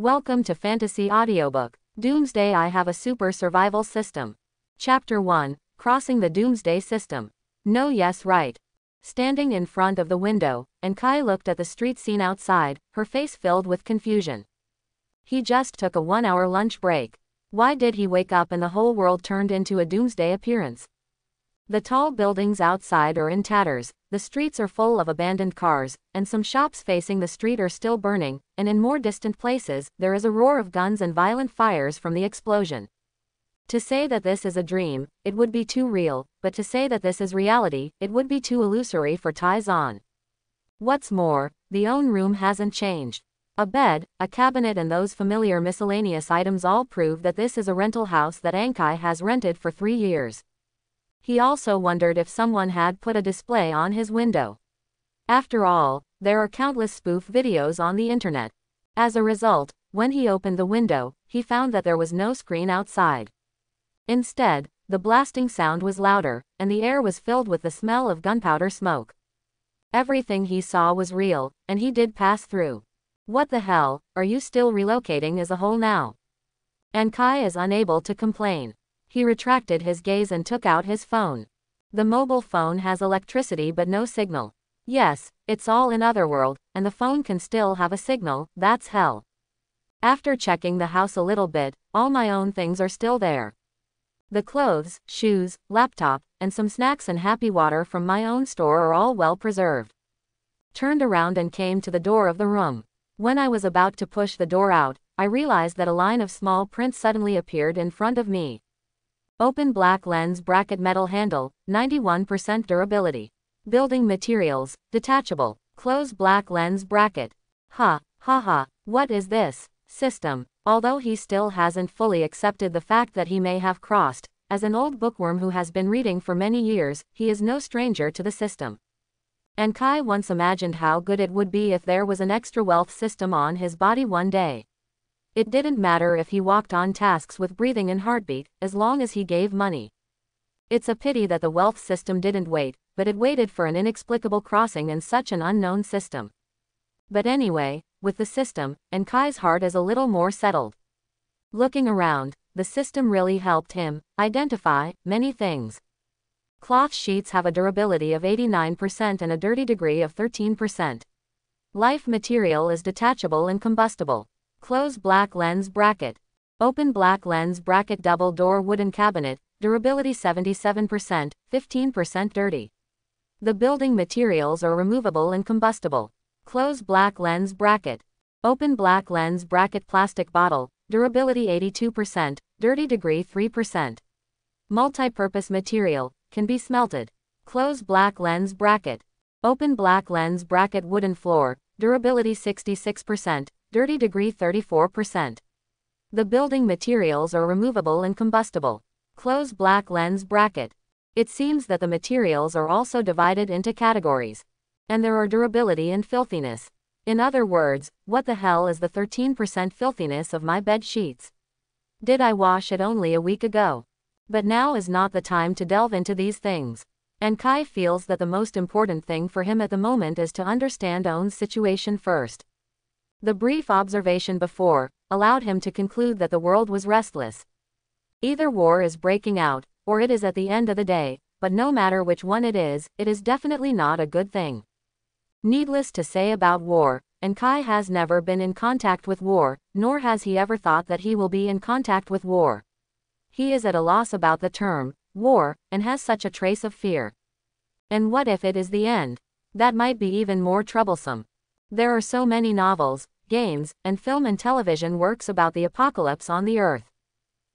Welcome to Fantasy Audiobook, Doomsday. I have a super survival system. Chapter 1, Crossing the Doomsday System. No, yes, right. Standing in front of the window, and Kai looked at the street scene outside, her face filled with confusion. He just took a 1-hour lunch break. Why did he wake up and the whole world turned into a doomsday appearance? The tall buildings outside are in tatters, the streets are full of abandoned cars, and some shops facing the street are still burning, and in more distant places, there is a roar of guns and violent fires from the explosion. To say that this is a dream, it would be too real, but to say that this is reality, it would be too illusory for Taizan. What's more, the own room hasn't changed. A bed, a cabinet and those familiar miscellaneous items all prove that this is a rental house that Ankai has rented for 3 years. He also wondered if someone had put a display on his window. After all, there are countless spoof videos on the internet. As a result, when he opened the window, he found that there was no screen outside. Instead, the blasting sound was louder, and the air was filled with the smell of gunpowder smoke. Everything he saw was real, and he did pass through. What the hell, are you still relocating as a whole now? And Kai is unable to complain. He retracted his gaze and took out his phone. The mobile phone has electricity but no signal. Yes, it's all in Otherworld, and the phone can still have a signal, that's hell. After checking the house a little bit, all my own things are still there. The clothes, shoes, laptop, and some snacks and happy water from my own store are all well preserved. Turned around and came to the door of the room. When I was about to push the door out, I realized that a line of small print suddenly appeared in front of me. Open black lens bracket metal handle, 91% durability. Building materials, detachable, close black lens bracket. Ha, ha ha, what is this? System. Although he still hasn't fully accepted the fact that he may have crossed, as an old bookworm who has been reading for many years, he is no stranger to the system. And Kai once imagined how good it would be if there was an extra wealth system on his body one day. It didn't matter if he walked on tasks with breathing and heartbeat, as long as he gave money. It's a pity that the wealth system didn't wait, but it waited for an inexplicable crossing in such an unknown system. But anyway, with the system, and Kai's heart is a little more settled. Looking around, the system really helped him identify many things. Cloth sheets have a durability of 89% and a dirty degree of 13%. Life material is detachable and combustible. Close black lens bracket. Open black lens bracket double door wooden cabinet, durability 77%, 15% dirty. The building materials are removable and combustible. Close black lens bracket. Open black lens bracket plastic bottle, durability 82%, dirty degree 3%. Multi-purpose material, can be smelted. Close black lens bracket. Open black lens bracket wooden floor, durability 66%. Dirty degree 34%. The building materials are removable and combustible. Close black lens bracket. It seems that the materials are also divided into categories. And there are durability and filthiness. In other words, what the hell is the 13% filthiness of my bed sheets? Did I wash it only a week ago? But now is not the time to delve into these things. And Kai feels that the most important thing for him at the moment is to understand Owen's situation first. The brief observation before allowed him to conclude that the world was restless. Either war is breaking out, or it is at the end of the day, but no matter which one it is definitely not a good thing. Needless to say about war, and Kai has never been in contact with war, nor has he ever thought that he will be in contact with war. He is at a loss about the term, war, and has such a trace of fear. And what if it is the end? That might be even more troublesome. There are so many novels, games, and film and television works about the apocalypse on the Earth.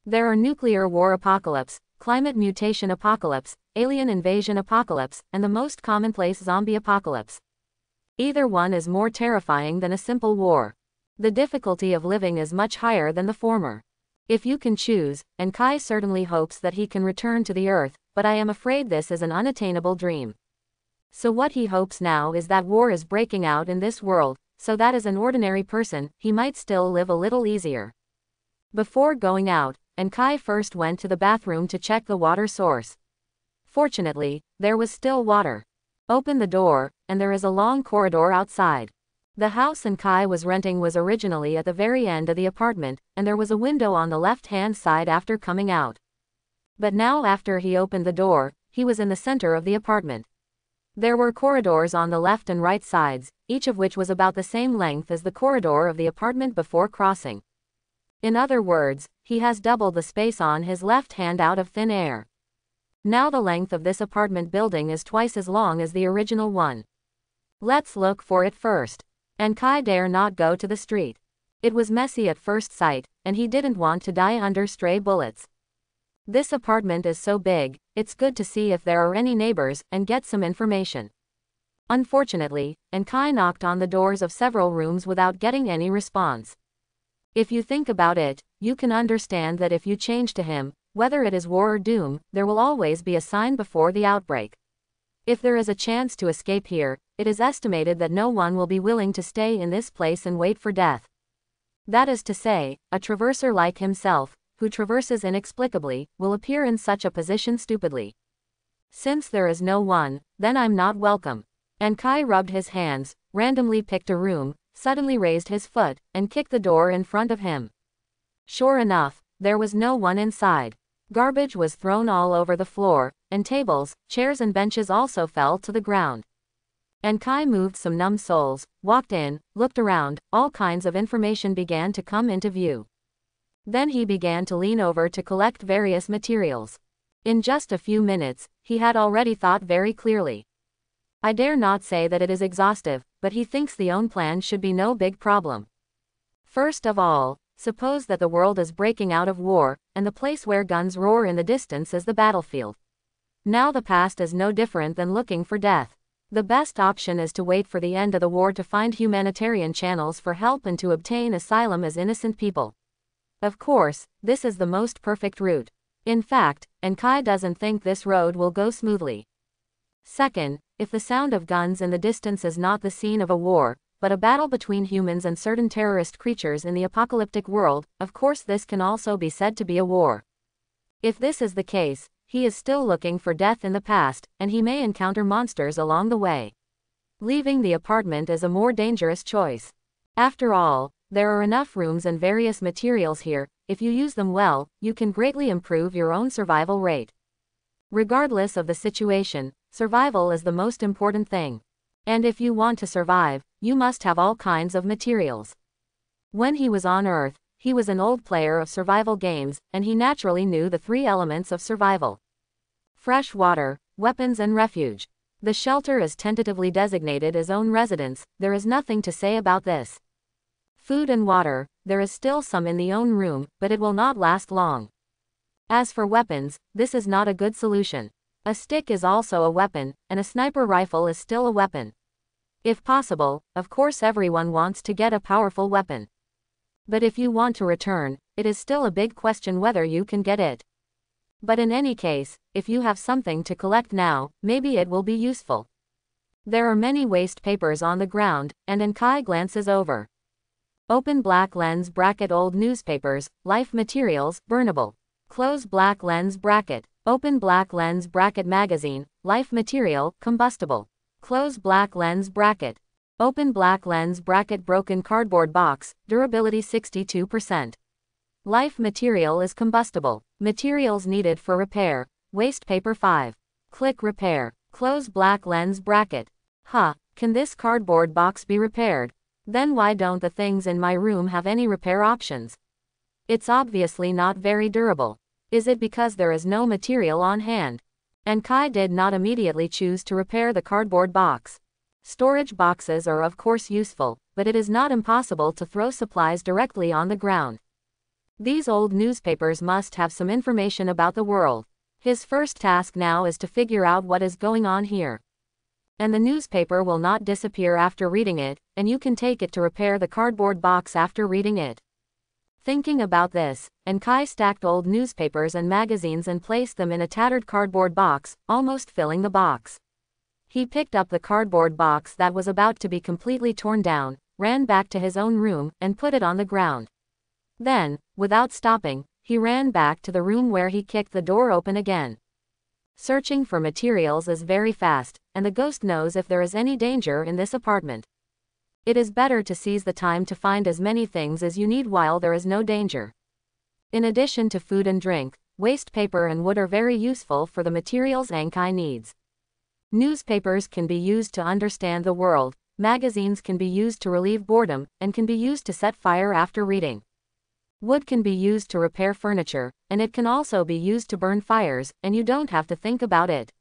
There are nuclear war apocalypse, climate mutation apocalypse, alien invasion apocalypse, and the most commonplace zombie apocalypse. Either one is more terrifying than a simple war. The difficulty of living is much higher than the former. If you can choose, and Kai certainly hopes that he can return to the Earth, but I am afraid this is an unattainable dream. So what he hopes now is that war is breaking out in this world, so that as an ordinary person, he might still live a little easier. Before going out, and Kai first went to the bathroom to check the water source. Fortunately, there was still water. Open the door, and there is a long corridor outside. The house Kai was renting was originally at the very end of the apartment, and there was a window on the left-hand side after coming out. But now after he opened the door, he was in the center of the apartment. There were corridors on the left and right sides, each of which was about the same length as the corridor of the apartment before crossing. In other words, he has doubled the space on his left hand out of thin air. Now the length of this apartment building is twice as long as the original one. Let's look for it first. And Kai dare not go to the street. It was messy at first sight, and he didn't want to die under stray bullets. This apartment is so big, it's good to see if there are any neighbors and get some information. Unfortunately, Kai knocked on the doors of several rooms without getting any response. If you think about it, you can understand that if you change to him, whether it is war or doom, there will always be a sign before the outbreak. If there is a chance to escape here, it is estimated that no one will be willing to stay in this place and wait for death. That is to say, a traverser like himself, who traverses inexplicably, will appear in such a position stupidly. Since there is no one, then I'm not welcome. And Kai rubbed his hands, randomly picked a room, suddenly raised his foot, and kicked the door in front of him. Sure enough, there was no one inside. Garbage was thrown all over the floor, and tables, chairs and benches also fell to the ground. And Kai moved some numb souls, walked in, looked around, all kinds of information began to come into view. Then he began to lean over to collect various materials. In just a few minutes, he had already thought very clearly. I dare not say that it is exhaustive, but he thinks the own plan should be no big problem. First of all, suppose that the world is breaking out of war, and the place where guns roar in the distance is the battlefield. Now the past is no different than looking for death. The best option is to wait for the end of the war to find humanitarian channels for help and to obtain asylum as innocent people. Of course, this is the most perfect route. In fact, Kai doesn't think this road will go smoothly. Second, if the sound of guns in the distance is not the scene of a war, but a battle between humans and certain terrorist creatures in the apocalyptic world, of course this can also be said to be a war. If this is the case, he is still looking for death in the past, and he may encounter monsters along the way. Leaving the apartment is a more dangerous choice. After all, there are enough rooms and various materials here, if you use them well, you can greatly improve your own survival rate. Regardless of the situation, survival is the most important thing. And if you want to survive, you must have all kinds of materials. When he was on Earth, he was an old player of survival games, and he naturally knew the three elements of survival. Fresh water, weapons and refuge. The shelter is tentatively designated as own residence, there is nothing to say about this. Food and water, there is still some in the own room, but it will not last long. As for weapons, this is not a good solution. A stick is also a weapon, and a sniper rifle is still a weapon. If possible, of course everyone wants to get a powerful weapon. But if you want to return, it is still a big question whether you can get it. But in any case, if you have something to collect now, maybe it will be useful. There are many waste papers on the ground, and Kai glances over. Open black lens bracket old newspapers, life materials, burnable. Close black lens bracket, open black lens bracket magazine, life material, combustible. Close black lens bracket, open black lens bracket broken cardboard box, durability 62%. Life material is combustible. Materials needed for repair, waste paper 5. Click repair, close black lens bracket. Huh, can this cardboard box be repaired? Then why don't the things in my room have any repair options? It's obviously not very durable. Is it because there is no material on hand? Kai did not immediately choose to repair the cardboard box. Storage boxes are of course useful, but it is not impossible to throw supplies directly on the ground. These old newspapers must have some information about the world. His first task now is to figure out what is going on here. And the newspaper will not disappear after reading it, and you can take it to repair the cardboard box after reading it. Thinking about this, Kai stacked old newspapers and magazines and placed them in a tattered cardboard box, almost filling the box. He picked up the cardboard box that was about to be completely torn down, ran back to his own room, and put it on the ground. Then, without stopping, he ran back to the room where he kicked the door open again. Searching for materials is very fast, and the ghost knows if there is any danger in this apartment. It is better to seize the time to find as many things as you need while there is no danger. In addition to food and drink, waste paper and wood are very useful for the materials Ankai needs. Newspapers can be used to understand the world, magazines can be used to relieve boredom, and can be used to set fire after reading. Wood can be used to repair furniture, and it can also be used to burn fires, and you don't have to think about it.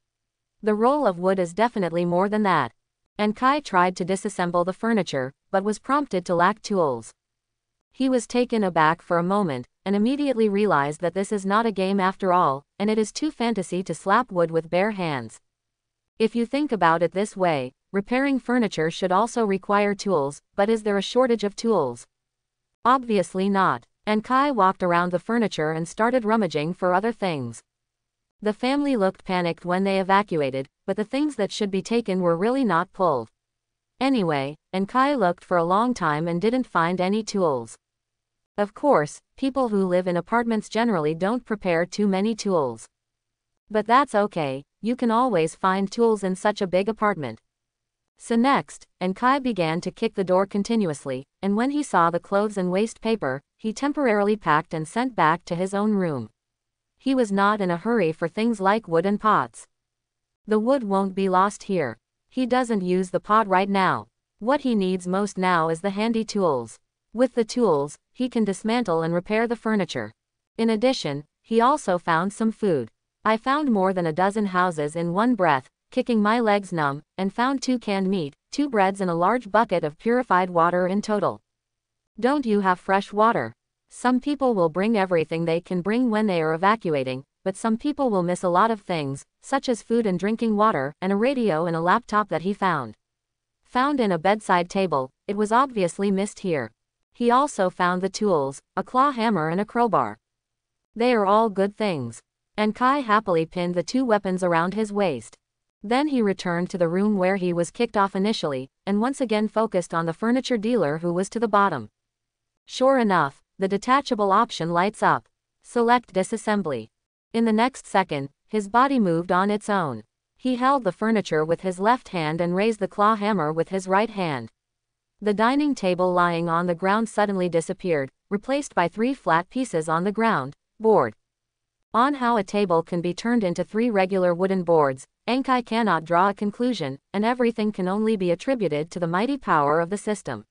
The role of wood is definitely more than that. Ankai tried to disassemble the furniture, but was prompted to lack tools. He was taken aback for a moment, and immediately realized that this is not a game after all, and it is too fantasy to slap wood with bare hands. If you think about it this way, repairing furniture should also require tools, but is there a shortage of tools? Obviously not. Ankai walked around the furniture and started rummaging for other things. The family looked panicked when they evacuated, but the things that should be taken were really not pulled. Anyway, Ankai looked for a long time and didn't find any tools. Of course, people who live in apartments generally don't prepare too many tools. But that's okay, you can always find tools in such a big apartment. So next, Ankai began to kick the door continuously, and when he saw the clothes and waste paper, he temporarily packed and sent back to his own room. He was not in a hurry for things like wood and pots. The wood won't be lost here. He doesn't use the pot right now. What he needs most now is the handy tools. With the tools, he can dismantle and repair the furniture. In addition, he also found some food. I found more than a dozen houses in one breath, kicking my legs numb, and found 2 canned meat, 2 breads and a large bucket of purified water in total. Don't you have fresh water? Some people will bring everything they can bring when they are evacuating, but some people will miss a lot of things, such as food and drinking water, and a radio and a laptop that he found. Found in a bedside table, it was obviously missed here. He also found the tools, a claw hammer and a crowbar. They are all good things. Ankai happily pinned the 2 weapons around his waist. Then he returned to the room where he was kicked off initially, and once again focused on the furniture dealer who was to the bottom. Sure enough, the detachable option lights up. Select disassembly. In the next second, his body moved on its own. He held the furniture with his left hand and raised the claw hammer with his right hand. The dining table lying on the ground suddenly disappeared, replaced by 3 flat pieces on the ground. Board. On how a table can be turned into 3 regular wooden boards, Ankai cannot draw a conclusion, and everything can only be attributed to the mighty power of the system.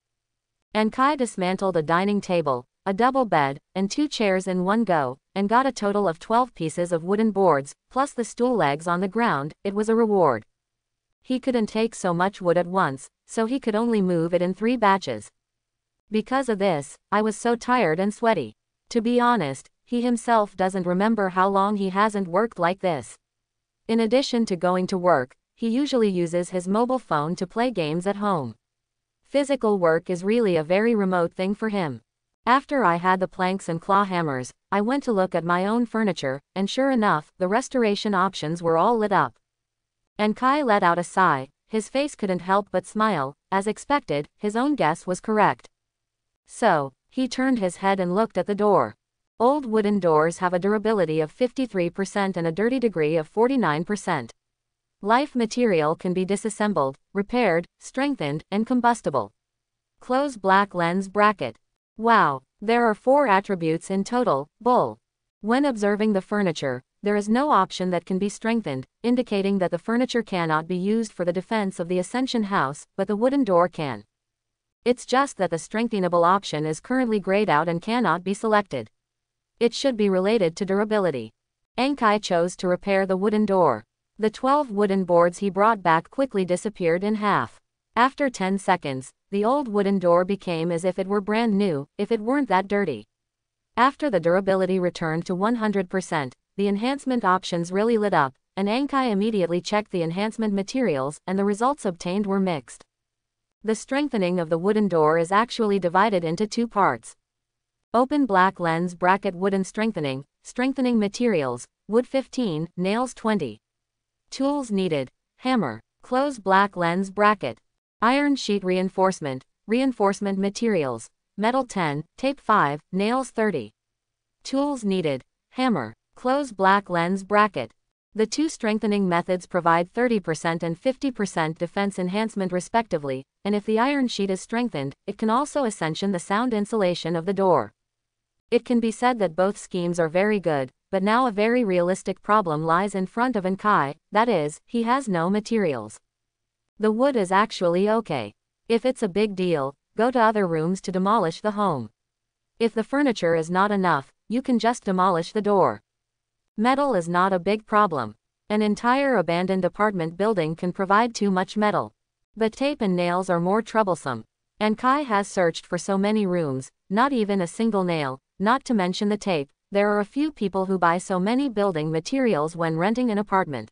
Ankai dismantled a dining table, a double bed, and 2 chairs in one go, and got a total of 12 pieces of wooden boards, plus the stool legs on the ground. It was a reward. He couldn't take so much wood at once, so he could only move it in 3 batches. Because of this, I was so tired and sweaty. To be honest, he himself doesn't remember how long he hasn't worked like this. In addition to going to work, he usually uses his mobile phone to play games at home. Physical work is really a very remote thing for him. After I had the planks and claw hammers, I went to look at my own furniture, and sure enough, the restoration options were all lit up. Ankai let out a sigh. His face couldn't help but smile. As expected, his own guess was correct. So, he turned his head and looked at the door. Old wooden doors have a durability of 53% and a dirty degree of 49%. Life material can be disassembled, repaired, strengthened, and combustible. Close black lens bracket. Wow, there are 4 attributes in total. Bull. When observing the furniture, there is no option that can be strengthened, indicating that the furniture cannot be used for the defense of the Ascension House, but the wooden door can. It's just that the strengthenable option is currently grayed out and cannot be selected. It should be related to durability. Ankai chose to repair the wooden door. The 12 wooden boards he brought back quickly disappeared in half. After 10 seconds, the old wooden door became as if it were brand new, if it weren't that dirty. After the durability returned to 100%, the enhancement options really lit up, and Ankai immediately checked the enhancement materials, and the results obtained were mixed. The strengthening of the wooden door is actually divided into 2 parts. Open black lens bracket wooden strengthening, strengthening materials, wood 15, nails 20. Tools needed, hammer, close black lens bracket. Iron sheet reinforcement, reinforcement materials, metal 10, tape 5, nails 30. Tools needed, hammer, close black lens bracket. The two strengthening methods provide 30% and 50% defense enhancement respectively, and if the iron sheet is strengthened, it can also ascension the sound insulation of the door. It can be said that both schemes are very good, but now a very realistic problem lies in front of Nkai, that is, he has no materials. The wood is actually okay. If it's a big deal, go to other rooms to demolish the home. If the furniture is not enough, you can just demolish the door. Metal is not a big problem. An entire abandoned apartment building can provide too much metal. But tape and nails are more troublesome. And Kai has searched for so many rooms, not even a single nail, not to mention the tape. There are a few people who buy so many building materials when renting an apartment.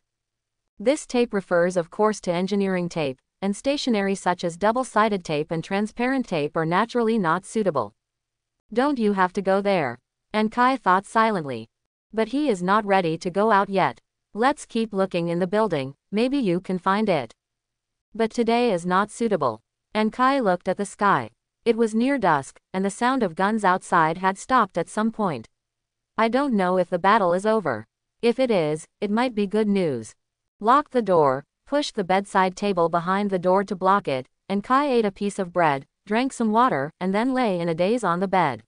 This tape refers of course to engineering tape, and stationery such as double-sided tape and transparent tape are naturally not suitable. Don't you have to go there? And Kai thought silently. But he is not ready to go out yet. Let's keep looking in the building, maybe you can find it. But today is not suitable. And Kai looked at the sky. It was near dusk, and the sound of guns outside had stopped at some point. I don't know if the battle is over. If it is, it might be good news. Lock the door, push the bedside table behind the door to block it, and Kai ate a piece of bread, drank some water, and then lay in a daze on the bed.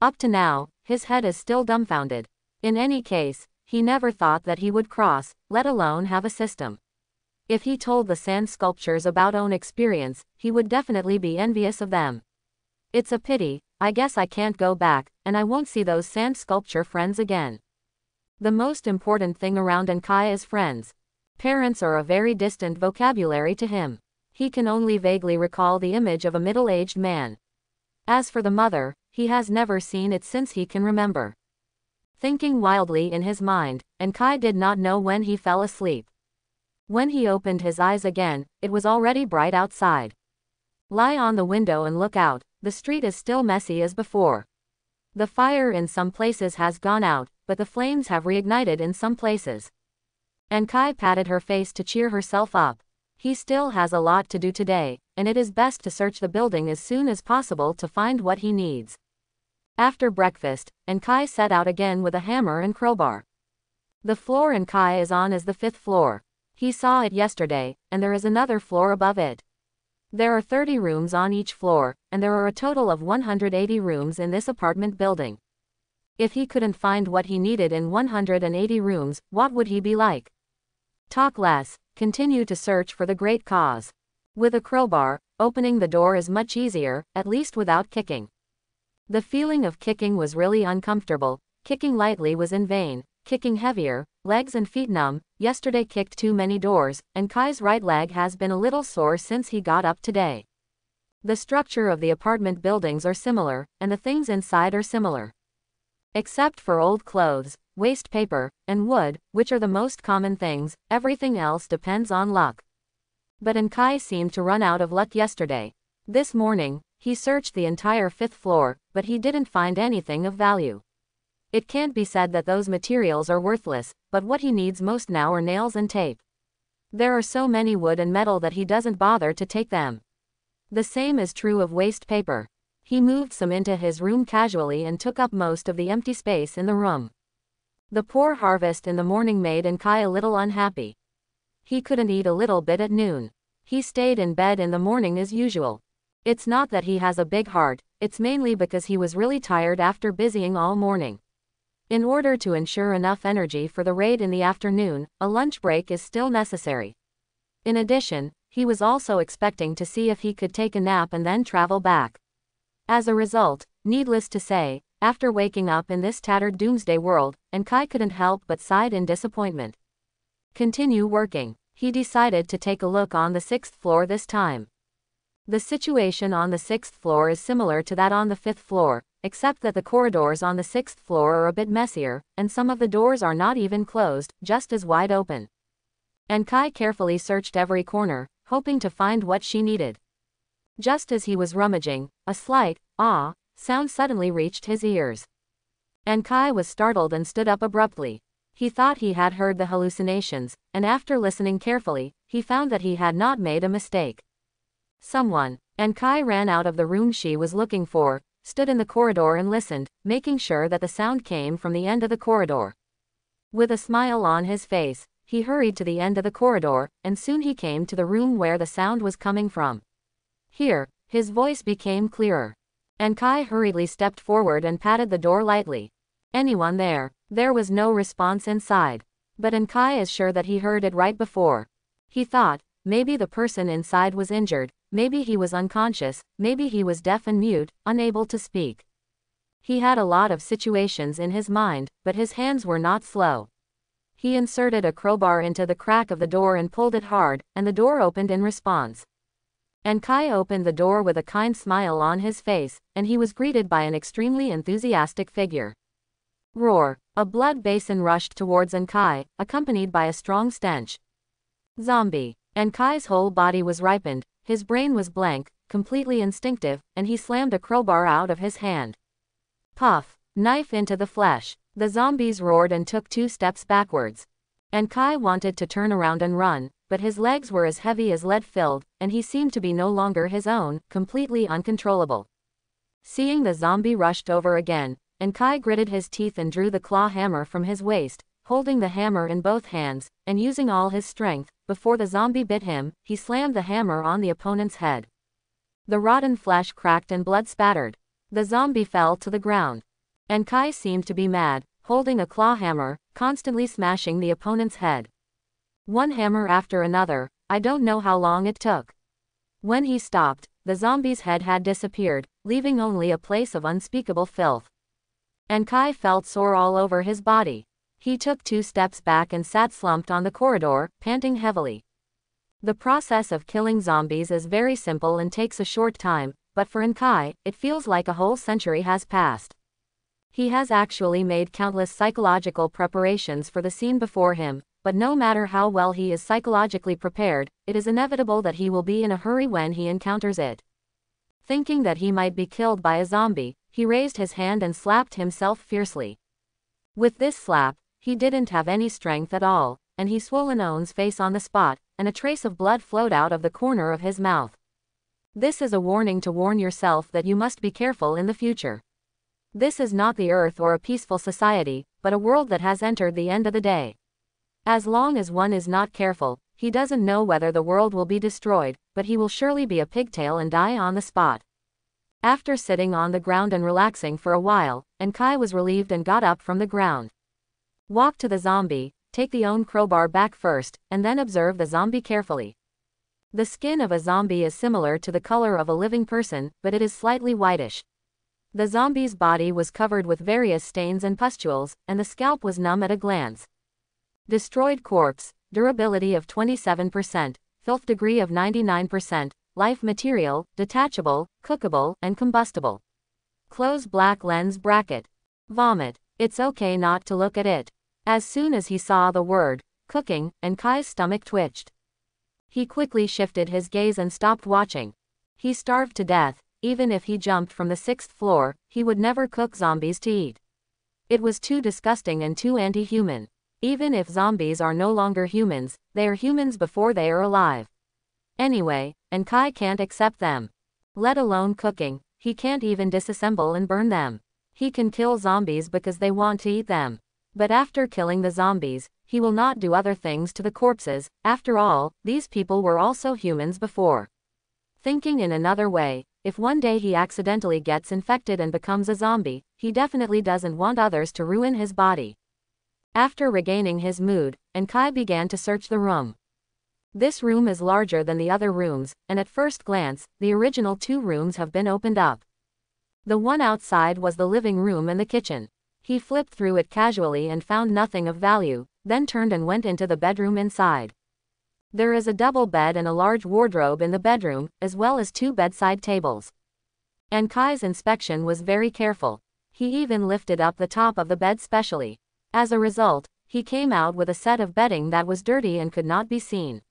Up to now, his head is still dumbfounded. In any case, he never thought that he would cross, let alone have a system. If he told the sand sculptures about own experience, he would definitely be envious of them. It's a pity, I guess I can't go back, and I won't see those sand sculpture friends again. The most important thing around Nkai is friends. Parents are a very distant vocabulary to him. He can only vaguely recall the image of a middle-aged man. As for the mother, he has never seen it since he can remember. Thinking wildly in his mind, Nkai did not know when he fell asleep. When he opened his eyes again, it was already bright outside. Lie on the window and look out, the street is still messy as before. The fire in some places has gone out, but the flames have reignited in some places. Nkai patted her face to cheer herself up. He still has a lot to do today, and it is best to search the building as soon as possible to find what he needs. After breakfast, Nkai set out again with a hammer and crowbar. The floor Nkai is on is the 5th floor. He saw it yesterday, and there is another floor above it. There are 30 rooms on each floor, and there are a total of 180 rooms in this apartment building. If he couldn't find what he needed in 180 rooms, what would he be like? Talk less, continue to search for the great cause. With a crowbar, opening the door is much easier, at least without kicking. The feeling of kicking was really uncomfortable. Kicking lightly was in vain, kicking heavier, legs and feet numb. Yesterday kicked too many doors, and Kai's right leg has been a little sore since he got up today. The structure of the apartment buildings are similar, and the things inside are similar. Except for old clothes, waste paper, and wood, which are the most common things, everything else depends on luck. But Nkai seemed to run out of luck yesterday. This morning, he searched the entire 5th floor, but he didn't find anything of value. It can't be said that those materials are worthless, but what he needs most now are nails and tape. There are so many wood and metal that he doesn't bother to take them. The same is true of waste paper. He moved some into his room casually and took up most of the empty space in the room. The poor harvest in the morning made Nkai a little unhappy. He couldn't eat a little bit at noon. He stayed in bed in the morning as usual. It's not that he has a big heart, it's mainly because he was really tired after busying all morning. In order to ensure enough energy for the raid in the afternoon, a lunch break is still necessary. In addition, he was also expecting to see if he could take a nap and then travel back. As a result, needless to say, after waking up in this tattered doomsday world, Nkai couldn't help but sigh in disappointment. Continue working, he decided to take a look on the 6th floor this time. The situation on the 6th floor is similar to that on the 5th floor, except that the corridors on the 6th floor are a bit messier, and some of the doors are not even closed, just as wide open. Nkai carefully searched every corner, hoping to find what she needed. Just as he was rummaging, a slight, ah, sound suddenly reached his ears. Nkai was startled and stood up abruptly. He thought he had heard the hallucinations, and after listening carefully, he found that he had not made a mistake. Someone, Nkai ran out of the room she was looking for, stood in the corridor and listened, making sure that the sound came from the end of the corridor. With a smile on his face, he hurried to the end of the corridor, and soon he came to the room where the sound was coming from. Here, his voice became clearer. And Kai hurriedly stepped forward and patted the door lightly. Anyone there? There was no response inside. But Enkai is sure that he heard it right before. He thought, maybe the person inside was injured, maybe he was unconscious, maybe he was deaf and mute, unable to speak. He had a lot of situations in his mind, but his hands were not slow. He inserted a crowbar into the crack of the door and pulled it hard, and the door opened in response. And Kai opened the door with a kind smile on his face, and he was greeted by an extremely enthusiastic figure. Roar! A blood basin rushed towards Enkai, accompanied by a strong stench. Zombie! Enkai's whole body was ripened, his brain was blank, completely instinctive, and he slammed a crowbar out of his hand. Puff! Knife into the flesh! The zombies roared and took 2 steps backwards. Enkai wanted to turn around and run, but his legs were as heavy as lead-filled, and he seemed to be no longer his own, completely uncontrollable. Seeing the zombie rushed over again, Enkai gritted his teeth and drew the claw hammer from his waist, holding the hammer in both hands, and using all his strength. Before the zombie bit him, he slammed the hammer on the opponent's head. The rotten flesh cracked and blood spattered. The zombie fell to the ground. Enkai seemed to be mad, holding a claw hammer, constantly smashing the opponent's head. One hammer after another. I don't know how long it took. When he stopped, the zombie's head had disappeared, leaving only a place of unspeakable filth. Enkai felt sore all over his body. He took 2 steps back and sat slumped on the corridor, panting heavily. The process of killing zombies is very simple and takes a short time, but for Enkai, it feels like a whole century has passed. He has actually made countless psychological preparations for the scene before him. But no matter how well he is psychologically prepared, it is inevitable that he will be in a hurry when he encounters it. Thinking that he might be killed by a zombie, he raised his hand and slapped himself fiercely. With this slap, he didn't have any strength at all, and he swole On's face on the spot, and a trace of blood flowed out of the corner of his mouth. This is a warning to warn yourself that you must be careful in the future. This is not the Earth or a peaceful society, but a world that has entered the end of the day. As long as one is not careful, he doesn't know whether the world will be destroyed, but he will surely be a pigtail and die on the spot. After sitting on the ground and relaxing for a while, Enkai was relieved and got up from the ground. Walk to the zombie, take the own crowbar back first, and then observe the zombie carefully. The skin of a zombie is similar to the color of a living person, but it is slightly whitish. The zombie's body was covered with various stains and pustules, and the scalp was numb at a glance. Destroyed corpse, durability of 27%, filth degree of 99%, life material, detachable, cookable, and combustible. Close black lens bracket. Vomit. It's okay not to look at it. As soon as he saw the word, cooking, Enkai's stomach twitched. He quickly shifted his gaze and stopped watching. He starved to death. Even if he jumped from the 6th floor, he would never cook zombies to eat. It was too disgusting and too anti-human. Even if zombies are no longer humans, they are humans before they are alive. Anyway, Enkai can't accept them. Let alone cooking, he can't even disassemble and burn them. He can kill zombies because they want to eat them. But after killing the zombies, he will not do other things to the corpses. After all, these people were also humans before. Thinking in another way, if one day he accidentally gets infected and becomes a zombie, he definitely doesn't want others to ruin his body. After regaining his mood, Enkai began to search the room. This room is larger than the other rooms, and at first glance, the original 2 rooms have been opened up. The one outside was the living room and the kitchen. He flipped through it casually and found nothing of value, then turned and went into the bedroom inside. There is a double bed and a large wardrobe in the bedroom, as well as 2 bedside tables. Enkai's inspection was very careful. He even lifted up the top of the bed specially. As a result, he came out with a set of bedding that was dirty and could not be seen.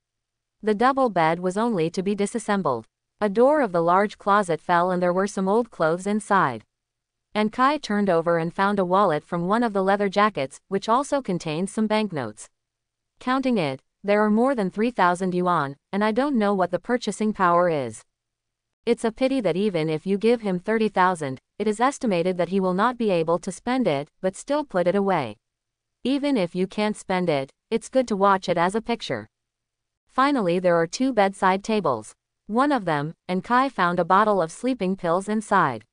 The double bed was only to be disassembled. A door of the large closet fell and there were some old clothes inside. Enkai turned over and found a wallet from one of the leather jackets, which also contained some banknotes. Counting it, there are more than 3,000 yuan, and I don't know what the purchasing power is. It's a pity that even if you give him 30,000, it is estimated that he will not be able to spend it, but still put it away. Even if you can't spend it, it's good to watch it as a picture. Finally, there are two bedside tables. One of them, and Kai found a bottle of sleeping pills inside.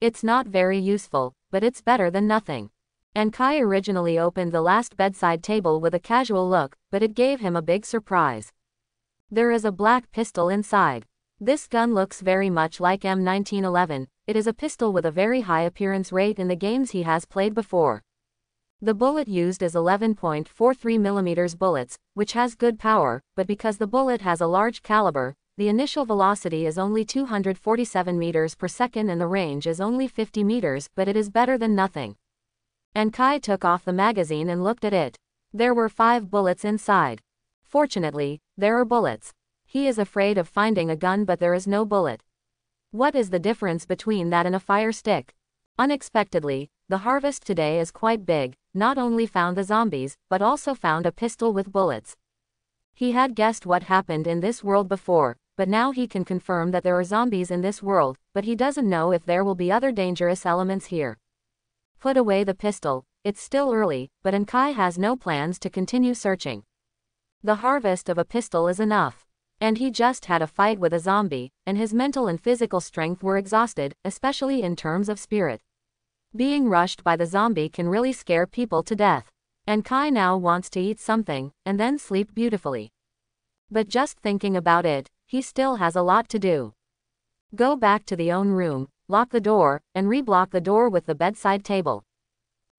It's not very useful, but it's better than nothing. And Kai originally opened the last bedside table with a casual look, but it gave him a big surprise. There is a black pistol inside. This gun looks very much like M1911, it is a pistol with a very high appearance rate in the games he has played before. The bullet used is 11.43 mm bullets, which has good power, but because the bullet has a large caliber, the initial velocity is only 247 meters per second and the range is only 50 meters, but it is better than nothing. And Kai took off the magazine and looked at it. There were 5 bullets inside. Fortunately, there are bullets. He is afraid of finding a gun, but there is no bullet. What is the difference between that and a fire stick? Unexpectedly, the harvest today is quite big, not only found the zombies, but also found a pistol with bullets. He had guessed what happened in this world before, but now he can confirm that there are zombies in this world, but he doesn't know if there will be other dangerous elements here. Put away the pistol, it's still early, but Enkai has no plans to continue searching. The harvest of a pistol is enough. And he just had a fight with a zombie, and his mental and physical strength were exhausted, especially in terms of spirit. Being rushed by the zombie can really scare people to death. And Kai now wants to eat something, and then sleep beautifully. But just thinking about it, he still has a lot to do. Go back to the own room, lock the door, and reblock the door with the bedside table.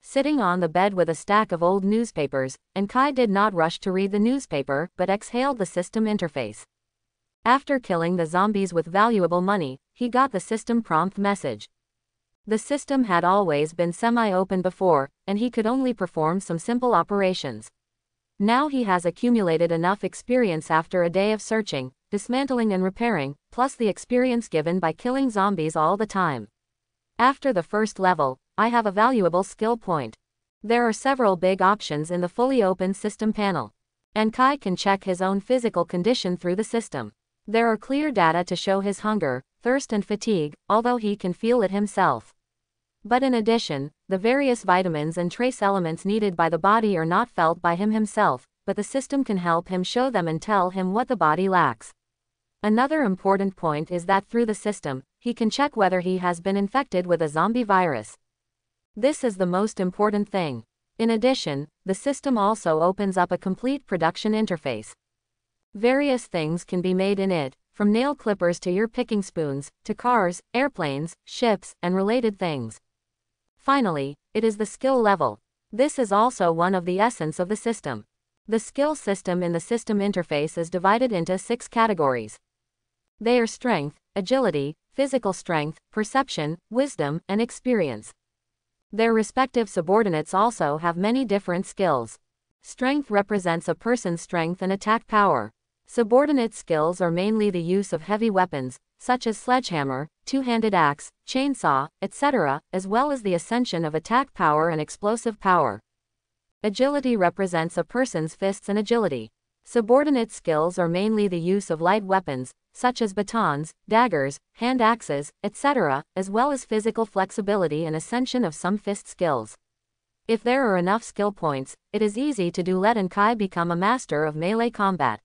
Sitting on the bed with a stack of old newspapers, and Kai did not rush to read the newspaper, but exhaled the system interface. After killing the zombies with valuable money, he got the system prompt message. The system had always been semi-open before, and he could only perform some simple operations. Now he has accumulated enough experience after a day of searching, dismantling and repairing, plus the experience given by killing zombies all the time. After the first level, I have a valuable skill point. There are several big options in the fully open system panel. And Kai can check his own physical condition through the system. There are clear data to show his hunger, thirst and fatigue, although he can feel it himself. But in addition, the various vitamins and trace elements needed by the body are not felt by him himself, but the system can help him show them and tell him what the body lacks. Another important point is that through the system, he can check whether he has been infected with a zombie virus. This is the most important thing. In addition, the system also opens up a complete production interface. Various things can be made in it, from nail clippers to ear picking spoons, to cars, airplanes, ships, and related things. Finally, it is the skill level. This is also one of the essence of the system. The skill system in the system interface is divided into 6 categories. They are strength, agility, physical strength, perception, wisdom, and experience. Their respective subordinates also have many different skills. Strength represents a person's strength and attack power. Subordinate skills are mainly the use of heavy weapons, such as sledgehammer, two-handed axe, chainsaw, etc., as well as the ascension of attack power and explosive power. Agility represents a person's fists and agility. Subordinate skills are mainly the use of light weapons, such as batons, daggers, hand axes, etc., as well as physical flexibility and ascension of some fist skills. If there are enough skill points, it is easy to do let Kai become a master of melee combat.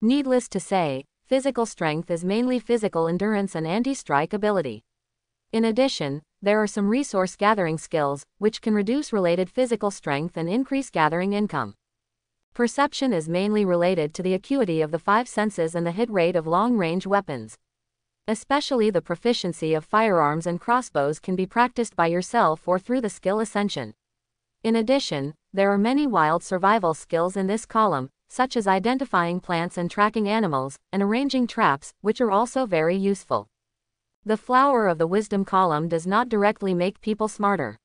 Needless to say, physical strength is mainly physical endurance and anti-strike ability. In addition, there are some resource gathering skills, which can reduce related physical strength and increase gathering income. Perception is mainly related to the acuity of the 5 senses and the hit rate of long-range weapons. Especially the proficiency of firearms and crossbows can be practiced by yourself or through the skill ascension. In addition, there are many wild survival skills in this column, such as identifying plants and tracking animals, and arranging traps, which are also very useful. The flower of the wisdom column does not directly make people smarter.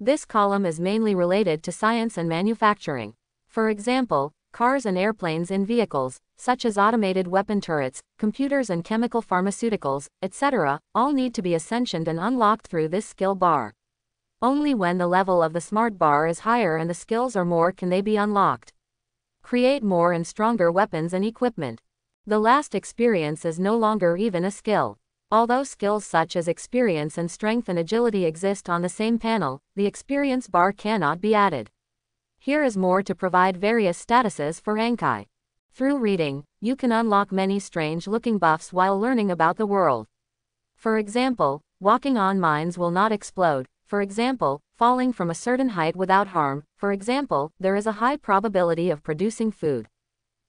This column is mainly related to science and manufacturing. For example, cars and airplanes in vehicles, such as automated weapon turrets, computers and chemical pharmaceuticals, etc., all need to be ascensioned and unlocked through this skill bar. Only when the level of the smart bar is higher and the skills are more can they be unlocked. Create more and stronger weapons and equipment. The last experience is no longer even a skill. Although skills such as experience and strength and agility exist on the same panel, the experience bar cannot be added. Here is more to provide various statuses for Rankai. Through reading, you can unlock many strange-looking buffs while learning about the world. For example, walking on mines will not explode. For example, falling from a certain height without harm. For example, there is a high probability of producing food.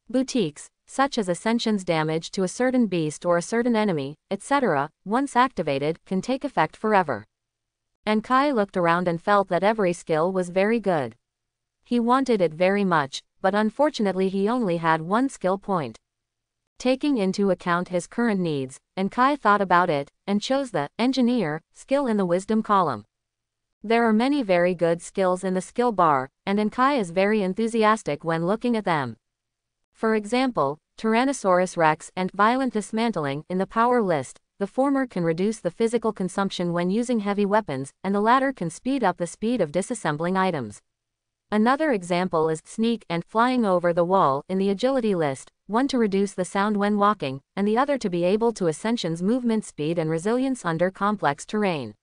Boutiques, such as Ascension's damage to a certain beast or a certain enemy, etc., once activated, can take effect forever. And Kai looked around and felt that every skill was very good. He wanted it very much, but unfortunately he only had one skill point. Taking into account his current needs, and Kai thought about it, and chose the Engineer skill in the Wisdom column. There are many very good skills in the skill bar, and Enkai is very enthusiastic when looking at them. For example, Tyrannosaurus Rex and Violent Dismantling in the power list. The former can reduce the physical consumption when using heavy weapons, and the latter can speed up the speed of disassembling items. Another example is Sneak and Flying Over the Wall in the agility list, one to reduce the sound when walking, and the other to be able to Ascension's movement speed and resilience under complex terrain.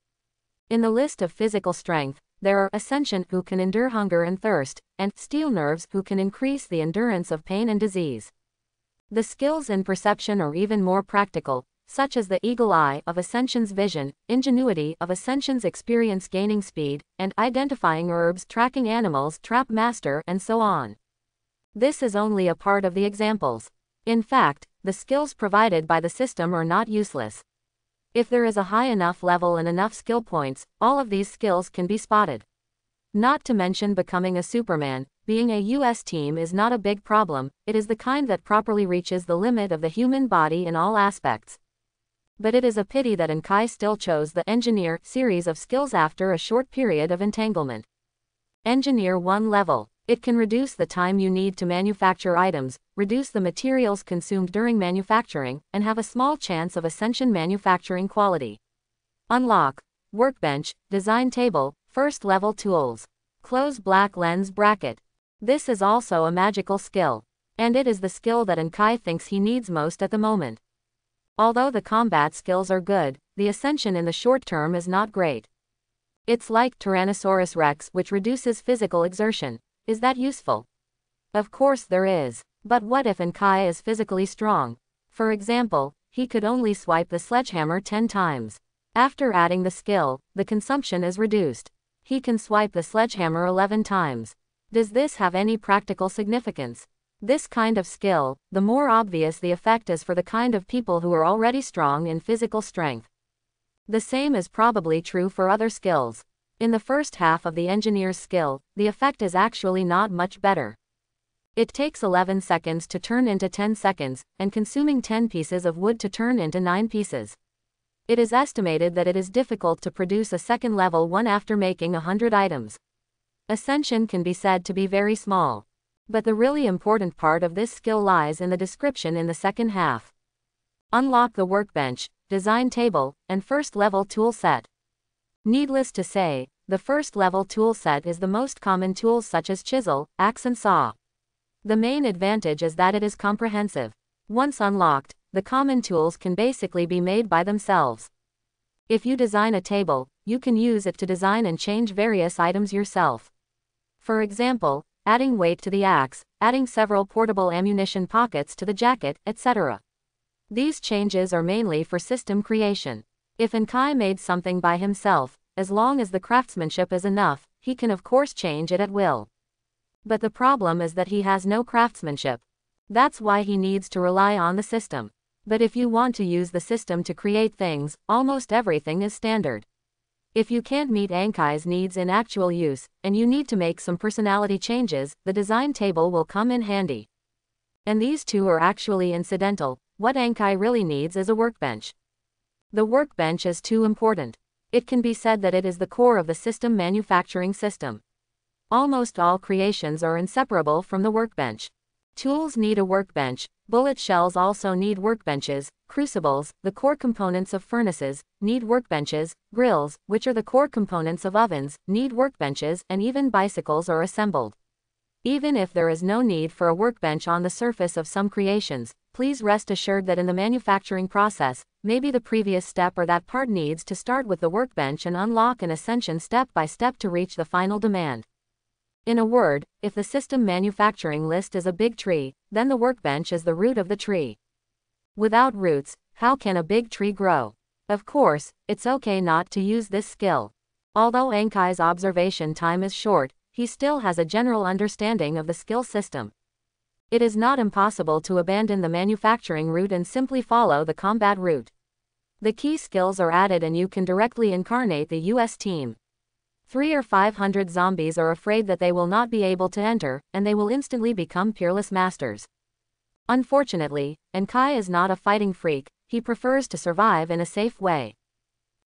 In the list of physical strength, there are Ascension who can endure hunger and thirst, and Steel Nerves who can increase the endurance of pain and disease. The skills in perception are even more practical, such as the Eagle Eye of Ascension's vision, Ingenuity of Ascension's experience gaining speed, and identifying herbs, tracking animals, Trap Master, and so on. This is only a part of the examples. In fact, the skills provided by the system are not useless. If there is a high enough level and enough skill points, all of these skills can be spotted. Not to mention becoming a Superman. Being a US team is not a big problem, it is the kind that properly reaches the limit of the human body in all aspects. But it is a pity that Enkai still chose the Engineer series of skills after a short period of entanglement. Engineer 1 level. It can reduce the time you need to manufacture items, reduce the materials consumed during manufacturing, and have a small chance of Ascension manufacturing quality. Unlock. Workbench, Design Table, First Level Tools. Close Black Lens Bracket. This is also a magical skill. And it is the skill that Enkai thinks he needs most at the moment. Although the combat skills are good, the Ascension in the short term is not great. It's like Tyrannosaurus Rex, which reduces physical exertion. Is that useful? Of course there is. But what if Enkai is physically strong? For example, he could only swipe the sledgehammer 10 times. After adding the skill, the consumption is reduced. He can swipe the sledgehammer 11 times. Does this have any practical significance? This kind of skill, the more obvious the effect is for the kind of people who are already strong in physical strength. The same is probably true for other skills. In the first half of the Engineer's skill, the effect is actually not much better. It takes 11 seconds to turn into 10 seconds, and consuming 10 pieces of wood to turn into 9 pieces. It is estimated that it is difficult to produce a second level one after making 100 items. Ascension can be said to be very small. But the really important part of this skill lies in the description in the second half. Unlock the Workbench, Design Table, and First Level Tool Set. Needless to say, the First Level Tool Set is the most common tools such as chisel, axe and saw. The main advantage is that it is comprehensive. Once unlocked, the common tools can basically be made by themselves. If you design a table, you can use it to design and change various items yourself. For example, adding weight to the axe, adding several portable ammunition pockets to the jacket, etc. These changes are mainly for system creation. If Enkai made something by himself, as long as the craftsmanship is enough, he can of course change it at will. But the problem is that he has no craftsmanship. That's why he needs to rely on the system. But if you want to use the system to create things, almost everything is standard. If you can't meet Enkai's needs in actual use, and you need to make some personality changes, the design table will come in handy. And these two are actually incidental. What Enkai really needs is a workbench. The workbench is too important. It can be said that it is the core of the system manufacturing system. Almost all creations are inseparable from the workbench. Tools need a workbench, bullet shells also need workbenches, crucibles, the core components of furnaces, need workbenches, grills, which are the core components of ovens, need workbenches, and even bicycles are assembled. Even if there is no need for a workbench on the surface of some creations, please rest assured that in the manufacturing process, maybe the previous step or that part needs to start with the workbench and unlock an Ascension step by step to reach the final demand. In a word, if the system manufacturing list is a big tree, then the workbench is the root of the tree. Without roots, how can a big tree grow? Of course, it's okay not to use this skill. Although Enkai's observation time is short, he still has a general understanding of the skill system. It is not impossible to abandon the manufacturing route and simply follow the combat route. The key skills are added and you can directly incarnate the US team. 300 or 500 zombies are afraid that they will not be able to enter, and they will instantly become peerless masters. Unfortunately, Enkai is not a fighting freak, he prefers to survive in a safe way.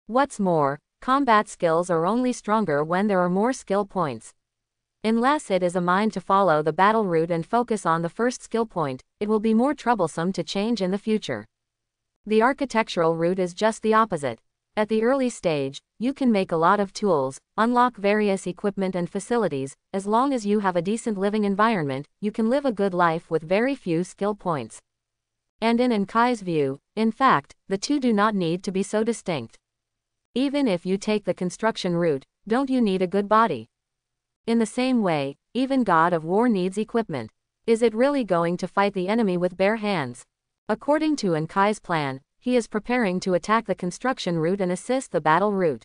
What's more, combat skills are only stronger when there are more skill points. Unless it is a mind to follow the battle route and focus on the first skill point, it will be more troublesome to change in the future. The architectural route is just the opposite. At the early stage, you can make a lot of tools, unlock various equipment and facilities. As long as you have a decent living environment, you can live a good life with very few skill points. And in Enkai's view, in fact, the two do not need to be so distinct. Even if you take the construction route, don't you need a good body? In the same way, even God of War needs equipment. Is it really going to fight the enemy with bare hands? According to Enkai's plan, he is preparing to attack the construction route and assist the battle route.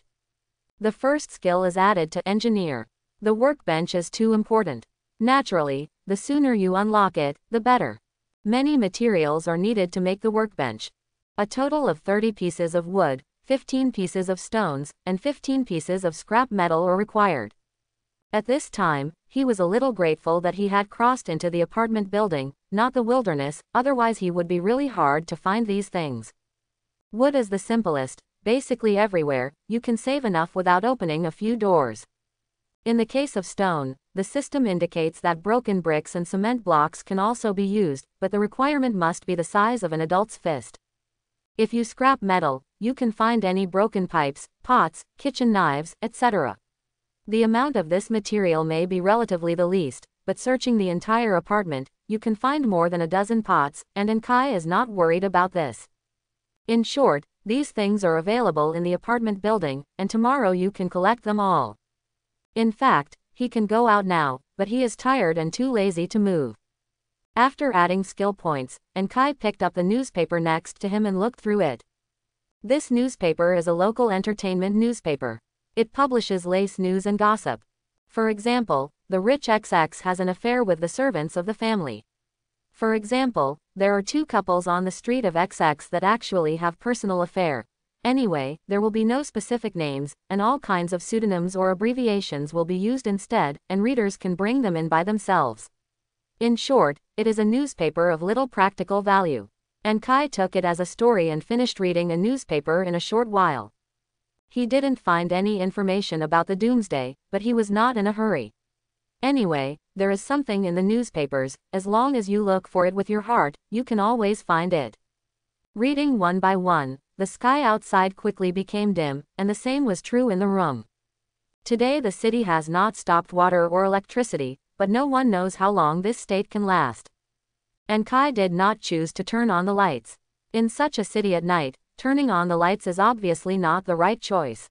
The first skill is added to engineer. The workbench is too important. Naturally, the sooner you unlock it, the better. Many materials are needed to make the workbench. A total of 30 pieces of wood, 15 pieces of stones, and 15 pieces of scrap metal are required. At this time, he was a little grateful that he had crossed into the apartment building, not the wilderness, otherwise he would be really hard to find these things. Wood is the simplest, basically everywhere, you can save enough without opening a few doors. In the case of stone, the system indicates that broken bricks and cement blocks can also be used, but the requirement must be the size of an adult's fist. If you scrap metal, you can find any broken pipes, pots, kitchen knives, etc. The amount of this material may be relatively the least, but searching the entire apartment, you can find more than a dozen pots, and Enkai is not worried about this. In short, these things are available in the apartment building, and tomorrow you can collect them all. In fact, he can go out now, but he is tired and too lazy to move. After adding skill points, Enkai picked up the newspaper next to him and looked through it. This newspaper is a local entertainment newspaper. It publishes lace news and gossip. For example, the rich XX has an affair with the servants of the family. For example, there are two couples on the street of XX that actually have personal affair. Anyway, there will be no specific names, and all kinds of pseudonyms or abbreviations will be used instead, and readers can bring them in by themselves. In short, it is a newspaper of little practical value. And Kai took it as a story and finished reading a newspaper in a short while. He didn't find any information about the doomsday, but he was not in a hurry. Anyway, there is something in the newspapers, as long as you look for it with your heart, you can always find it. Reading one by one, the sky outside quickly became dim, and the same was true in the room. Today the city has not stopped water or electricity, but no one knows how long this state can last. And Kai did not choose to turn on the lights. In such a city at night, turning on the lights is obviously not the right choice.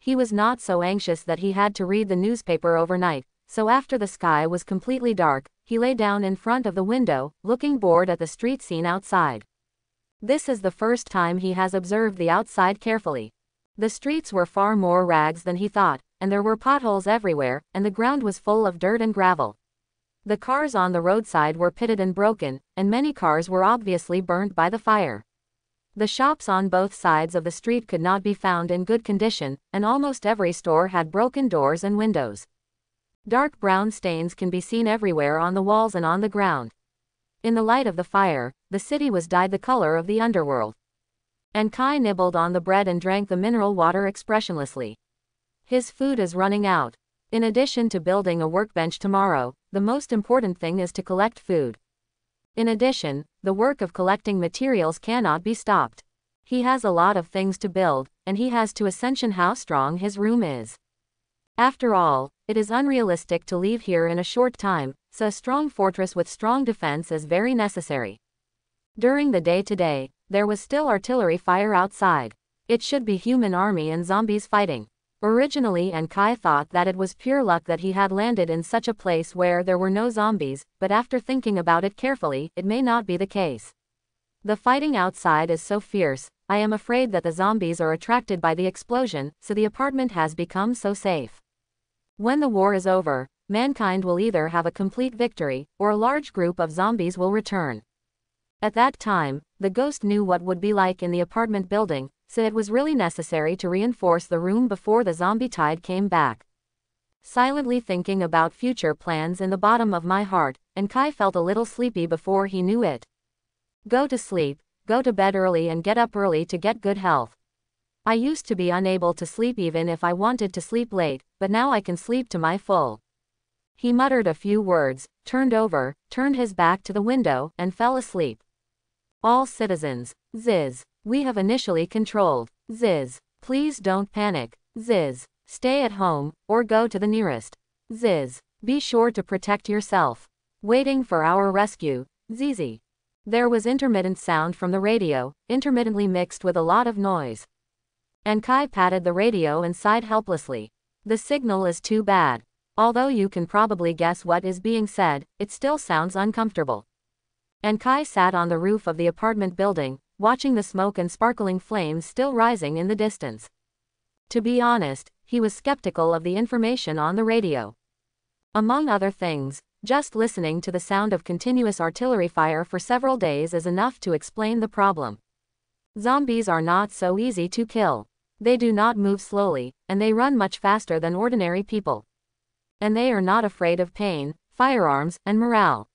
He was not so anxious that he had to read the newspaper overnight, so after the sky was completely dark, he lay down in front of the window, looking bored at the street scene outside. This is the first time he has observed the outside carefully. The streets were far more rags than he thought, and there were potholes everywhere, and the ground was full of dirt and gravel. The cars on the roadside were pitted and broken, and many cars were obviously burned by the fire. The shops on both sides of the street could not be found in good condition, and almost every store had broken doors and windows. Dark brown stains can be seen everywhere on the walls and on the ground. In the light of the fire, the city was dyed the color of the underworld. And Kai nibbled on the bread and drank the mineral water expressionlessly. His food is running out. In addition to building a workbench tomorrow, the most important thing is to collect food. In addition, the work of collecting materials cannot be stopped. He has a lot of things to build, and he has to ascension how strong his room is. After all, it is unrealistic to leave here in a short time, so a strong fortress with strong defense is very necessary. During the day today, there was still artillery fire outside. It should be human army and zombies fighting. Originally Enkai thought that it was pure luck that he had landed in such a place where there were no zombies, but after thinking about it carefully, it may not be the case. The fighting outside is so fierce, I am afraid that the zombies are attracted by the explosion, so the apartment has become so safe. When the war is over, mankind will either have a complete victory, or a large group of zombies will return. At that time, the ghost knew what would be like in the apartment building, so it was really necessary to reinforce the room before the zombie tide came back. Silently thinking about future plans in the bottom of my heart, Enkai felt a little sleepy before he knew it. Go to sleep, go to bed early and get up early to get good health. I used to be unable to sleep even if I wanted to sleep late, but now I can sleep to my full. He muttered a few words, turned over, turned his back to the window, and fell asleep. All citizens, Ziz. We have initially controlled, Ziz, please don't panic, Ziz, stay at home, or go to the nearest, Ziz, be sure to protect yourself. Waiting for our rescue, Zizi. There was intermittent sound from the radio, intermittently mixed with a lot of noise. Enkai patted the radio and sighed helplessly. The signal is too bad. Although you can probably guess what is being said, it still sounds uncomfortable. Enkai sat on the roof of the apartment building, watching the smoke and sparkling flames still rising in the distance. To be honest, he was skeptical of the information on the radio. Among other things, just listening to the sound of continuous artillery fire for several days is enough to explain the problem. Zombies are not so easy to kill. They do not move slowly, and they run much faster than ordinary people. And they are not afraid of pain, firearms, and morale.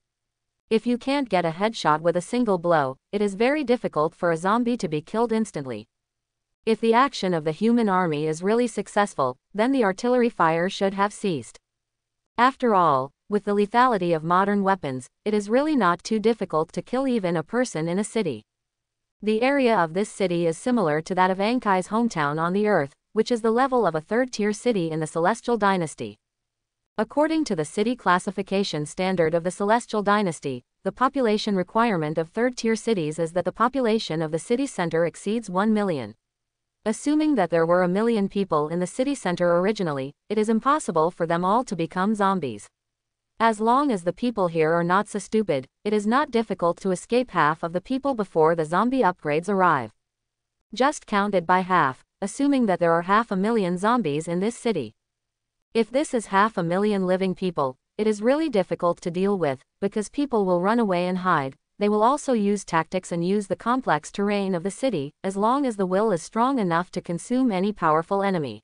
If you can't get a headshot with a single blow, it is very difficult for a zombie to be killed instantly. If the action of the human army is really successful, then the artillery fire should have ceased. After all, with the lethality of modern weapons, it is really not too difficult to kill even a person in a city. The area of this city is similar to that of Enkai's hometown on the Earth, which is the level of a third-tier city in the Celestial Dynasty. According to the city classification standard of the Celestial Dynasty, the population requirement of third-tier cities is that the population of the city center exceeds 1 million. Assuming that there were 1 million people in the city center originally, it is impossible for them all to become zombies. As long as the people here are not so stupid, it is not difficult to escape half of the people before the zombie upgrades arrive. Just count it by half, assuming that there are 500,000 zombies in this city. If this is 500,000 living people, it is really difficult to deal with, because people will run away and hide. They will also use tactics and use the complex terrain of the city, as long as the will is strong enough to consume any powerful enemy.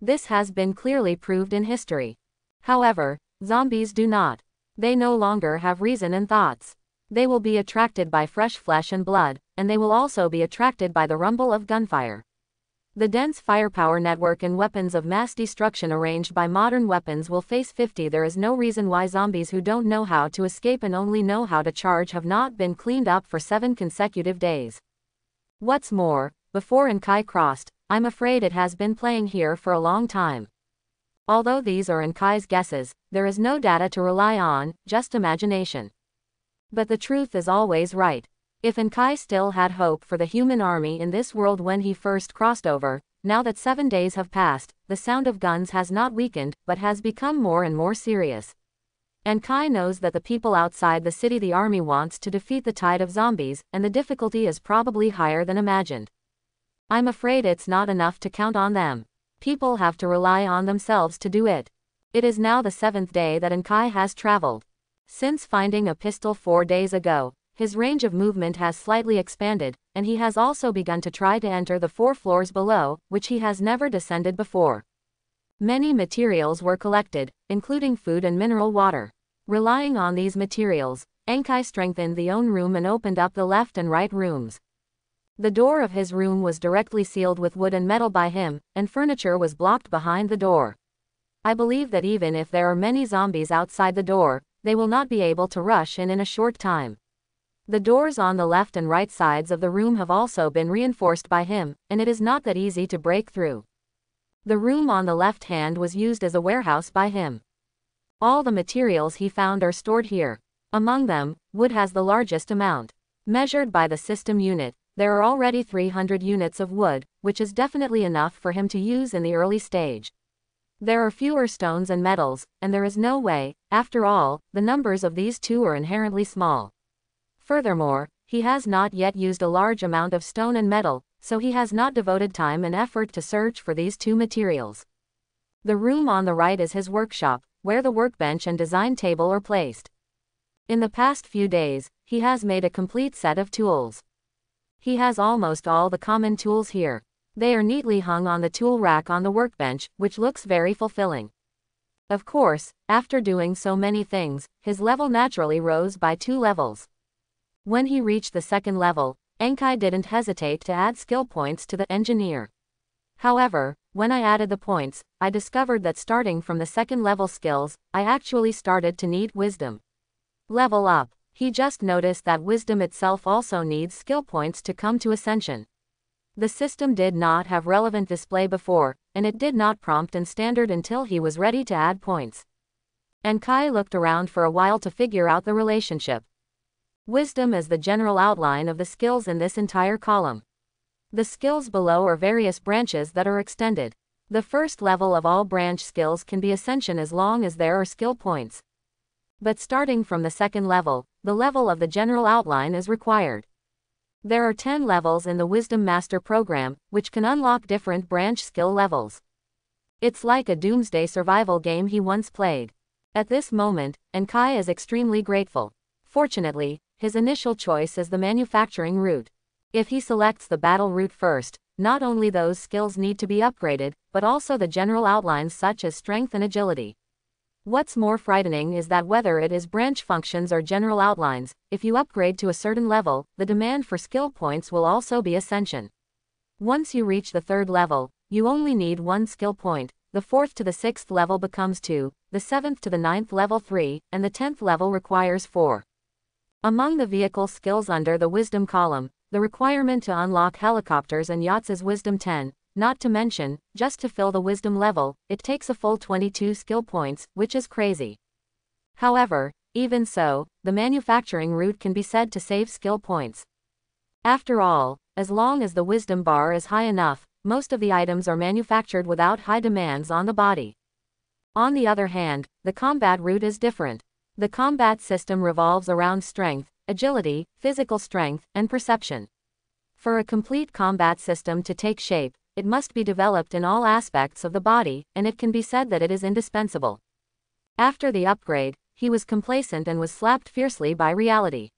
This has been clearly proved in history. However, zombies do not. They no longer have reason and thoughts. They will be attracted by fresh flesh and blood, and they will also be attracted by the rumble of gunfire. The dense firepower network and weapons of mass destruction arranged by modern weapons will face 50. There is no reason why zombies who don't know how to escape and only know how to charge have not been cleaned up for 7 consecutive days. What's more, before Enkai crossed, I'm afraid it has been playing here for a long time. Although these are Enkai's guesses, there is no data to rely on, just imagination. But the truth is always right. If Enkai still had hope for the human army in this world when he first crossed over, now that 7 days have passed, the sound of guns has not weakened, but has become more and more serious. Enkai knows that the people outside the city the army wants to defeat the tide of zombies, and the difficulty is probably higher than imagined. I'm afraid it's not enough to count on them. People have to rely on themselves to do it. It is now the 7th day that Enkai has traveled. Since finding a pistol 4 days ago, his range of movement has slightly expanded, and he has also begun to try to enter the 4 floors below, which he has never descended before. Many materials were collected, including food and mineral water. Relying on these materials, Enkai strengthened the own room and opened up the left and right rooms. The door of his room was directly sealed with wood and metal by him, and furniture was blocked behind the door. I believe that even if there are many zombies outside the door, they will not be able to rush in a short time. The doors on the left and right sides of the room have also been reinforced by him, and it is not that easy to break through. The room on the left hand was used as a warehouse by him. All the materials he found are stored here. Among them, wood has the largest amount. Measured by the system unit, There are already 300 units of wood, which is definitely enough for him to use in the early stage. There are fewer stones and metals, and there is no way, after all, the numbers of these two are inherently small. Furthermore, he has not yet used a large amount of stone and metal, so he has not devoted time and effort to search for these two materials. The room on the right is his workshop, where the workbench and design table are placed. In the past few days, he has made a complete set of tools. He has almost all the common tools here. They are neatly hung on the tool rack on the workbench, which looks very fulfilling. Of course, after doing so many things, his level naturally rose by 2 levels. When he reached the second level, Enkai didn't hesitate to add skill points to the engineer. However, when I added the points, I discovered that starting from the second level skills, I actually started to need wisdom. Level up. He just noticed that wisdom itself also needs skill points to come to ascension. The system did not have relevant display before, and it did not prompt in standard until he was ready to add points. Enkai looked around for a while to figure out the relationship. Wisdom is the general outline of the skills in this entire column. The skills below are various branches that are extended. The first level of all branch skills can be ascension as long as there are skill points. But starting from the second level, the level of the general outline is required. There are 10 levels in the Wisdom Master program, which can unlock different branch skill levels. It's like a doomsday survival game he once played. At this moment, Enkai is extremely grateful. Fortunately, his initial choice is the manufacturing route. If he selects the battle route first, not only those skills need to be upgraded, but also the general outlines such as strength and agility. What's more frightening is that whether it is branch functions or general outlines, if you upgrade to a certain level, the demand for skill points will also be ascension. Once you reach the third level, you only need 1 skill point, the 4th to the 6th level becomes 2, the 7th to the 9th level 3, and the 10th level requires 4. Among the vehicle skills under the wisdom column, the requirement to unlock helicopters and yachts is Wisdom 10, not to mention, just to fill the Wisdom level, it takes a full 22 skill points, which is crazy. However, even so, the manufacturing route can be said to save skill points. After all, as long as the Wisdom bar is high enough, most of the items are manufactured without high demands on the body. On the other hand, the combat route is different. The combat system revolves around strength, agility, physical strength, and perception. For a complete combat system to take shape, it must be developed in all aspects of the body, and it can be said that it is indispensable. After the upgrade, he was complacent and was slapped fiercely by reality.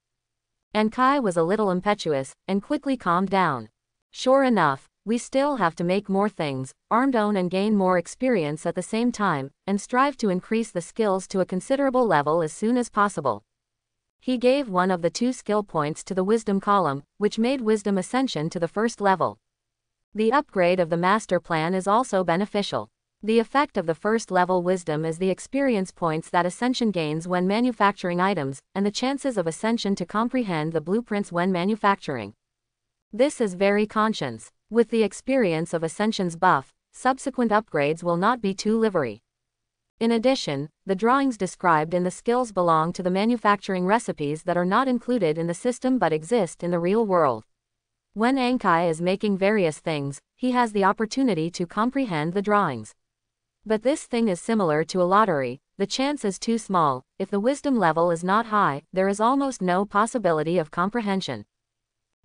Enkai was a little impetuous, and quickly calmed down. Sure enough, we still have to make more things, arm down and gain more experience at the same time, and strive to increase the skills to a considerable level as soon as possible. He gave 1 of the 2 skill points to the wisdom column, which made wisdom ascension to the first level. The upgrade of the master plan is also beneficial. The effect of the first level wisdom is the experience points that ascension gains when manufacturing items, and the chances of ascension to comprehend the blueprints when manufacturing. This is very conscious. With the experience of ascension's buff, subsequent upgrades will not be too livery. In addition, the drawings described in the skills belong to the manufacturing recipes that are not included in the system but exist in the real world. When Enkai is making various things, he has the opportunity to comprehend the drawings. But this thing is similar to a lottery, the chance is too small. If the wisdom level is not high, there is almost no possibility of comprehension.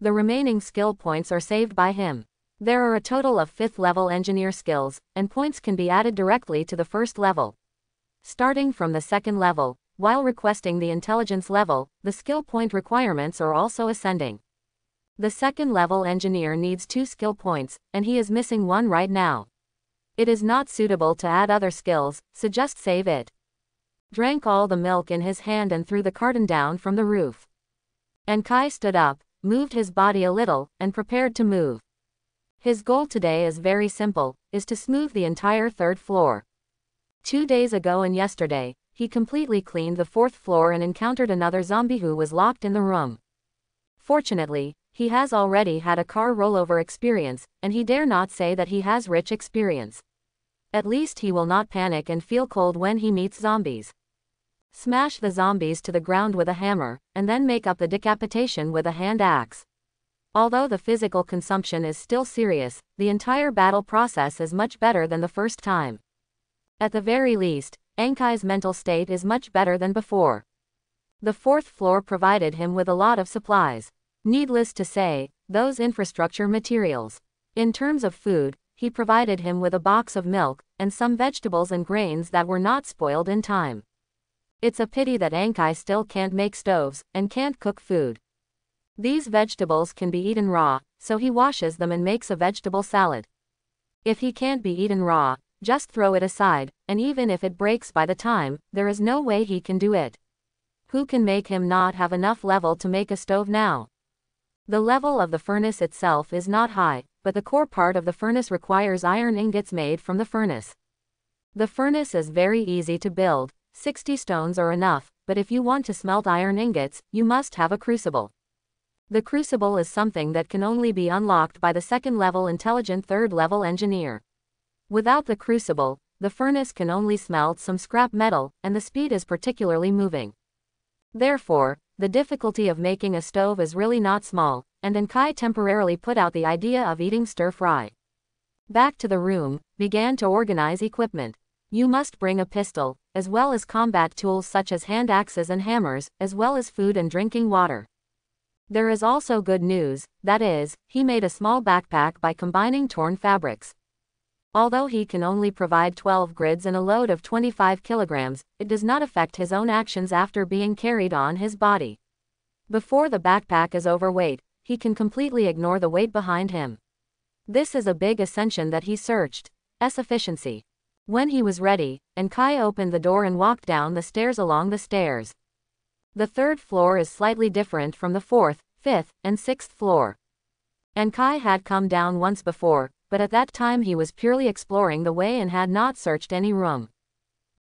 The remaining skill points are saved by him. There are a total of 5th level engineer skills, and points can be added directly to the first level. Starting from the second level, while requesting the intelligence level, the skill point requirements are also ascending. The second level engineer needs 2 skill points, and he is missing 1 right now. It is not suitable to add other skills, so just save it. Drank all the milk in his hand and threw the carton down from the roof. Enkai stood up, moved his body a little, and prepared to move. His goal today is very simple, is to smooth the entire 3rd floor. 2 days ago and yesterday, he completely cleaned the 4th floor and encountered another zombie who was locked in the room. Fortunately, he has already had a car rollover experience, and he dare not say that he has rich experience. At least he will not panic and feel cold when he meets zombies. Smash the zombies to the ground with a hammer, and then make up the decapitation with a hand axe. Although the physical consumption is still serious, the entire battle process is much better than the first time. At the very least, Enkai's mental state is much better than before. The fourth floor provided him with a lot of supplies. Needless to say, those infrastructure materials. In terms of food, he provided him with a box of milk, and some vegetables and grains that were not spoiled in time. It's a pity that Enkai still can't make stoves, and can't cook food. These vegetables can be eaten raw, so he washes them and makes a vegetable salad. If he can't be eaten raw, just throw it aside, and even if it breaks by the time, there is no way he can do it. Who can make him not have enough level to make a stove now? The level of the furnace itself is not high, but the core part of the furnace requires iron ingots made from the furnace. The furnace is very easy to build, 60 stones are enough, but if you want to smelt iron ingots, you must have a crucible. The crucible is something that can only be unlocked by the second-level intelligent third-level engineer. Without the crucible, the furnace can only smelt some scrap metal, and the speed is particularly moving. Therefore, the difficulty of making a stove is really not small, and Enkai temporarily put out the idea of eating stir-fry. Back to the room, began to organize equipment. You must bring a pistol, as well as combat tools such as hand axes and hammers, as well as food and drinking water. There is also good news, that is, he made a small backpack by combining torn fabrics. Although he can only provide 12 grids and a load of 25 kilograms, it does not affect his own actions after being carried on his body. Before the backpack is overweight, he can completely ignore the weight behind him. This is a big ascension that he searched. Efficiency. When he was ready, Enkai opened the door and walked down the stairs along the stairs. The third floor is slightly different from the fourth, fifth, and sixth floor. Enkai had come down once before, but at that time he was purely exploring the way and had not searched any room.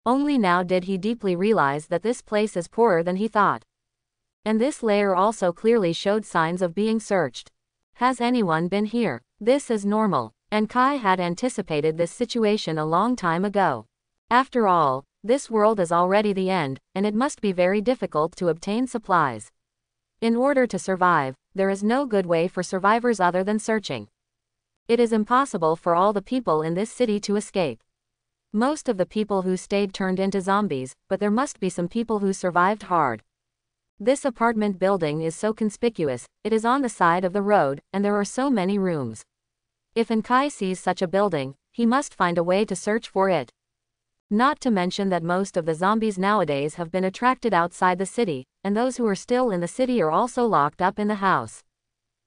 Only now did he deeply realize that this place is poorer than he thought. And this lair also clearly showed signs of being searched. Has anyone been here? This is normal. Enkai had anticipated this situation a long time ago. After all, this world is already the end, and it must be very difficult to obtain supplies. In order to survive, there is no good way for survivors other than searching. It is impossible for all the people in this city to escape. Most of the people who stayed turned into zombies, but there must be some people who survived hard. This apartment building is so conspicuous, it is on the side of the road, and there are so many rooms. If Enkai sees such a building, he must find a way to search for it. Not to mention that most of the zombies nowadays have been attracted outside the city, and those who are still in the city are also locked up in the house.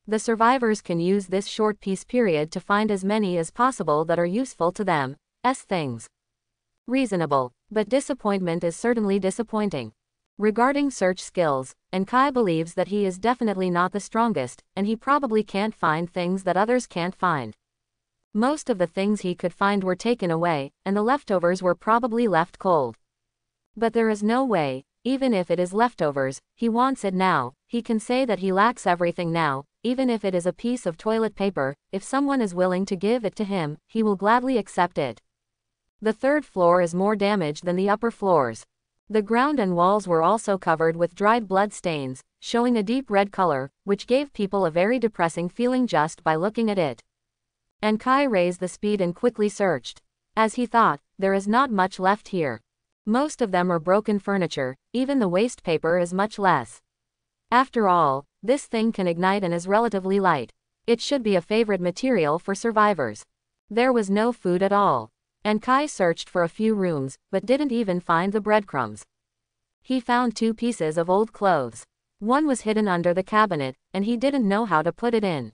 The survivors can use this short peace period to find as many as possible that are useful to them, things. Reasonable, but disappointment is certainly disappointing. Regarding search skills, Enkai believes that he is definitely not the strongest, and he probably can't find things that others can't find. Most of the things he could find were taken away, and the leftovers were probably left cold. But there is no way, even if it is leftovers, he wants it now, he can say that he lacks everything now, even if it is a piece of toilet paper, if someone is willing to give it to him, he will gladly accept it. The third floor is more damaged than the upper floors. The ground and walls were also covered with dried blood stains, showing a deep red color, which gave people a very depressing feeling just by looking at it. Enkai raised the speed and quickly searched. As he thought, there is not much left here. Most of them are broken furniture, even the waste paper is much less. After all, this thing can ignite and is relatively light. It should be a favorite material for survivors. There was no food at all. Enkai searched for a few rooms, but didn't even find the breadcrumbs. He found two pieces of old clothes. One was hidden under the cabinet, and he didn't know how to put it in.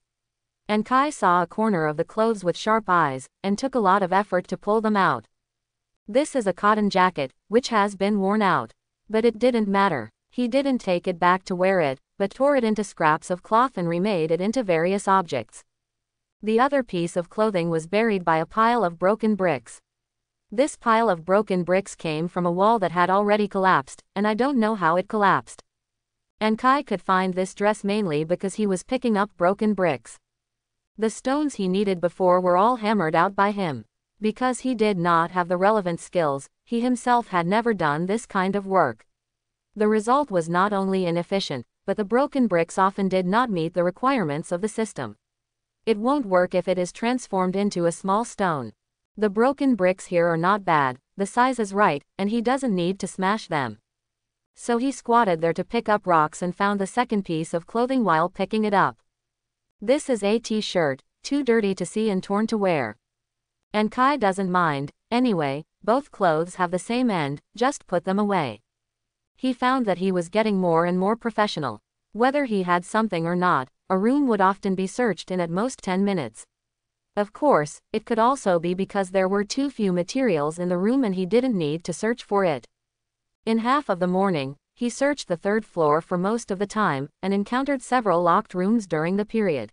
Enkai saw a corner of the clothes with sharp eyes, and took a lot of effort to pull them out. This is a cotton jacket, which has been worn out. But it didn't matter. He didn't take it back to wear it, but tore it into scraps of cloth and remade it into various objects. The other piece of clothing was buried by a pile of broken bricks. This pile of broken bricks came from a wall that had already collapsed, and I don't know how it collapsed. Enkai could find this dress mainly because he was picking up broken bricks. The stones he needed before were all hammered out by him. Because he did not have the relevant skills, he himself had never done this kind of work. The result was not only inefficient, but the broken bricks often did not meet the requirements of the system. It won't work if it is transformed into a small stone. The broken bricks here are not bad, the size is right, and he doesn't need to smash them. So he squatted there to pick up rocks and found the second piece of clothing while picking it up. This is a t-shirt, too dirty to see and torn to wear. And Kai doesn't mind, anyway, both clothes have the same end, just put them away. He found that he was getting more and more professional. Whether he had something or not, a room would often be searched in at most 10 minutes. Of course, it could also be because there were too few materials in the room and he didn't need to search for it. In half of the morning, he searched the third floor for most of the time, and encountered several locked rooms during the period.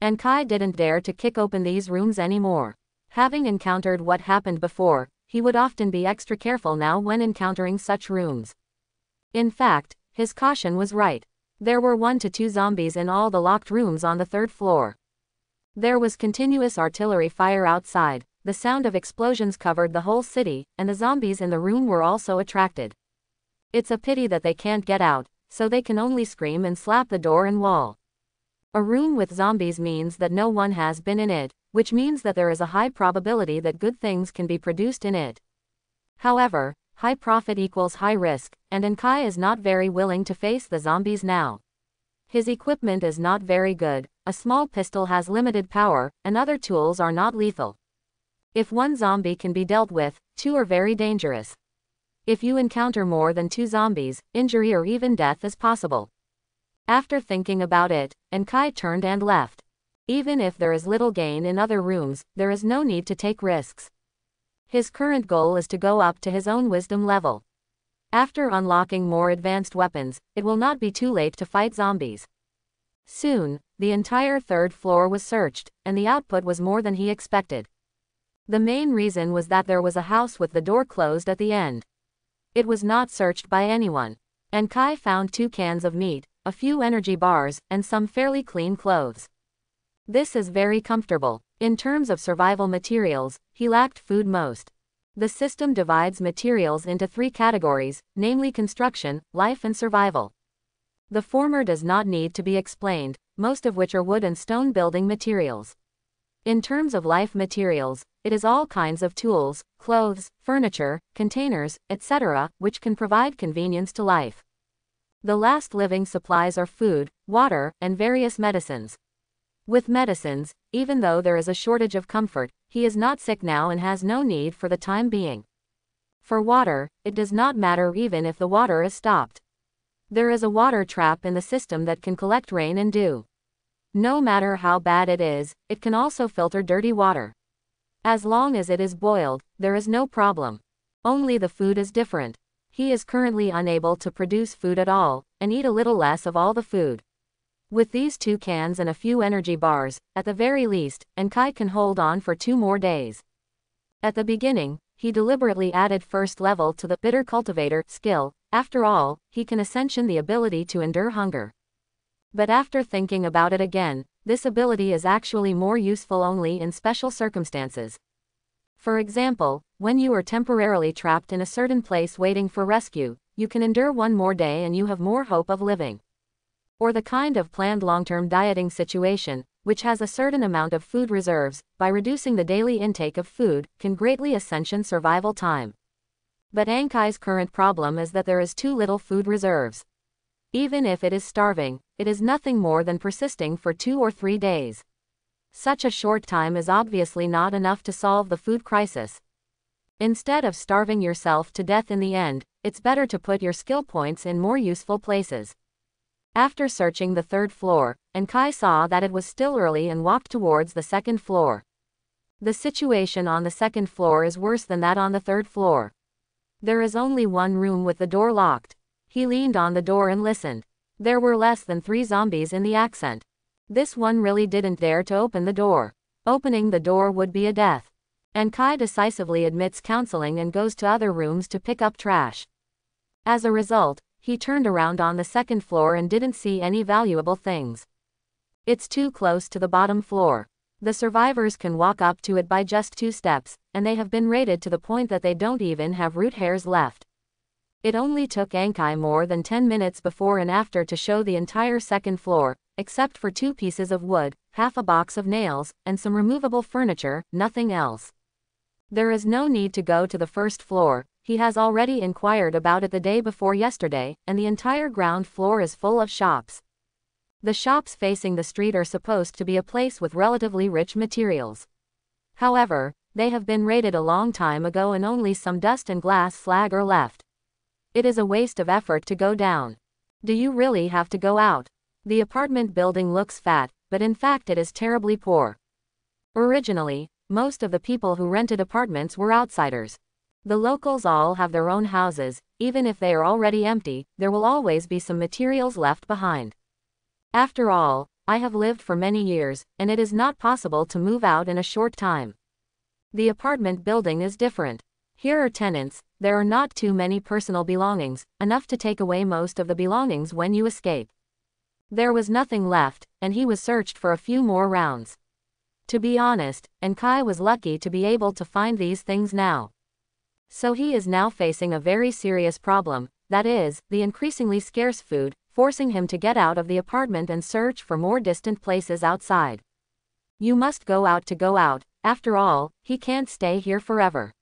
And Kai didn't dare to kick open these rooms anymore. Having encountered what happened before, he would often be extra careful now when encountering such rooms. In fact, his caution was right. There were 1 to 2 zombies in all the locked rooms on the third floor. There was continuous artillery fire outside, the sound of explosions covered the whole city, and the zombies in the room were also attracted. It's a pity that they can't get out, so they can only scream and slap the door and wall. A room with zombies means that no one has been in it, which means that there is a high probability that good things can be produced in it. However, high profit equals high risk, and Enkai is not very willing to face the zombies now. His equipment is not very good, a small pistol has limited power, and other tools are not lethal. If one zombie can be dealt with, 2 are very dangerous. If you encounter more than 2 zombies, injury or even death is possible. After thinking about it, Enkai turned and left. Even if there is little gain in other rooms, there is no need to take risks. His current goal is to go up to his own wisdom level. After unlocking more advanced weapons, it will not be too late to fight zombies. Soon, the entire third floor was searched, and the output was more than he expected. The main reason was that there was a house with the door closed at the end. It was not searched by anyone. And Kai found 2 cans of meat, a few energy bars, and some fairly clean clothes. This is very comfortable. In terms of survival materials, he lacked food most. The system divides materials into 3 categories, namely construction, life and survival. The former does not need to be explained, most of which are wood and stone building materials. In terms of life materials, it is all kinds of tools, clothes, furniture, containers, etc., which can provide convenience to life. The last living supplies are food, water, and various medicines. With medicines, even though there is a shortage of comfort, he is not sick now and has no need for the time being. For water, it does not matter even if the water is stopped. There is a water trap in the system that can collect rain and dew. No matter how bad it is, it can also filter dirty water. As long as it is boiled, there is no problem. Only the food is different. He is currently unable to produce food at all, and eat a little less of all the food. With these 2 cans and a few energy bars, at the very least, Enkai can hold on for 2 more days. At the beginning, he deliberately added first level to the bitter cultivator skill. After all, he can ascension the ability to endure hunger. But after thinking about it again, this ability is actually more useful only in special circumstances. For example, when you are temporarily trapped in a certain place waiting for rescue, you can endure 1 more day and you have more hope of living. Or the kind of planned long-term dieting situation, which has a certain amount of food reserves, by reducing the daily intake of food, can greatly ascension survival time. But Enkai's current problem is that there is too little food reserves. Even if it is starving, it is nothing more than persisting for 2 or 3 days. Such a short time is obviously not enough to solve the food crisis. Instead of starving yourself to death in the end, it's better to put your skill points in more useful places. After searching the third floor, Enkai saw that it was still early and walked towards the second floor. The situation on the second floor is worse than that on the third floor. There is only 1 room with the door locked. He leaned on the door and listened. There were less than 3 zombies in the accent. This one really didn't dare to open the door. Opening the door would be a death. Enkai decisively admits counseling and goes to other rooms to pick up trash. As a result, he turned around on the second floor and didn't see any valuable things. It's too close to the bottom floor. The survivors can walk up to it by just 2 steps, and they have been raided to the point that they don't even have root hairs left. It only took Anki more than 10 minutes before and after to show the entire second floor, except for 2 pieces of wood, half a box of nails, and some removable furniture, nothing else. There is no need to go to the first floor, he has already inquired about it the day before yesterday, and the entire ground floor is full of shops. The shops facing the street are supposed to be a place with relatively rich materials. However, they have been raided a long time ago and only some dust and glass slag are left. It is a waste of effort to go down. Do you really have to go out? The apartment building looks fat, but in fact it is terribly poor. Originally, most of the people who rented apartments were outsiders. The locals all have their own houses, even if they are already empty, there will always be some materials left behind. After all, I have lived for many years, and it is not possible to move out in a short time. The apartment building is different. Here are tenants, there are not too many personal belongings, enough to take away most of the belongings when you escape. There was nothing left, and he was searched for a few more rounds. To be honest, Anki was lucky to be able to find these things now. So he is now facing a very serious problem, that is, the increasingly scarce food, forcing him to get out of the apartment and search for more distant places outside. You must go out to go out, after all, he can't stay here forever.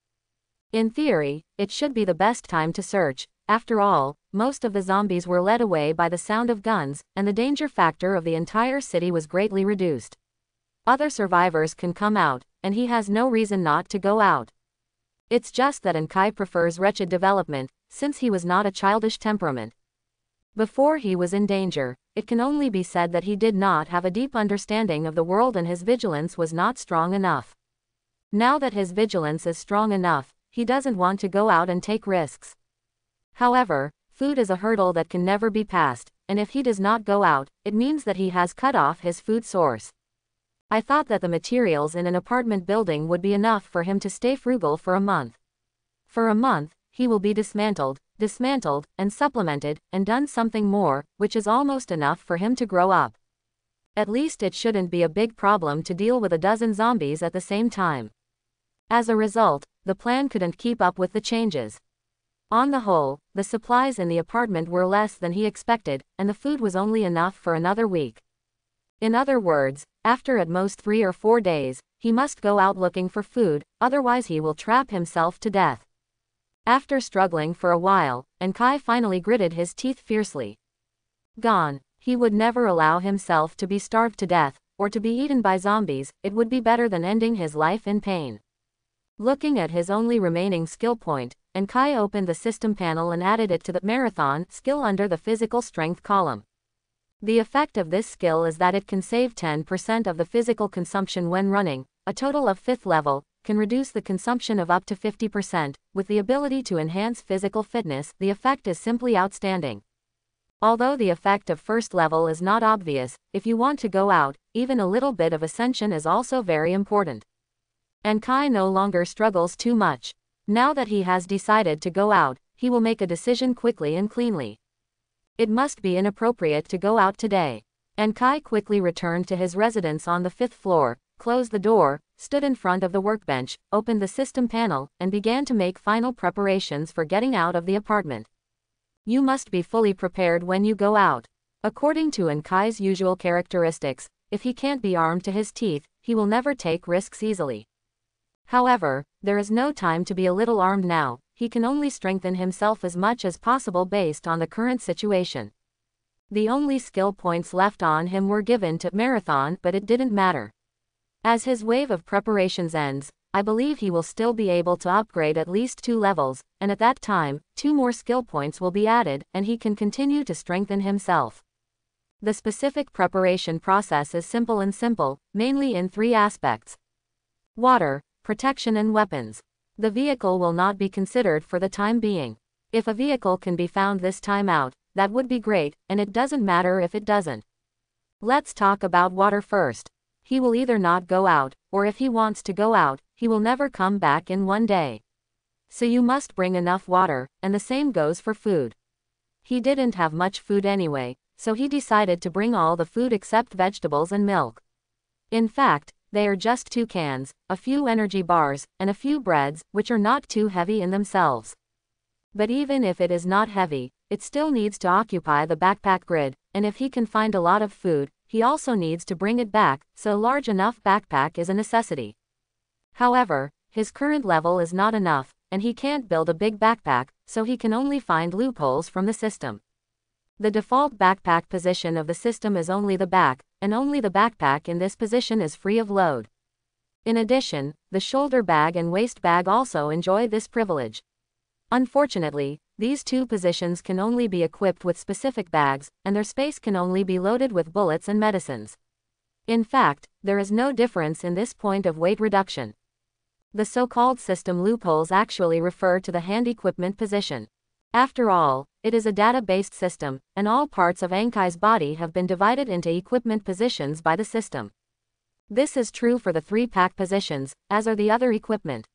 In theory, it should be the best time to search, after all, most of the zombies were led away by the sound of guns, and the danger factor of the entire city was greatly reduced. Other survivors can come out, and he has no reason not to go out. It's just that Anki prefers wretched development, since he was not a childish temperament. Before he was in danger, it can only be said that he did not have a deep understanding of the world and his vigilance was not strong enough. Now that his vigilance is strong enough, he doesn't want to go out and take risks. However, food is a hurdle that can never be passed, and if he does not go out, it means that he has cut off his food source. I thought that the materials in an apartment building would be enough for him to stay frugal for a month. For a month, he will be dismantled, and supplemented, and done something more, which is almost enough for him to grow up. At least it shouldn't be a big problem to deal with a dozen zombies at the same time. As a result, the plan couldn't keep up with the changes. On the whole, the supplies in the apartment were less than he expected, and the food was only enough for another week. In other words, after at most 3 or 4 days, he must go out looking for food, otherwise he will trap himself to death. After struggling for a while, Anki finally gritted his teeth fiercely. Gone, he would never allow himself to be starved to death, or to be eaten by zombies, it would be better than ending his life in pain. Looking at his only remaining skill point, Anki opened the system panel and added it to the marathon skill under the physical strength column. The effect of this skill is that it can save 10% of the physical consumption when running, a total of 5th level, can reduce the consumption of up to 50%, with the ability to enhance physical fitness, the effect is simply outstanding. Although the effect of 1st level is not obvious, if you want to go out, even a little bit of ascension is also very important. Anki no longer struggles too much. Now that he has decided to go out, he will make a decision quickly and cleanly. It must be inappropriate to go out today. Anki quickly returned to his residence on the 5th floor, closed the door, stood in front of the workbench, opened the system panel, and began to make final preparations for getting out of the apartment. You must be fully prepared when you go out. According to Anki's usual characteristics, if he can't be armed to his teeth, he will never take risks easily. However, there is no time to be a little armed now, he can only strengthen himself as much as possible based on the current situation. The only skill points left on him were given to Marathon, but it didn't matter. As his wave of preparations ends, I believe he will still be able to upgrade at least 2 levels, and at that time, 2 more skill points will be added, and he can continue to strengthen himself. The specific preparation process is simple and simple, mainly in 3 aspects. Water, protection and weapons. The vehicle will not be considered for the time being. If a vehicle can be found this time out, that would be great, and it doesn't matter if it doesn't. Let's talk about water first. He will either not go out, or if he wants to go out, he will never come back in one day. So you must bring enough water, and the same goes for food. He didn't have much food anyway, so he decided to bring all the food except vegetables and milk. In fact, they are just 2 cans, a few energy bars, and a few breads, which are not too heavy in themselves. But even if it is not heavy, it still needs to occupy the backpack grid, and if he can find a lot of food, he also needs to bring it back, so a large enough backpack is a necessity. However, his current level is not enough, and he can't build a big backpack, so he can only find loopholes from the system. The default backpack position of the system is only the back, and only the backpack in this position is free of load. In addition, the shoulder bag and waist bag also enjoy this privilege. Unfortunately, these two positions can only be equipped with specific bags, and their space can only be loaded with bullets and medicines. In fact, there is no difference in this point of weight reduction. The so-called system loopholes actually refer to the hand equipment position. After all, it is a data-based system, and all parts of Enkai's body have been divided into equipment positions by the system. This is true for the three-pack positions, as are the other equipment.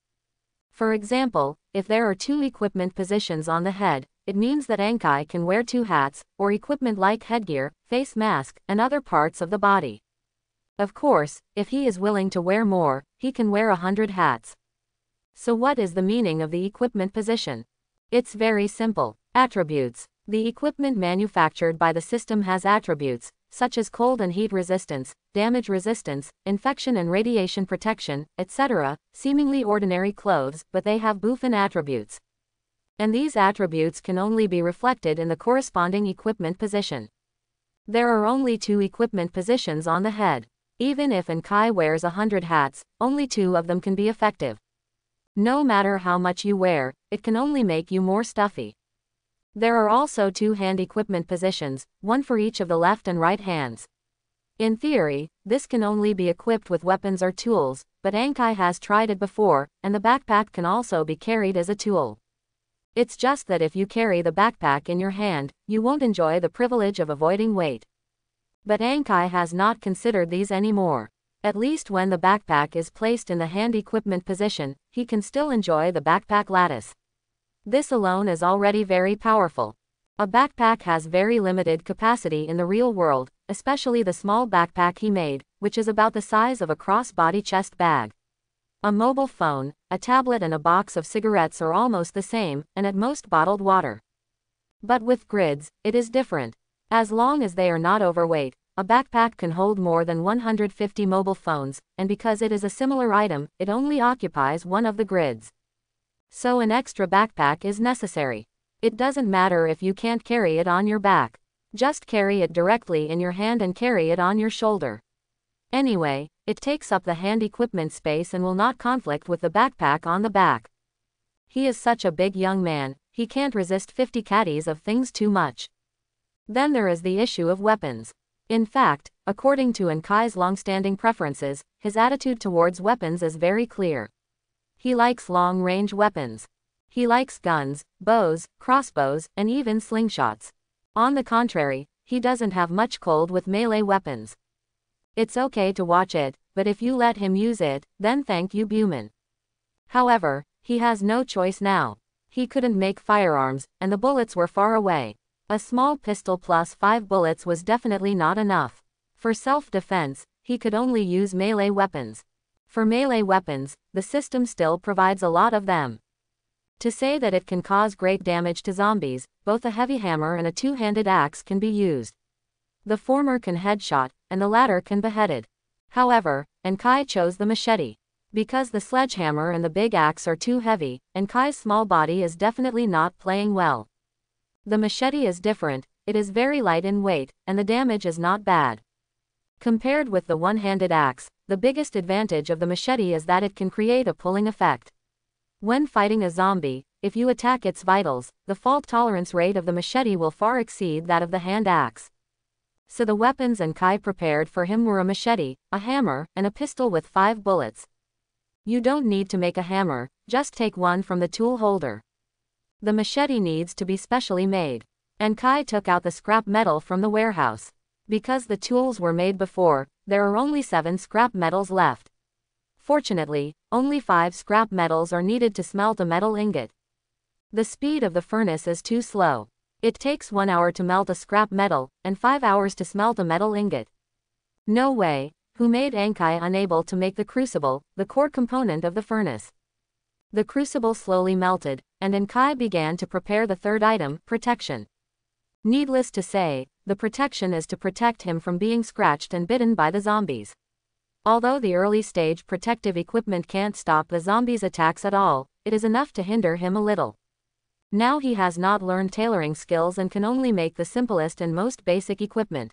For example, if there are two equipment positions on the head, it means that Enkai can wear two hats, or equipment like headgear, face mask, and other parts of the body. Of course, if he is willing to wear more, he can wear 100 hats. So what is the meaning of the equipment position? It's very simple. Attributes. The equipment manufactured by the system has attributes, such as cold and heat resistance, damage resistance, infection and radiation protection, etc., seemingly ordinary clothes, but they have Bufan attributes. And these attributes can only be reflected in the corresponding equipment position. There are only two equipment positions on the head. Even if Enkai wears 100 hats, only two of them can be effective. No matter how much you wear, it can only make you more stuffy. There are also two hand equipment positions, one for each of the left and right hands. In theory, this can only be equipped with weapons or tools, but Enkai has tried it before, and the backpack can also be carried as a tool. It's just that if you carry the backpack in your hand, you won't enjoy the privilege of avoiding weight. But Enkai has not considered these anymore. At least when the backpack is placed in the hand equipment position, he can still enjoy the backpack lattice. This alone is already very powerful. A backpack has very limited capacity in the real world, especially the small backpack he made, which is about the size of a cross-body chest bag. A mobile phone, a tablet and a box of cigarettes are almost the same, and at most bottled water. But with grids, it is different. As long as they are not overweight, a backpack can hold more than 150 mobile phones, and because it is a similar item, it only occupies one of the grids. So an extra backpack is necessary. It doesn't matter if you can't carry it on your back. Just carry it directly in your hand and carry it on your shoulder. Anyway, it takes up the hand equipment space and will not conflict with the backpack on the back. He is such a big young man, he can't resist 50 caddies of things too much. Then there is the issue of weapons. In fact, according to Enkai's long-standing preferences, his attitude towards weapons is very clear. He likes long-range weapons. He likes guns, bows, crossbows, and even slingshots. On the contrary, he doesn't have much cold with melee weapons. It's okay to watch it, but if you let him use it, then thank you, Buman. However, he has no choice now. He couldn't make firearms, and the bullets were far away. A small pistol plus 5 bullets was definitely not enough. For self-defense, he could only use melee weapons. For melee weapons, the system still provides a lot of them. To say that it can cause great damage to zombies, both a heavy hammer and a two-handed axe can be used. The former can headshot, and the latter can beheaded. However, Enkai chose the machete. Because the sledgehammer and the big axe are too heavy, Enkai's small body is definitely not playing well. The machete is different, it is very light in weight, and the damage is not bad. Compared with the one-handed axe, the biggest advantage of the machete is that it can create a pulling effect. When fighting a zombie, if you attack its vitals, the fault tolerance rate of the machete will far exceed that of the hand axe. So the weapons Enkai prepared for him were a machete, a hammer, and a pistol with 5 bullets. You don't need to make a hammer, just take one from the tool holder. The machete needs to be specially made. Enkai took out the scrap metal from the warehouse. Because the tools were made before, there are only 7 scrap metals left. Fortunately, only 5 scrap metals are needed to smelt a metal ingot. The speed of the furnace is too slow. It takes 1 hour to melt a scrap metal, and 5 hours to smelt a metal ingot. No way, who made Enkai unable to make the crucible, the core component of the furnace? The crucible slowly melted, and Enkai began to prepare the third item, protection. Needless to say, the protection is to protect him from being scratched and bitten by the zombies. Although the early-stage protective equipment can't stop the zombies' attacks at all, it is enough to hinder him a little. Now he has not learned tailoring skills and can only make the simplest and most basic equipment.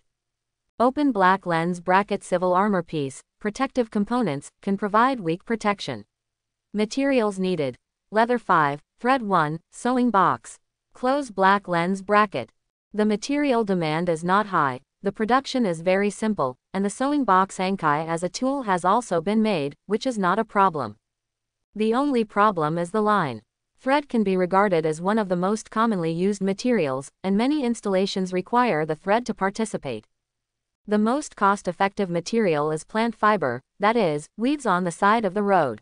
Open black lens bracket civil armor piece, protective components, can provide weak protection. Materials needed: leather 5, thread 1, sewing box. Close black lens bracket. The material demand is not high, the production is very simple, and the sewing box Enkai as a tool has also been made, which is not a problem. The only problem is the line. Thread can be regarded as one of the most commonly used materials, and many installations require the thread to participate. The most cost-effective material is plant fiber, that is, weaves on the side of the road.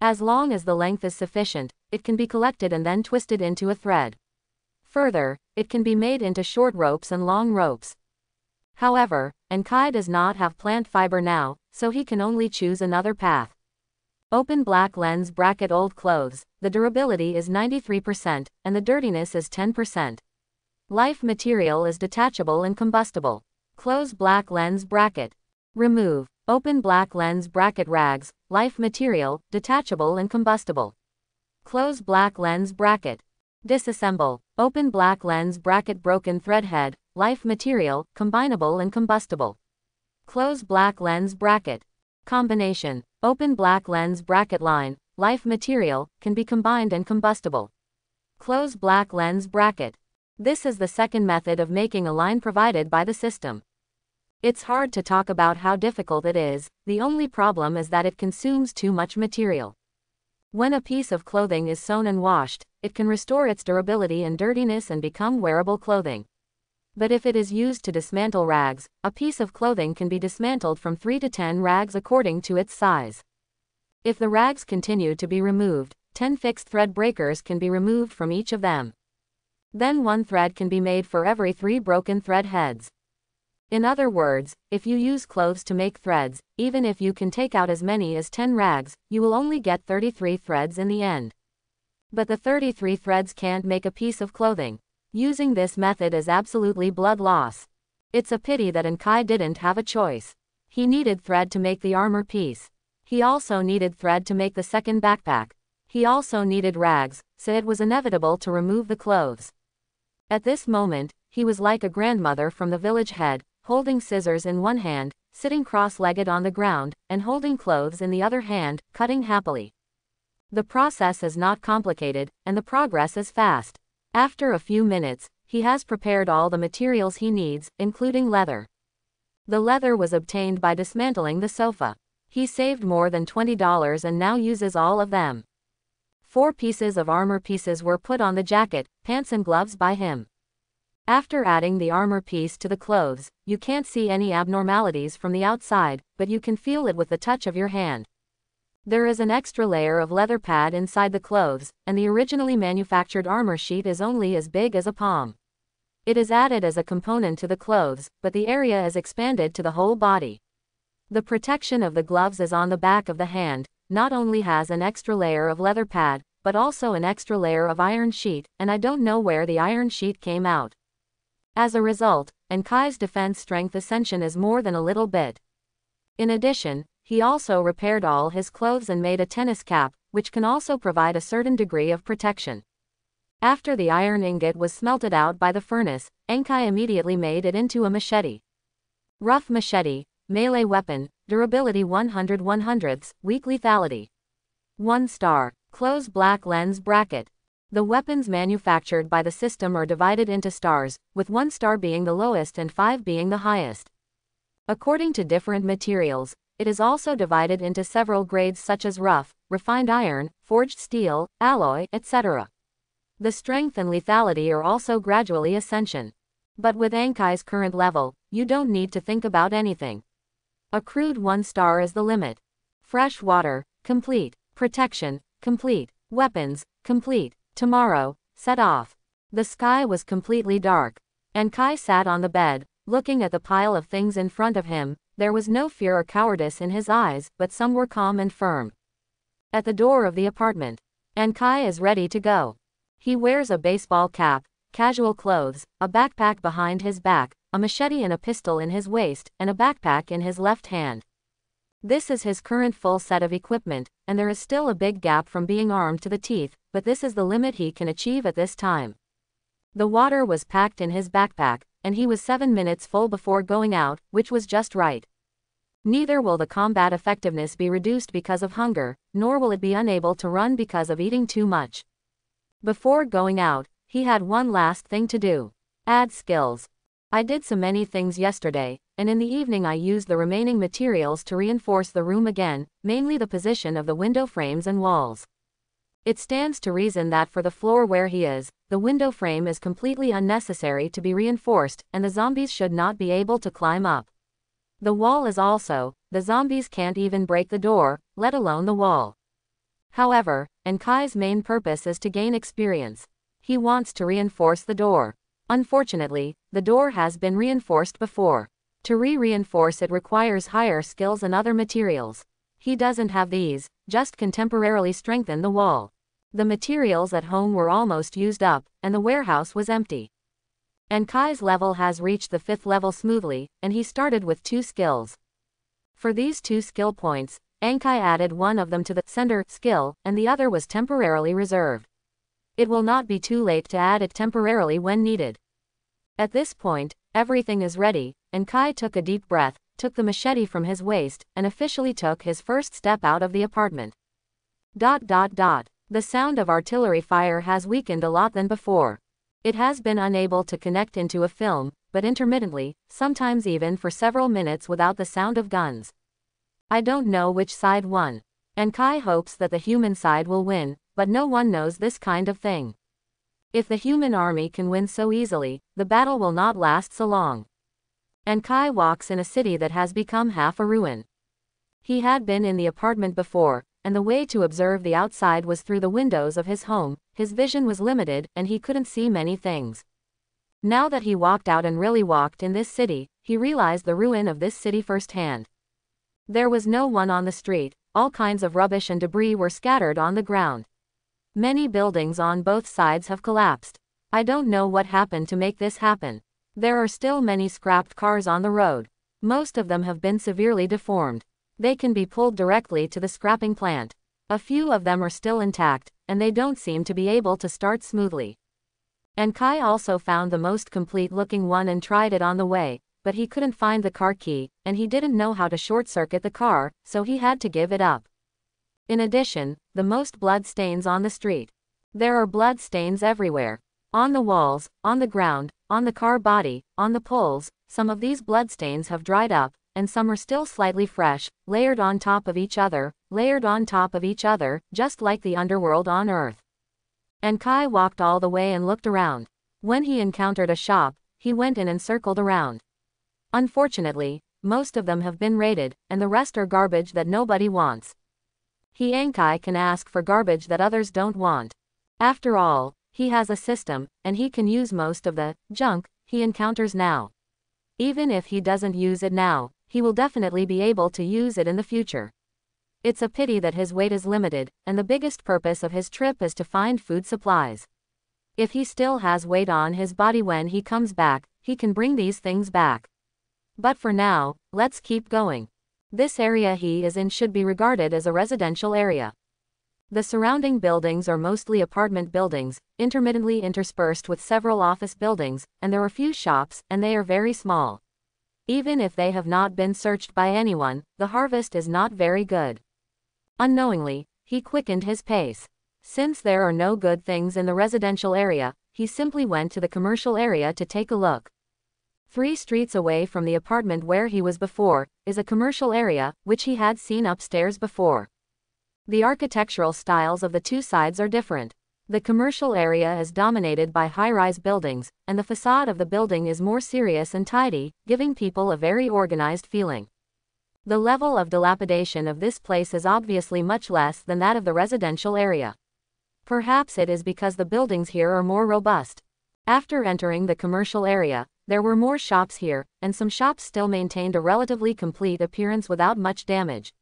As long as the length is sufficient, it can be collected and then twisted into a thread. Further, it can be made into short ropes and long ropes. However, Enkai does not have plant fiber now, so he can only choose another path. Open black lens bracket old clothes, the durability is 93%, and the dirtiness is 10%. Life material is detachable and combustible. Close black lens bracket. Remove, open black lens bracket rags, life material, detachable and combustible. Close black lens bracket. Disassemble, open black lens bracket broken thread head, life material, combinable and combustible. Close black lens bracket. Combination, open black lens bracket line, life material, can be combined and combustible. Close black lens bracket. This is the second method of making a line provided by the system. It's hard to talk about how difficult it is, the only problem is that it consumes too much material. When a piece of clothing is sewn and washed, it can restore its durability and dirtiness and become wearable clothing. But if it is used to dismantle rags, a piece of clothing can be dismantled from 3 to 10 rags according to its size. If the rags continue to be removed, 10 fixed thread breakers can be removed from each of them. Then one thread can be made for every 3 broken thread heads. In other words, if you use clothes to make threads, even if you can take out as many as 10 rags, you will only get 33 threads in the end. But the 33 threads can't make a piece of clothing. Using this method is absolutely blood loss. It's a pity that Enkai didn't have a choice. He needed thread to make the armor piece. He also needed thread to make the second backpack. He also needed rags, so it was inevitable to remove the clothes. At this moment, he was like a grandmother from the village head, holding scissors in one hand, sitting cross-legged on the ground, and holding clothes in the other hand, cutting happily. The process is not complicated, and the progress is fast. After a few minutes, he has prepared all the materials he needs, including leather. The leather was obtained by dismantling the sofa. He saved more than $20 and now uses all of them. 4 pieces of armor pieces were put on the jacket, pants and gloves by him. After adding the armor piece to the clothes, you can't see any abnormalities from the outside, but you can feel it with the touch of your hand. There is an extra layer of leather pad inside the clothes, and the originally manufactured armor sheet is only as big as a palm. It is added as a component to the clothes, but the area is expanded to the whole body. The protection of the gloves is on the back of the hand, not only has an extra layer of leather pad, but also an extra layer of iron sheet, and I don't know where the iron sheet came out. As a result, Enkai's defense strength ascension is more than a little bit. In addition, he also repaired all his clothes and made a tennis cap, which can also provide a certain degree of protection. After the iron ingot was smelted out by the furnace, Enkai immediately made it into a machete. Rough machete, melee weapon, durability 100/100, weak lethality. 1 star, close black lens bracket. The weapons manufactured by the system are divided into stars, with 1 star being the lowest and 5 being the highest. According to different materials, it is also divided into several grades such as rough, refined iron, forged steel, alloy, etc. The strength and lethality are also gradually ascension. But with Enkai's current level, you don't need to think about anything. A crude 1 star is the limit. Fresh water, complete. Protection, complete. Weapons, complete. Tomorrow, set off. The sky was completely dark. Enkai sat on the bed, looking at the pile of things in front of him. There was no fear or cowardice in his eyes, but some were calm and firm. At the door of the apartment, and Kai is ready to go. He wears a baseball cap, casual clothes, a backpack behind his back, a machete and a pistol in his waist, and a backpack in his left hand. This is his current full set of equipment, and there is still a big gap from being armed to the teeth, but this is the limit he can achieve at this time. The water was packed in his backpack, and he was 7 minutes full before going out, which was just right. Neither will the combat effectiveness be reduced because of hunger, nor will it be unable to run because of eating too much. Before going out, he had one last thing to do. Add skills. I did so many things yesterday, and in the evening I used the remaining materials to reinforce the room again, mainly the position of the window frames and walls. It stands to reason that for the floor where he is, the window frame is completely unnecessary to be reinforced, and the zombies should not be able to climb up. The wall is also, the zombies can't even break the door, let alone the wall. However, and Kai's main purpose is to gain experience. He wants to reinforce the door. Unfortunately, the door has been reinforced before. To re-reinforce it requires higher skills and other materials. He doesn't have these, just can temporarily strengthen the wall. The materials at home were almost used up, and the warehouse was empty. And Kai's level has reached the 5th level smoothly, and he started with 2 skills. For these 2 skill points, Ankai added one of them to the sender skill, and the other was temporarily reserved. It will not be too late to add it temporarily when needed. At this point, everything is ready, and Kai took a deep breath, took the machete from his waist, and officially took his first step out of the apartment. The sound of artillery fire has weakened a lot than before. It has been unable to connect into a film, but intermittently, sometimes even for several minutes without the sound of guns. I don't know which side won. And Kai hopes that the human side will win, but no one knows this kind of thing. If the human army can win so easily, the battle will not last so long. And Kai walks in a city that has become half a ruin. He had been in the apartment before, and the way to observe the outside was through the windows of his home. His vision was limited, and he couldn't see many things. Now that he walked out and really walked in this city, he realized the ruin of this city firsthand. There was no one on the street, all kinds of rubbish and debris were scattered on the ground. Many buildings on both sides have collapsed. I don't know what happened to make this happen. There are still many scrapped cars on the road. Most of them have been severely deformed. They can be pulled directly to the scrapping plant. A few of them are still intact, and they don't seem to be able to start smoothly. And Kai also found the most complete looking one and tried it on the way, but he couldn't find the car key, and he didn't know how to short-circuit the car, so he had to give it up. In addition, the most blood stains on the street. There are blood stains everywhere. On the walls, on the ground, on the car body, on the poles. Some of these bloodstains have dried up, and some are still slightly fresh, layered on top of each other, just like the underworld on Earth. And Kai walked all the way and looked around. When he encountered a shop, he went in and circled around. Unfortunately, most of them have been raided, and the rest are garbage that nobody wants. Ankai can ask for garbage that others don't want. After all, he has a system, and he can use most of the junk he encounters now. Even if he doesn't use it now, he will definitely be able to use it in the future. It's a pity that his weight is limited, and the biggest purpose of his trip is to find food supplies. If he still has weight on his body when he comes back, he can bring these things back. But for now, let's keep going. This area he is in should be regarded as a residential area. The surrounding buildings are mostly apartment buildings, intermittently interspersed with several office buildings, and there are few shops, and they are very small. Even if they have not been searched by anyone, the harvest is not very good. Unknowingly, he quickened his pace. Since there are no good things in the residential area, he simply went to the commercial area to take a look. 3 streets away from the apartment where he was before, is a commercial area, which he had seen upstairs before. The architectural styles of the 2 sides are different. The commercial area is dominated by high-rise buildings, and the facade of the building is more serious and tidy, giving people a very organized feeling. The level of dilapidation of this place is obviously much less than that of the residential area. Perhaps it is because the buildings here are more robust. After entering the commercial area, there were more shops here, and some shops still maintained a relatively complete appearance without much damage.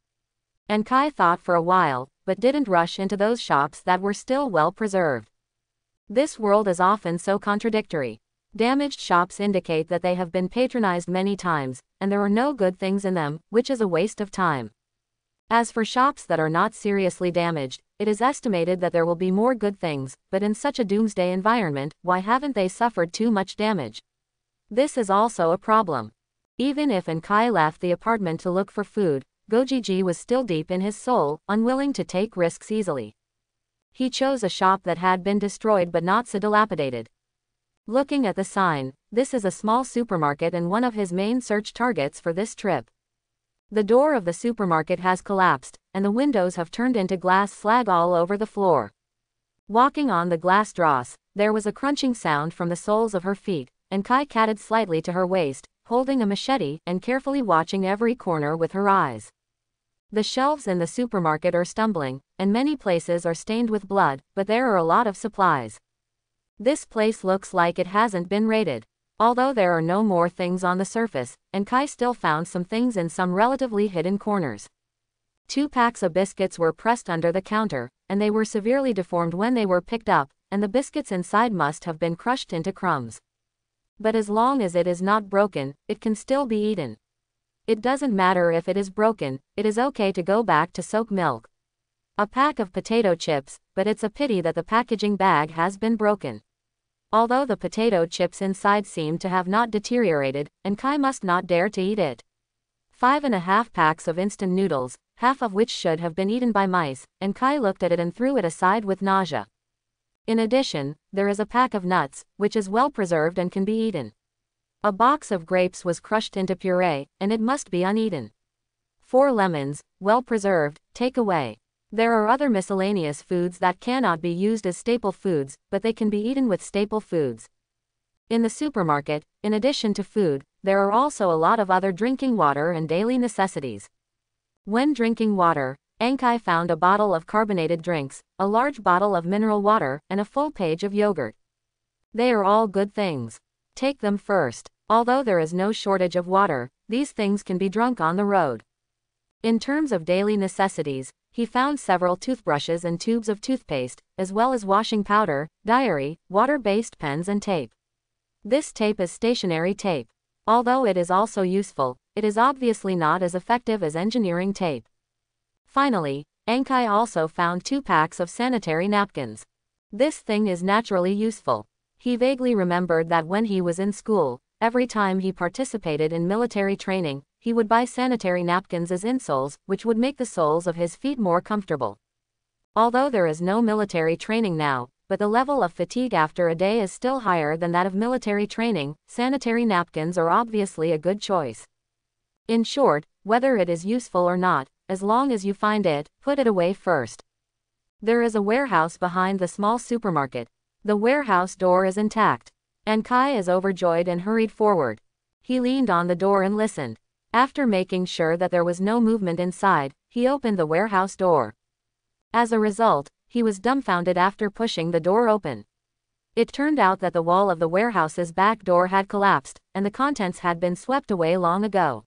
And Kai thought for a while, but didn't rush into those shops that were still well preserved. This world is often so contradictory. Damaged shops indicate that they have been patronized many times, and there are no good things in them, which is a waste of time. As for shops that are not seriously damaged, it is estimated that there will be more good things, but in such a doomsday environment, why haven't they suffered too much damage? This is also a problem. Even if Ankai left the apartment to look for food, Gojiji was still deep in his soul, unwilling to take risks easily. He chose a shop that had been destroyed but not so dilapidated. Looking at the sign, this is a small supermarket and one of his main search targets for this trip. The door of the supermarket has collapsed, and the windows have turned into glass slag all over the floor. Walking on the glass dross, there was a crunching sound from the soles of her feet, and Kai catted slightly to her waist, holding a machete and carefully watching every corner with her eyes. The shelves in the supermarket are stumbling, and many places are stained with blood, but there are a lot of supplies. This place looks like it hasn't been raided. Although there are no more things on the surface, and Kai still found some things in some relatively hidden corners. 2 packs of biscuits were pressed under the counter, and they were severely deformed when they were picked up, and the biscuits inside must have been crushed into crumbs. But as long as it is not broken, it can still be eaten. It doesn't matter if it is broken, it is okay to go back to soak milk. A pack of potato chips, but it's a pity that the packaging bag has been broken. Although the potato chips inside seem to have not deteriorated, and Kai must not dare to eat it. 5½ packs of instant noodles, half of which should have been eaten by mice, and Kai looked at it and threw it aside with nausea. In addition, there is a pack of nuts, which is well preserved and can be eaten. A box of grapes was crushed into puree, and it must be uneaten. 4 lemons, well preserved, take away. There are other miscellaneous foods that cannot be used as staple foods, but they can be eaten with staple foods. In the supermarket, in addition to food, there are also a lot of other drinking water and daily necessities. When drinking water, Ankai found a bottle of carbonated drinks, a large bottle of mineral water, and a full page of yogurt. They are all good things. Take them first. Although there is no shortage of water, these things can be drunk on the road. In terms of daily necessities, he found several toothbrushes and tubes of toothpaste, as well as washing powder, diary, water-based pens and tape. This tape is stationary tape. Although it is also useful, it is obviously not as effective as engineering tape. Finally, Ankai also found 2 packs of sanitary napkins. This thing is naturally useful. He vaguely remembered that when he was in school, every time he participated in military training, he would buy sanitary napkins as insoles, which would make the soles of his feet more comfortable. Although there is no military training now, but the level of fatigue after a day is still higher than that of military training, sanitary napkins are obviously a good choice. In short, whether it is useful or not, as long as you find it, put it away first. There is a warehouse behind the small supermarket. The warehouse door is intact. Ankai is overjoyed and hurried forward. He leaned on the door and listened. After making sure that there was no movement inside, he opened the warehouse door. As a result, he was dumbfounded after pushing the door open. It turned out that the wall of the warehouse's back door had collapsed, and the contents had been swept away long ago.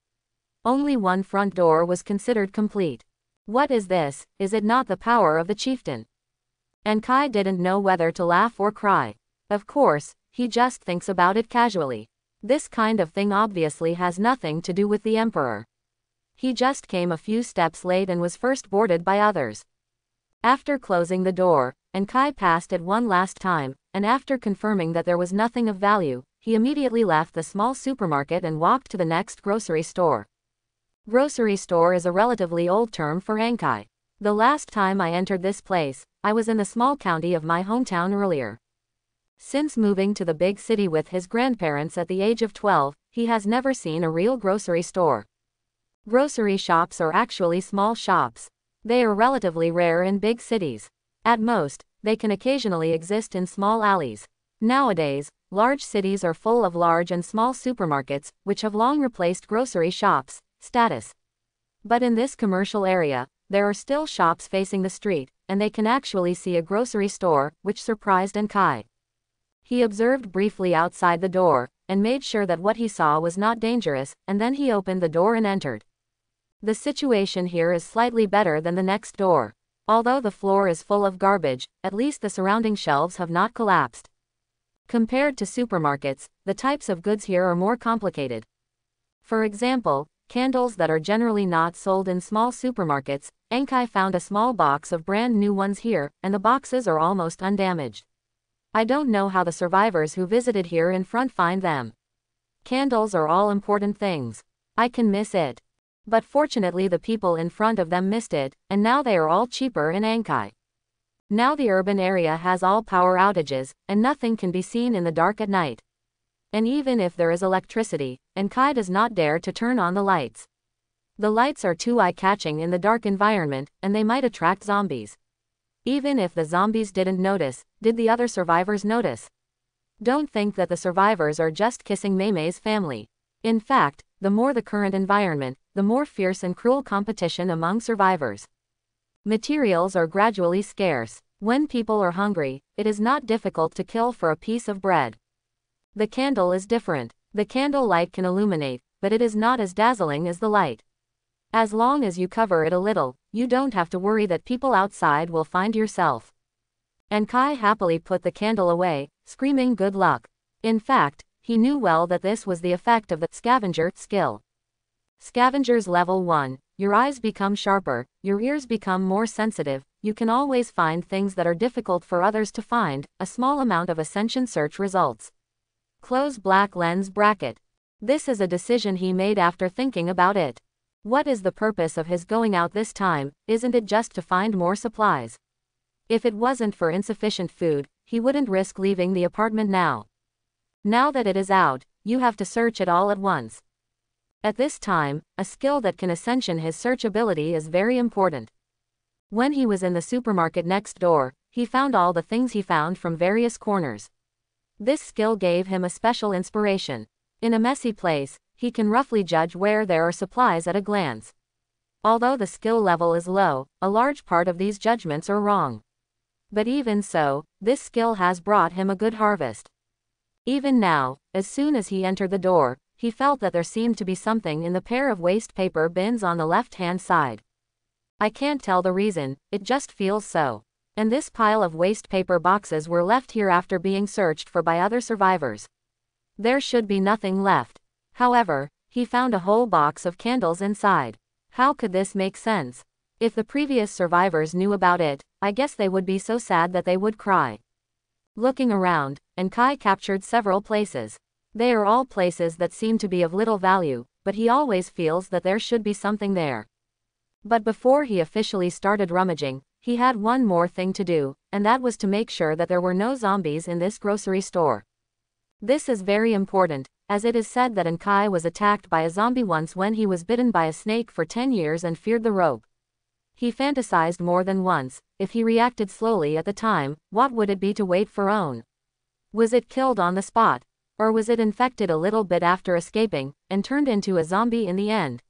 Only one front door was considered complete. What is this? Is it not the power of the chieftain? And Kai didn't know whether to laugh or cry. Of course, he just thinks about it casually. This kind of thing obviously has nothing to do with the emperor. He just came a few steps late and was first boarded by others. After closing the door, Ankai passed it one last time, and after confirming that there was nothing of value, he immediately left the small supermarket and walked to the next grocery store. Grocery store is a relatively old term for Ankai. The last time I entered this place, I was in the small county of my hometown earlier. Since moving to the big city with his grandparents at the age of 12, he has never seen a real grocery store. Grocery shops are actually small shops. They are relatively rare in big cities. At most, they can occasionally exist in small alleys. Nowadays, large cities are full of large and small supermarkets, which have long replaced grocery shops' status. But in this commercial area, there are still shops facing the street, and they can actually see a grocery store, which surprised Ankai. He observed briefly outside the door, and made sure that what he saw was not dangerous, and then he opened the door and entered. The situation here is slightly better than the next door. Although the floor is full of garbage, at least the surrounding shelves have not collapsed. Compared to supermarkets, the types of goods here are more complicated. For example, candles that are generally not sold in small supermarkets, Enkai found a small box of brand new ones here, and the boxes are almost undamaged. I don't know how the survivors who visited here in front find them. Candles are all important things. I can miss it. But fortunately the people in front of them missed it, and now they are all cheaper in Enkai. Now the urban area has all power outages, and nothing can be seen in the dark at night. And even if there is electricity, Enkai does not dare to turn on the lights. The lights are too eye-catching in the dark environment, and they might attract zombies. Even if the zombies didn't notice, did the other survivors notice? Don't think that the survivors are just kissing Mei's family. In fact, the more the current environment, the more fierce and cruel competition among survivors. Materials are gradually scarce. When people are hungry, it is not difficult to kill for a piece of bread. The candle is different. The candle light can illuminate, but it is not as dazzling as the light. As long as you cover it a little, you don't have to worry that people outside will find yourself. Enkai happily put the candle away, screaming good luck. In fact, he knew well that this was the effect of the scavenger skill. Scavengers level 1, your eyes become sharper, your ears become more sensitive, you can always find things that are difficult for others to find, a small amount of ascension search results. Close black lens bracket. This is a decision he made after thinking about it. What is the purpose of his going out this time? Isn't it just to find more supplies? If it wasn't for insufficient food, he wouldn't risk leaving the apartment now. Now that it is out, you have to search it all at once. At this time, a skill that can ascension his search ability is very important. When he was in the supermarket next door, he found all the things he found from various corners. This skill gave him a special inspiration. In a messy place, he can roughly judge where there are supplies at a glance. Although the skill level is low, a large part of these judgments are wrong. But even so, this skill has brought him a good harvest. Even now, as soon as he entered the door, he felt that there seemed to be something in the pair of waste paper bins on the left-hand side. I can't tell the reason, it just feels so. And this pile of waste paper boxes were left here after being searched for by other survivors. There should be nothing left. However, he found a whole box of candles inside. How could this make sense? If the previous survivors knew about it, I guess they would be so sad that they would cry. Looking around, Enkai captured several places. They are all places that seem to be of little value, but he always feels that there should be something there. But before he officially started rummaging, he had one more thing to do, and that was to make sure that there were no zombies in this grocery store. This is very important, as it is said that Enkai was attacked by a zombie once when he was bitten by a snake for 10 years and feared the rope. He fantasized more than once, if he reacted slowly at the time, what would it be to wait for own? Was it killed on the spot? Or was it infected a little bit after escaping, and turned into a zombie in the end?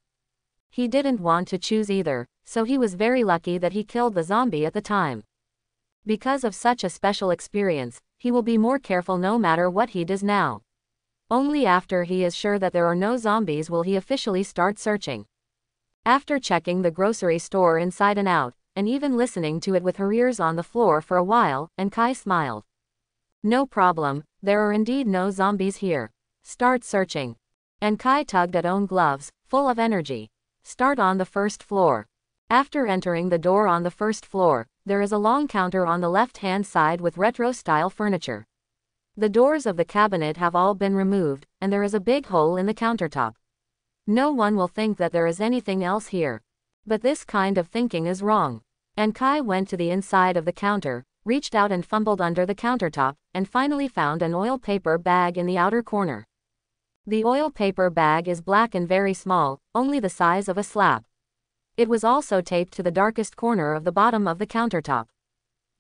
He didn't want to choose either, so he was very lucky that he killed the zombie at the time. Because of such a special experience, he will be more careful no matter what he does now. Only after he is sure that there are no zombies will he officially start searching. After checking the grocery store inside and out, and even listening to it with her ears on the floor for a while, Enkai smiled. No problem, there are indeed no zombies here. Start searching. Enkai tugged at own gloves, full of energy. Start on the first floor. After entering the door on the first floor, there is a long counter on the left-hand side with retro-style furniture. The doors of the cabinet have all been removed, and there is a big hole in the countertop. No one will think that there is anything else here. But this kind of thinking is wrong. Enkai went to the inside of the counter, reached out and fumbled under the countertop, and finally found an oil paper bag in the outer corner. The oil paper bag is black and very small, only the size of a slab. It was also taped to the darkest corner of the bottom of the countertop.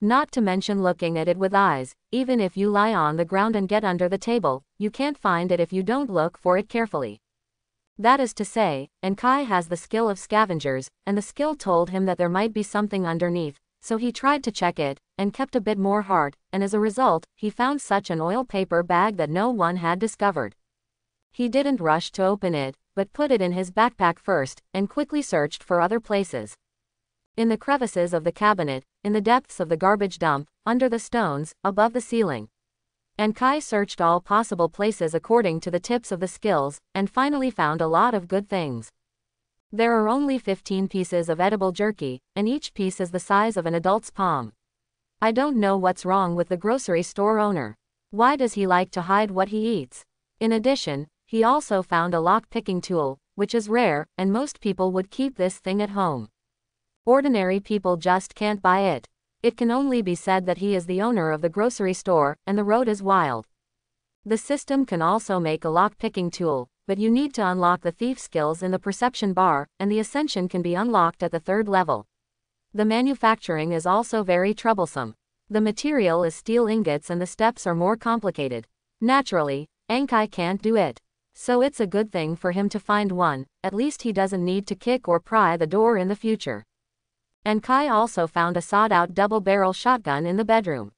Not to mention looking at it with eyes, even if you lie on the ground and get under the table, you can't find it if you don't look for it carefully. That is to say, Enkai has the skill of scavengers, and the skill told him that there might be something underneath, so he tried to check it, and kept a bit more hard, and as a result, he found such an oil paper bag that no one had discovered. He didn't rush to open it, but put it in his backpack first, and quickly searched for other places. In the crevices of the cabinet, in the depths of the garbage dump, under the stones, above the ceiling. And Kai searched all possible places according to the tips of the skills, and finally found a lot of good things. There are only 15 pieces of edible jerky, and each piece is the size of an adult's palm. I don't know what's wrong with the grocery store owner. Why does he like to hide what he eats? In addition, he also found a lock-picking tool, which is rare, and most people would keep this thing at home. Ordinary people just can't buy it. It can only be said that he is the owner of the grocery store, and the road is wild. The system can also make a lock-picking tool, but you need to unlock the thief skills in the perception bar, and the ascension can be unlocked at the third level. The manufacturing is also very troublesome. The material is steel ingots and the steps are more complicated. Naturally, Ankai can't do it. So it's a good thing for him to find one, at least he doesn't need to kick or pry the door in the future. And Kai also found a sawed-out double-barrel shotgun in the bedroom.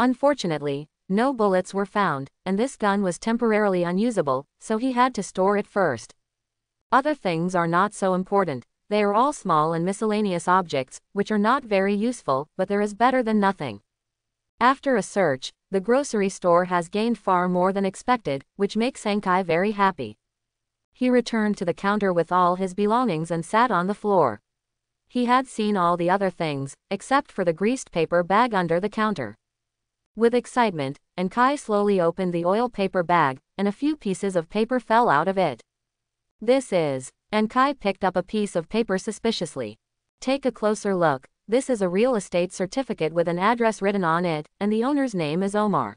Unfortunately, no bullets were found, and this gun was temporarily unusable, so he had to store it first. Other things are not so important, they are all small and miscellaneous objects, which are not very useful, but there is better than nothing. After a search, the grocery store has gained far more than expected, which makes Ankai very happy. He returned to the counter with all his belongings and sat on the floor. He had seen all the other things, except for the greased paper bag under the counter. With excitement, Ankai slowly opened the oil paper bag, and a few pieces of paper fell out of it. This is... Ankai picked up a piece of paper suspiciously. Take a closer look, this is a real estate certificate with an address written on it, and the owner's name is Omar.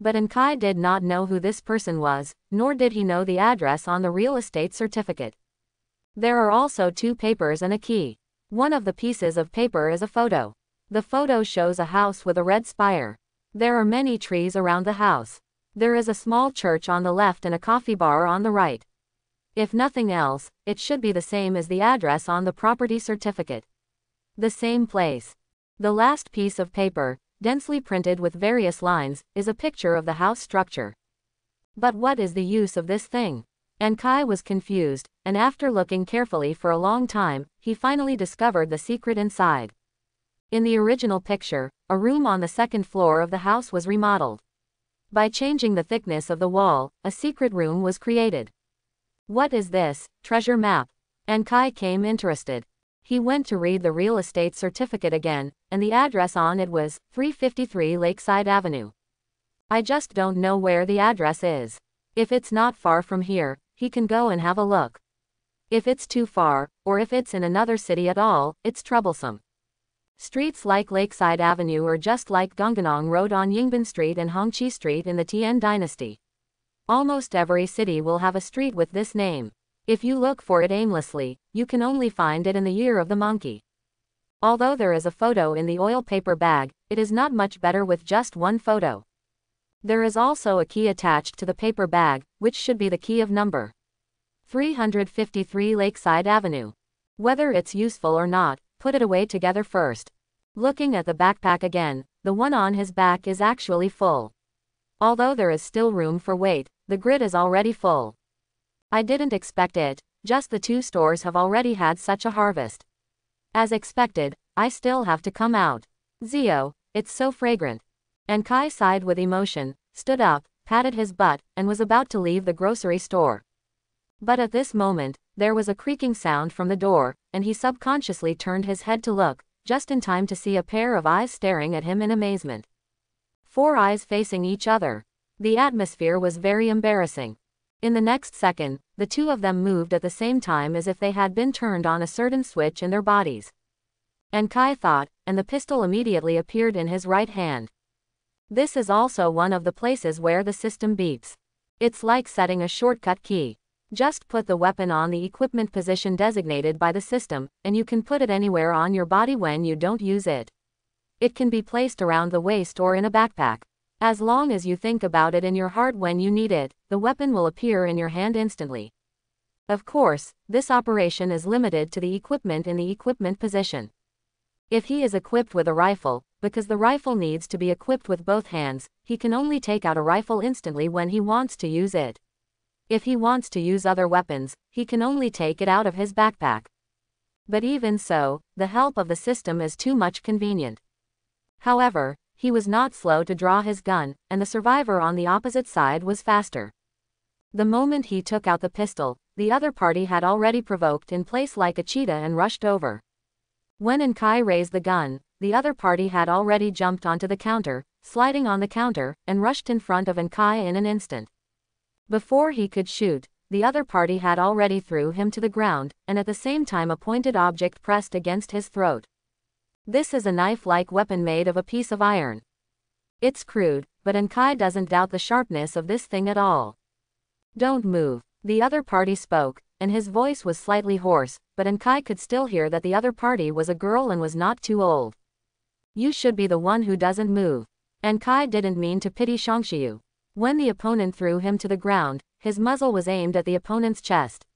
But Ankai did not know who this person was, nor did he know the address on the real estate certificate. There are also two papers and a key. One of the pieces of paper is a photo. The photo shows a house with a red spire. There are many trees around the house. There is a small church on the left and a coffee bar on the right. If nothing else, it should be the same as the address on the property certificate. The same place. The last piece of paper, densely printed with various lines, is a picture of the house structure. But what is the use of this thing? Ankai was confused, and after looking carefully for a long time, he finally discovered the secret inside. In the original picture, a room on the second floor of the house was remodeled. By changing the thickness of the wall, a secret room was created. What is this, treasure map? Ankai came interested. He went to read the real estate certificate again, and the address on it was 353 Lakeside Avenue. I just don't know where the address is. If it's not far from here, he can go and have a look. If it's too far, or if it's in another city at all, it's troublesome. Streets like Lakeside Avenue are just like Gunganong Road on Yingbin Street and Hongqi Street in the Tian Dynasty. Almost every city will have a street with this name. If you look for it aimlessly, you can only find it in the year of the monkey. Although there is a photo in the oil paper bag, it is not much better with just one photo. There is also a key attached to the paper bag, which should be the key of number 353 Lakeside Avenue. Whether it's useful or not, put it away together first. Looking at the backpack again, the one on his back is actually full. Although there is still room for weight, the grid is already full. I didn't expect it, just the two stores have already had such a harvest. As expected, I still have to come out. Zio, it's so fragrant. And Kai sighed with emotion, stood up, patted his butt, and was about to leave the grocery store. But at this moment, there was a creaking sound from the door, and he subconsciously turned his head to look, just in time to see a pair of eyes staring at him in amazement. Four eyes facing each other. The atmosphere was very embarrassing. In the next second, the two of them moved at the same time as if they had been turned on a certain switch in their bodies. And Kai thought, and the pistol immediately appeared in his right hand. This is also one of the places where the system beeps. It's like setting a shortcut key. Just put the weapon on the equipment position designated by the system, and you can put it anywhere on your body when you don't use it. It can be placed around the waist or in a backpack. As long as you think about it in your heart when you need it, the weapon will appear in your hand instantly. Of course, this operation is limited to the equipment in the equipment position. If he is equipped with a rifle, because the rifle needs to be equipped with both hands, he can only take out a rifle instantly when he wants to use it. If he wants to use other weapons, he can only take it out of his backpack. But even so, the help of the system is too much convenient. However, he was not slow to draw his gun, and the survivor on the opposite side was faster. The moment he took out the pistol, the other party had already provoked in place like a cheetah and rushed over. When Nkai raised the gun, the other party had already jumped onto the counter, sliding on the counter, and rushed in front of Nkai in an instant. Before he could shoot, the other party had already threw him to the ground, and at the same time a pointed object pressed against his throat. This is a knife-like weapon made of a piece of iron. It's crude, but Nkai doesn't doubt the sharpness of this thing at all. Don't move. The other party spoke, and his voice was slightly hoarse, but Nkai could still hear that the other party was a girl and was not too old. You should be the one who doesn't move. Nkai didn't mean to pity Shangshiyu. When the opponent threw him to the ground, his muzzle was aimed at the opponent's chest.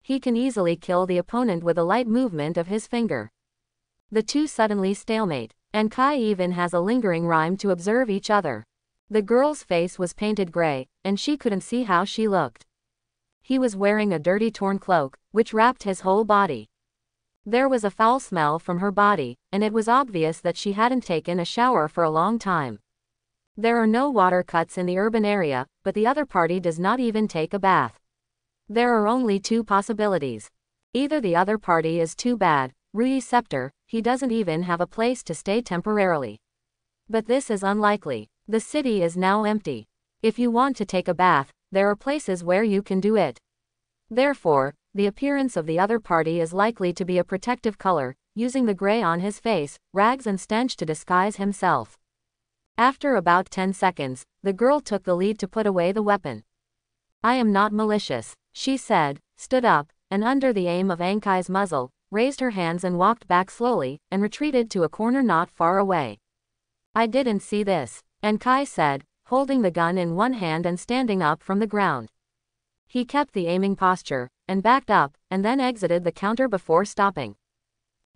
He can easily kill the opponent with a light movement of his finger. The two suddenly stalemate, and Kai even has a lingering rhyme to observe each other. The girl's face was painted gray, and she couldn't see how she looked. He was wearing a dirty torn cloak, which wrapped his whole body. There was a foul smell from her body, and it was obvious that she hadn't taken a shower for a long time. There are no water cuts in the urban area, but the other party does not even take a bath. There are only two possibilities. Either the other party is too bad, Ruyi Scepter, he doesn't even have a place to stay temporarily. But this is unlikely. The city is now empty. If you want to take a bath, there are places where you can do it. Therefore, the appearance of the other party is likely to be a protective color, using the gray on his face, rags and stench to disguise himself. After about 10 seconds, the girl took the lead to put away the weapon. I am not malicious, she said, stood up, and under the aim of Ankai's muzzle, raised her hands and walked back slowly, and retreated to a corner not far away. I didn't see this, Nkai said, holding the gun in one hand and standing up from the ground. He kept the aiming posture, and backed up, and then exited the counter before stopping.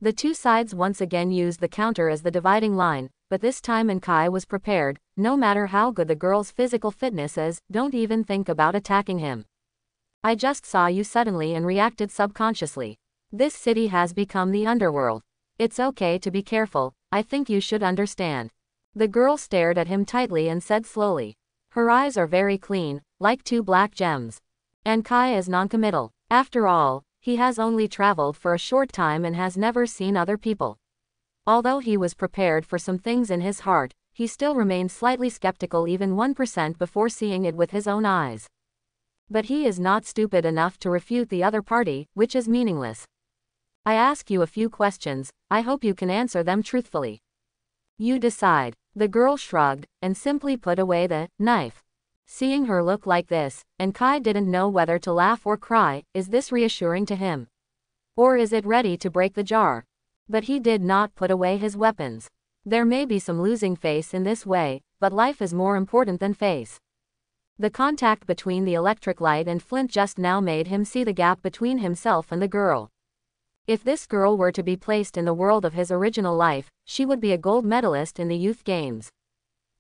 The two sides once again used the counter as the dividing line, but this time Nkai was prepared. No matter how good the girl's physical fitness is, don't even think about attacking him. I just saw you suddenly and reacted subconsciously. This city has become the underworld. It's okay to be careful, I think you should understand. The girl stared at him tightly and said slowly. Her eyes are very clean, like two black gems. Nkai is noncommittal. After all, he has only traveled for a short time and has never seen other people. Although he was prepared for some things in his heart, he still remained slightly skeptical even 1% before seeing it with his own eyes. But he is not stupid enough to refute the other party, which is meaningless. I ask you a few questions, I hope you can answer them truthfully. You decide. The girl shrugged, and simply put away the knife. Seeing her look like this, Nkai didn't know whether to laugh or cry. Is this reassuring to him? Or is it ready to break the jar? But he did not put away his weapons. There may be some losing face in this way, but life is more important than face. The contact between the electric light and flint just now made him see the gap between himself and the girl. If this girl were to be placed in the world of his original life, she would be a gold medalist in the youth games.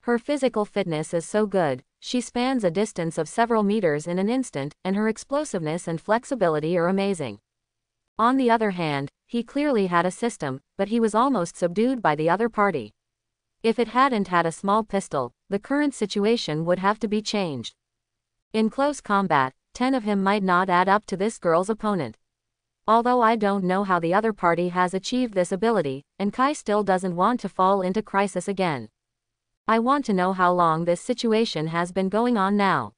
Her physical fitness is so good, she spans a distance of several meters in an instant, and her explosiveness and flexibility are amazing. On the other hand, he clearly had a system, but he was almost subdued by the other party. If it hadn't had a small pistol, the current situation would have to be changed. In close combat, 10 of him might not add up to this girl's opponent. Although I don't know how the other party has achieved this ability, and Kai still doesn't want to fall into crisis again. I want to know how long this situation has been going on now.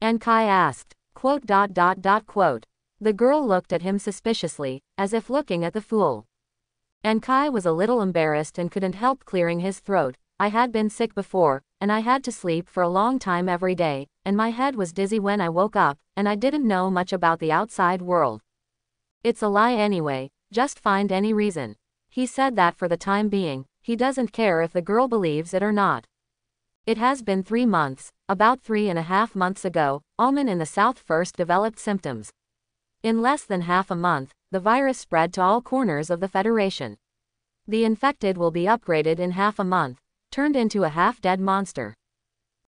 And Kai asked, quote. The girl looked at him suspiciously, as if looking at the fool. Nkai was a little embarrassed and couldn't help clearing his throat. I had been sick before, and I had to sleep for a long time every day, and my head was dizzy when I woke up, and I didn't know much about the outside world. It's a lie anyway, just find any reason. He said that for the time being, he doesn't care if the girl believes it or not. It has been 3 months, about 3.5 months ago, Alman in the south first developed symptoms. In less than half a month, the virus spread to all corners of the Federation. The infected will be upgraded in half a month, turned into a half-dead monster.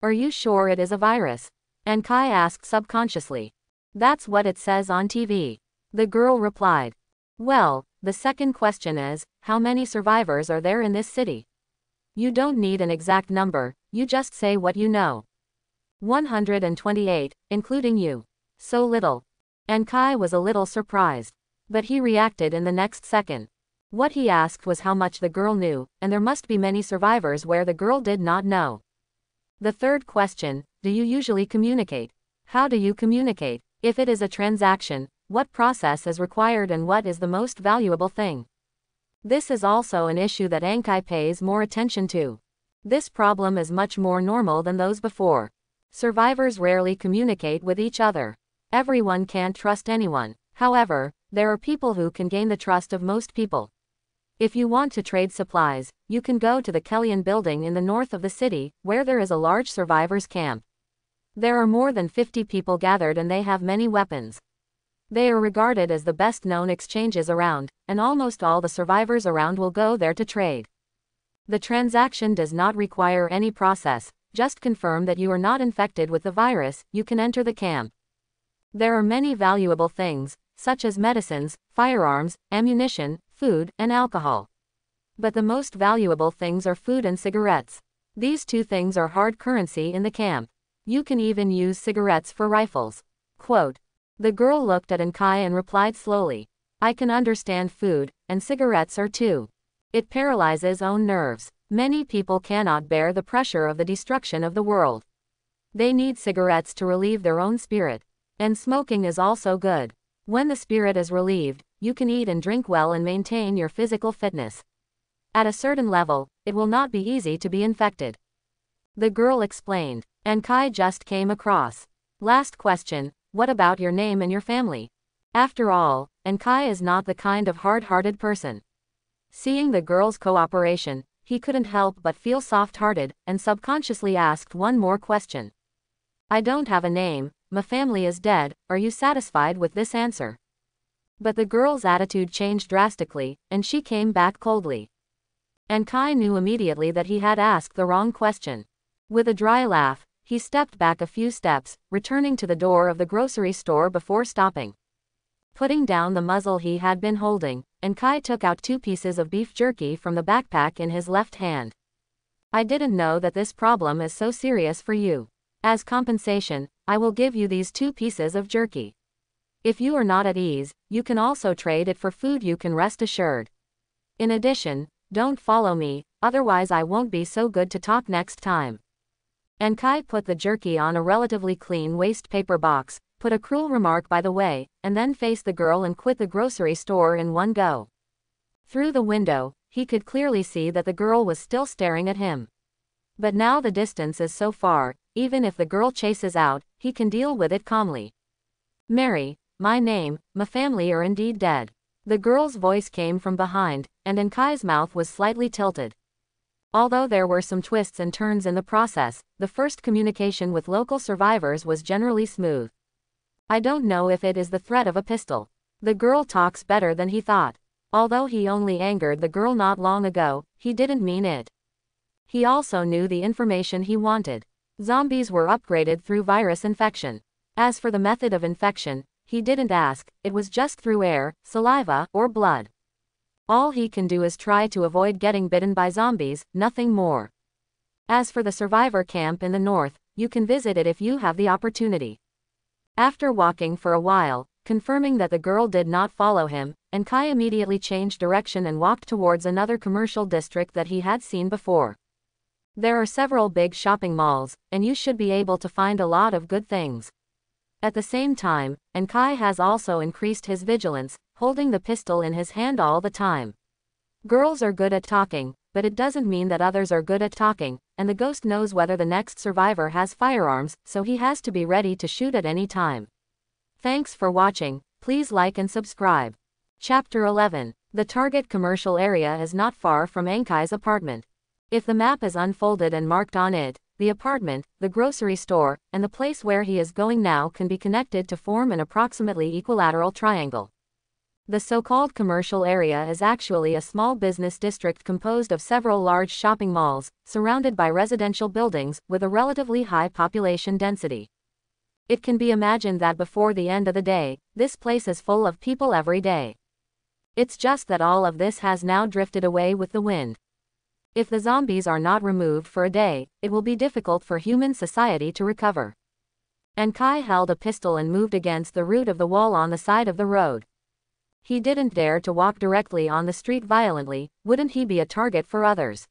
Are you sure it is a virus? Nkai asked subconsciously. That's what it says on TV. The girl replied. Well, the second question is, how many survivors are there in this city? You don't need an exact number, you just say what you know. 128, including you. So little. And Kai was a little surprised. But he reacted in the next second. What he asked was how much the girl knew, and there must be many survivors where the girl did not know. The third question, do you usually communicate? How do you communicate? If it is a transaction, what process is required and what is the most valuable thing? This is also an issue that Ankai pays more attention to. This problem is much more normal than those before. Survivors rarely communicate with each other. Everyone can't trust anyone. However, there are people who can gain the trust of most people. If you want to trade supplies, you can go to the Kellyan building in the north of the city, where there is a large survivors camp. There are more than 50 people gathered and they have many weapons. They are regarded as the best known exchanges around, and almost all the survivors around will go there to trade. The transaction does not require any process, just confirm that you are not infected with the virus, you can enter the camp. There are many valuable things, such as medicines, firearms, ammunition, food, and alcohol. But the most valuable things are food and cigarettes. These two things are hard currency in the camp. You can even use cigarettes for rifles. Quote. The girl looked at Ankai and replied slowly. I can understand food, and cigarettes are too. It paralyzes own nerves. Many people cannot bear the pressure of the destruction of the world. They need cigarettes to relieve their own spirit. And smoking is also good. When the spirit is relieved, you can eat and drink well and maintain your physical fitness. At a certain level, it will not be easy to be infected. The girl explained, and Kai just came across. Last question, what about your name and your family? After all, and Kai is not the kind of hard-hearted person. Seeing the girl's cooperation, he couldn't help but feel soft-hearted, and subconsciously asked one more question. I don't have a name, my family is dead, are you satisfied with this answer? But the girl's attitude changed drastically, and she came back coldly. And Kai knew immediately that he had asked the wrong question. With a dry laugh, he stepped back a few steps, returning to the door of the grocery store before stopping. Putting down the muzzle he had been holding, and Kai took out 2 pieces of beef jerky from the backpack in his left hand. I didn't know that this problem is so serious for you. As compensation, I will give you these 2 pieces of jerky. If you are not at ease, you can also trade it for food, you can rest assured. In addition, don't follow me, otherwise I won't be so good to talk next time. And Kai put the jerky on a relatively clean waste paper box, put a cruel remark by the way, and then faced the girl and quit the grocery store in one go. Through the window, he could clearly see that the girl was still staring at him. But now the distance is so far, even if the girl chases out, he can deal with it calmly. Mary, my name, my family are indeed dead. The girl's voice came from behind, and Ankai's mouth was slightly tilted. Although there were some twists and turns in the process, the first communication with local survivors was generally smooth. I don't know if it is the threat of a pistol. The girl talks better than he thought. Although he only angered the girl not long ago, he didn't mean it. He also knew the information he wanted. Zombies were upgraded through virus infection. As for the method of infection, he didn't ask, it was just through air, saliva, or blood. All he can do is try to avoid getting bitten by zombies, nothing more. As for the survivor camp in the north, you can visit it if you have the opportunity. After walking for a while, confirming that the girl did not follow him, and Kai immediately changed direction and walked towards another commercial district that he had seen before. There are several big shopping malls, and you should be able to find a lot of good things. At the same time, and Kai has also increased his vigilance, holding the pistol in his hand all the time. Girls are good at talking, but it doesn't mean that others are good at talking, and the ghost knows whether the next survivor has firearms, so he has to be ready to shoot at any time. Thanks for watching, please like and subscribe. Chapter 11. The target commercial area is not far from Ankai's apartment. If the map is unfolded and marked on it, the apartment, the grocery store, and the place where he is going now can be connected to form an approximately equilateral triangle. The so-called commercial area is actually a small business district composed of several large shopping malls, surrounded by residential buildings, with a relatively high population density. It can be imagined that before the end of the day, this place is full of people every day. It's just that all of this has now drifted away with the wind. If the zombies are not removed for a day, it will be difficult for human society to recover." And Kai held a pistol and moved against the root of the wall on the side of the road. He didn't dare to walk directly on the street violently, wouldn't he be a target for others?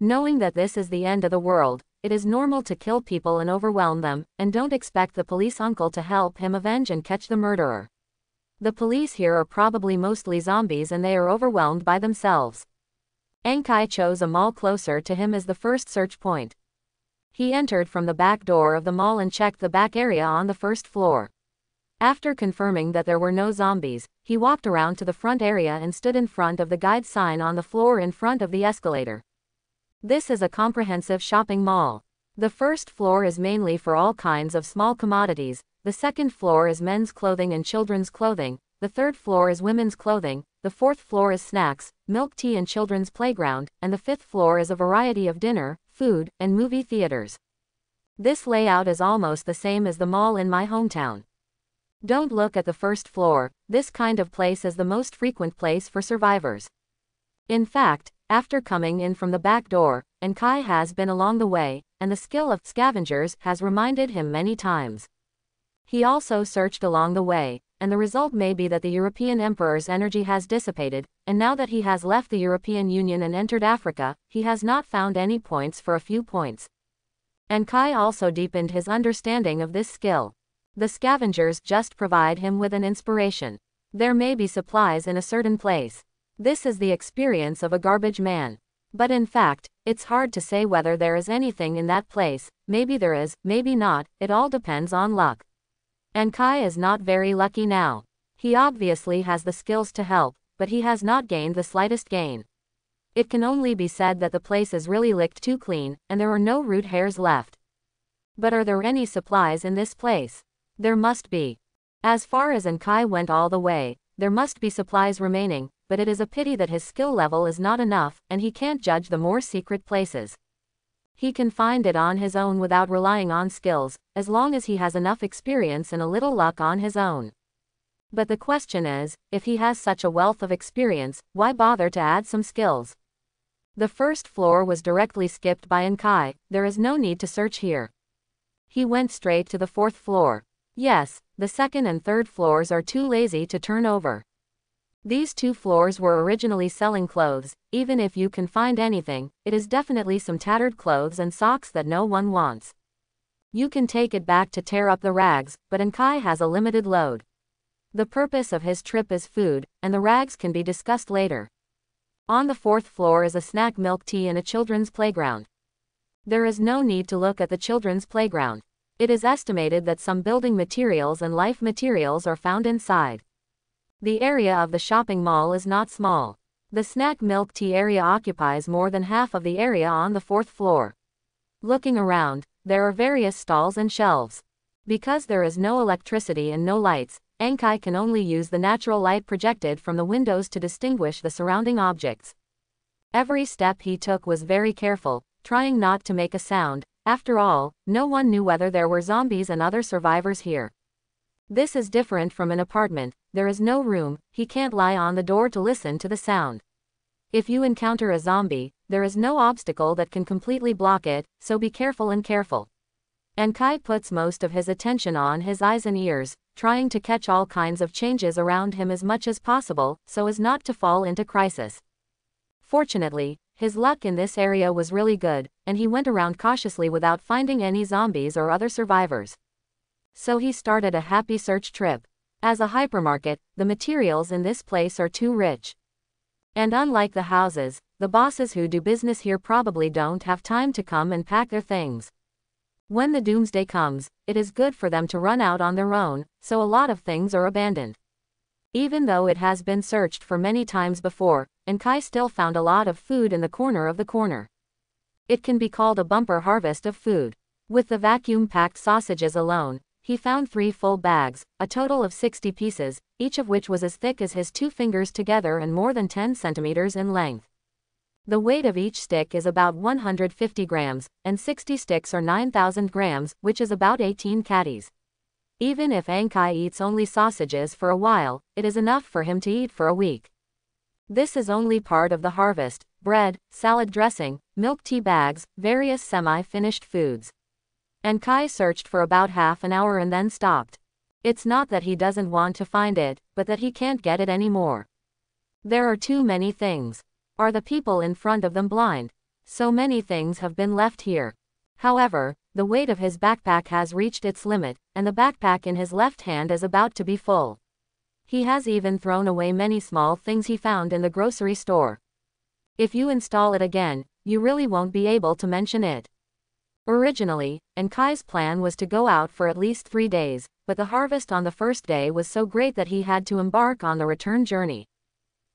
Knowing that this is the end of the world, it is normal to kill people and overwhelm them, and don't expect the police uncle to help him avenge and catch the murderer. The police here are probably mostly zombies and they are overwhelmed by themselves. Ankai chose a mall closer to him as the first search point. He entered from the back door of the mall and checked the back area on the first floor. After confirming that there were no zombies, he walked around to the front area and stood in front of the guide sign on the floor in front of the escalator. This is a comprehensive shopping mall. The first floor is mainly for all kinds of small commodities, the second floor is men's clothing and children's clothing, the third floor is women's clothing, the fourth floor is snacks, milk tea and children's playground, and the fifth floor is a variety of dinner, food, and movie theaters. This layout is almost the same as the mall in my hometown. Don't look at the first floor, this kind of place is the most frequent place for survivors. In fact, after coming in from the back door, and Kai has been along the way, and the skill of scavengers has reminded him many times. He also searched along the way, and the result may be that the European emperor's energy has dissipated, and now that he has left the European Union and entered Africa, he has not found any points for a few points. And Kai also deepened his understanding of this skill. The scavengers just provide him with an inspiration. There may be supplies in a certain place. This is the experience of a garbage man. But in fact, it's hard to say whether there is anything in that place, maybe there is, maybe not, it all depends on luck. And Kai is not very lucky now. He obviously has the skills to help, but he has not gained the slightest gain. It can only be said that the place is really licked too clean, and there are no root hairs left. But are there any supplies in this place? There must be. As far as Kai went all the way, there must be supplies remaining, but it is a pity that his skill level is not enough, and he can't judge the more secret places. He can find it on his own without relying on skills, as long as he has enough experience and a little luck on his own. But the question is, if he has such a wealth of experience, why bother to add some skills? The first floor was directly skipped by Ankai, there is no need to search here. He went straight to the fourth floor. Yes, the second and third floors are too lazy to turn over. These two floors were originally selling clothes, even if you can find anything, it is definitely some tattered clothes and socks that no one wants. You can take it back to tear up the rags, but Ankai has a limited load. The purpose of his trip is food, and the rags can be discussed later. On the fourth floor is a snack milk tea and a children's playground. There is no need to look at the children's playground. It is estimated that some building materials and life materials are found inside. The area of the shopping mall is not small. The snack milk tea area occupies more than half of the area on the fourth floor. Looking around, there are various stalls and shelves. Because there is no electricity and no lights, Ankai can only use the natural light projected from the windows to distinguish the surrounding objects. Every step he took was very careful, trying not to make a sound. After all, no one knew whether there were zombies and other survivors here. This is different from an apartment, there is no room, he can't lie on the door to listen to the sound. If you encounter a zombie, there is no obstacle that can completely block it, so be careful and careful. And Kai puts most of his attention on his eyes and ears, trying to catch all kinds of changes around him as much as possible, so as not to fall into crisis. Fortunately, his luck in this area was really good, and he went around cautiously without finding any zombies or other survivors. So he started a happy search trip. As a hypermarket, the materials in this place are too rich. And unlike the houses, the bosses who do business here probably don't have time to come and pack their things. When the doomsday comes, it is good for them to run out on their own, so a lot of things are abandoned. Even though it has been searched for many times before, and Kai still found a lot of food in the corner of the corner. It can be called a bumper harvest of food. With the vacuum-packed sausages alone, he found 3 full bags, a total of 60 pieces, each of which was as thick as his 2 fingers together and more than 10 centimeters in length. The weight of each stick is about 150 grams, and 60 sticks are 9,000 grams, which is about 18 catties. Even if Ankai eats only sausages for a while, it is enough for him to eat for a week. This is only part of the harvest: bread, salad dressing, milk tea bags, various semi-finished foods. And Kai searched for about half an hour and then stopped. It's not that he doesn't want to find it, but that he can't get it anymore. There are too many things. Are the people in front of them blind? So many things have been left here. However, the weight of his backpack has reached its limit, and the backpack in his left hand is about to be full. He has even thrown away many small things he found in the grocery store. If you install it again, you really won't be able to mention it. Originally, Enkai's plan was to go out for at least 3 days, but the harvest on the first day was so great that he had to embark on the return journey.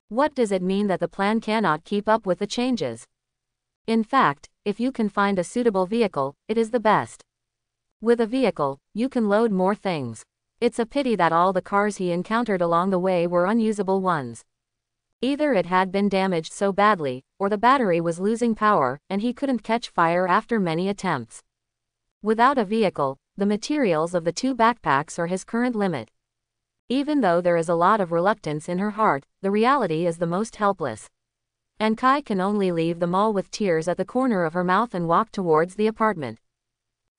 What does it mean that the plan cannot keep up with the changes? In fact, if you can find a suitable vehicle, it is the best. With a vehicle, you can load more things. It's a pity that all the cars he encountered along the way were unusable ones. Either it had been damaged so badly, or the battery was losing power, and he couldn't catch fire after many attempts. Without a vehicle, the materials of the two backpacks are his current limit. Even though there is a lot of reluctance in her heart, the reality is the most helpless. And Kai can only leave the mall with tears at the corner of her mouth and walk towards the apartment.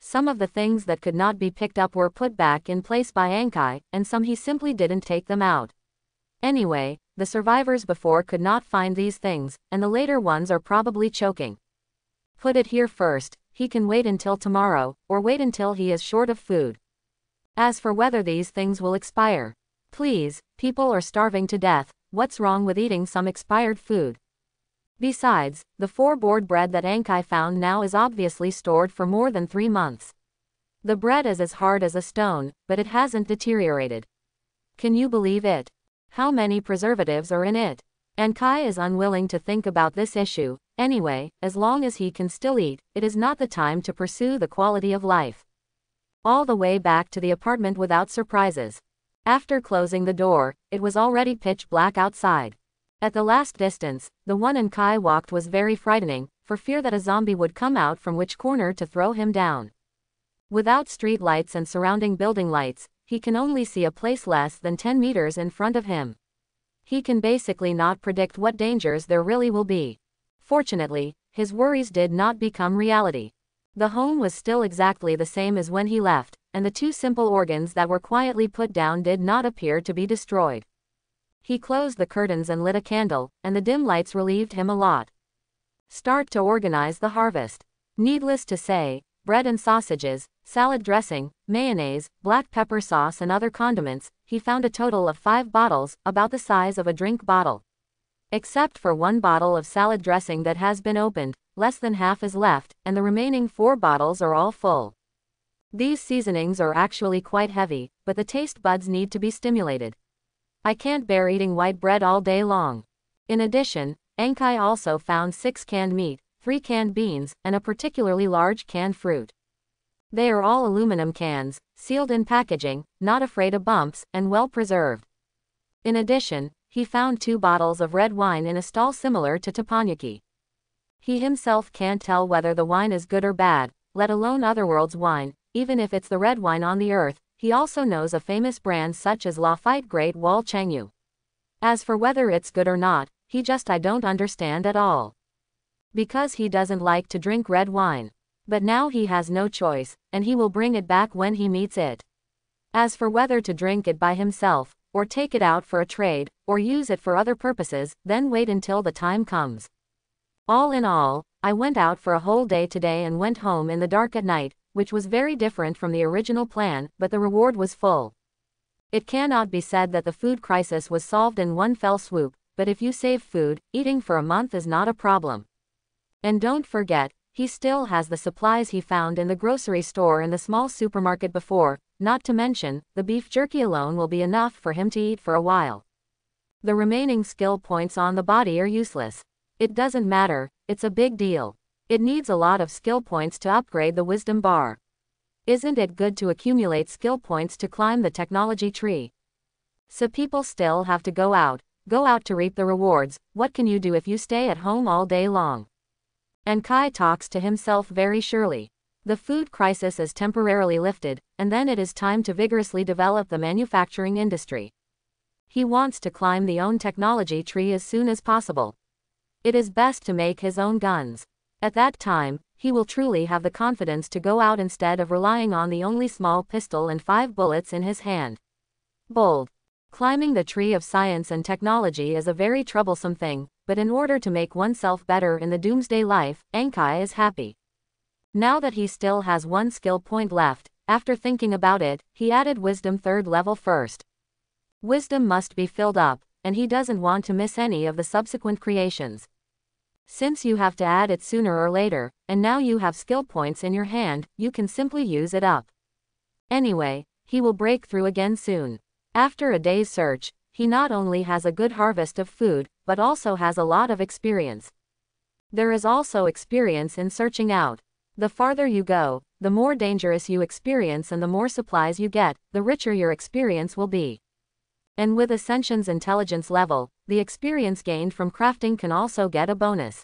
Some of the things that could not be picked up were put back in place by Ankai, and some he simply didn't take them out. Anyway, the survivors before could not find these things, and the later ones are probably choking. Put it here first, he can wait until tomorrow, or wait until he is short of food. As for whether these things will expire, please, people are starving to death, what's wrong with eating some expired food? Besides, the four-board bread that Ankai found now is obviously stored for more than 3 months. The bread is as hard as a stone, but it hasn't deteriorated. Can you believe it? How many preservatives are in it? And Kai is unwilling to think about this issue. Anyway, as long as he can still eat, it is not the time to pursue the quality of life. All the way back to the apartment without surprises. After closing the door, it was already pitch black outside. At the last distance, the one and Kai walked was very frightening, for fear that a zombie would come out from which corner to throw him down. Without street lights and surrounding building lights, he can only see a place less than 10 meters in front of him. He can basically not predict what dangers there really will be. Fortunately, his worries did not become reality. The home was still exactly the same as when he left, and the two simple organs that were quietly put down did not appear to be destroyed. He closed the curtains and lit a candle, and the dim lights relieved him a lot. Start to organize the harvest. Needless to say, bread and sausages, salad dressing, mayonnaise, black pepper sauce and other condiments, he found a total of 5 bottles, about the size of a drink bottle. Except for 1 bottle of salad dressing that has been opened, less than half is left, and the remaining 4 bottles are all full. These seasonings are actually quite heavy, but the taste buds need to be stimulated. I can't bear eating white bread all day long. In addition, Ankai also found 6 canned meat, 3 canned beans, and a particularly large canned fruit. They are all aluminum cans, sealed in packaging, not afraid of bumps, and well preserved. In addition, he found 2 bottles of red wine in a stall similar to teppanyaki. He himself can't tell whether the wine is good or bad, let alone Otherworld's wine, even if it's the red wine on the earth. He also knows a famous brand such as Lafite Great Wall Chengyu. As for whether it's good or not, he just I don't understand at all. Because he doesn't like to drink red wine. But now he has no choice, and he will bring it back when he meets it. As for whether to drink it by himself, or take it out for a trade, or use it for other purposes, then wait until the time comes. All in all, I went out for a whole day today and went home in the dark at night, which was very different from the original plan, but the reward was full. It cannot be said that the food crisis was solved in one fell swoop, but if you save food, eating for a month is not a problem. And don't forget, he still has the supplies he found in the grocery store and the small supermarket before, not to mention, the beef jerky alone will be enough for him to eat for a while. The remaining skill points on the body are useless. It doesn't matter, it's a big deal. It needs a lot of skill points to upgrade the wisdom bar. Isn't it good to accumulate skill points to climb the technology tree? So people still have to go out to reap the rewards. What can you do if you stay at home all day long? And Kai talks to himself very surely. The food crisis is temporarily lifted, and then it is time to vigorously develop the manufacturing industry. He wants to climb the own technology tree as soon as possible. It is best to make his own guns. At that time, he will truly have the confidence to go out instead of relying on the only small pistol and 5 bullets in his hand. Bold. Climbing the tree of science and technology is a very troublesome thing, but in order to make oneself better in the doomsday life, Enkai is happy. Now that he still has 1 skill point left, after thinking about it, he added wisdom 3rd level first. Wisdom must be filled up, and he doesn't want to miss any of the subsequent creations. Since you have to add it sooner or later, and now you have skill points in your hand, you can simply use it up. Anyway, he will break through again soon. After a day's search, he not only has a good harvest of food, but also has a lot of experience. There is also experience in searching out. The farther you go, the more dangerous you experience and the more supplies you get, the richer your experience will be. And with Ascension's intelligence level, the experience gained from crafting can also get a bonus.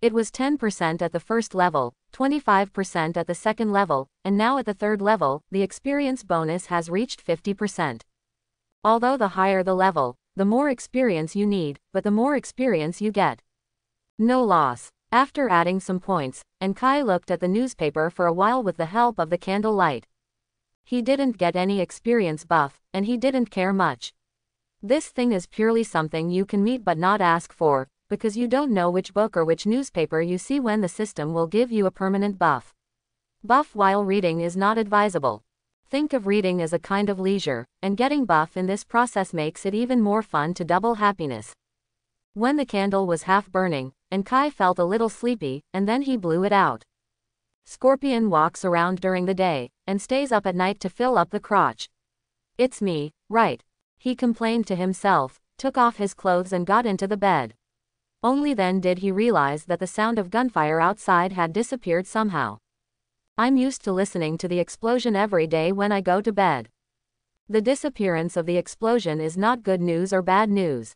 It was 10% at the first level, 25% at the second level, and now at the third level, the experience bonus has reached 50%. Although the higher the level, the more experience you need, but the more experience you get. No loss. After adding some points, Enkai looked at the newspaper for a while with the help of the candle light. He didn't get any experience buff, and he didn't care much. This thing is purely something you can meet but not ask for, because you don't know which book or which newspaper you see when the system will give you a permanent buff. Buff while reading is not advisable. Think of reading as a kind of leisure, and getting buff in this process makes it even more fun to double happiness. When the candle was half burning, Enkai felt a little sleepy, and then he blew it out. Scorpion walks around during the day, and stays up at night to fill up the crotch. It's me, right? He complained to himself, took off his clothes and got into the bed. Only then did he realize that the sound of gunfire outside had disappeared somehow. I'm used to listening to the explosion every day when I go to bed. The disappearance of the explosion is not good news or bad news.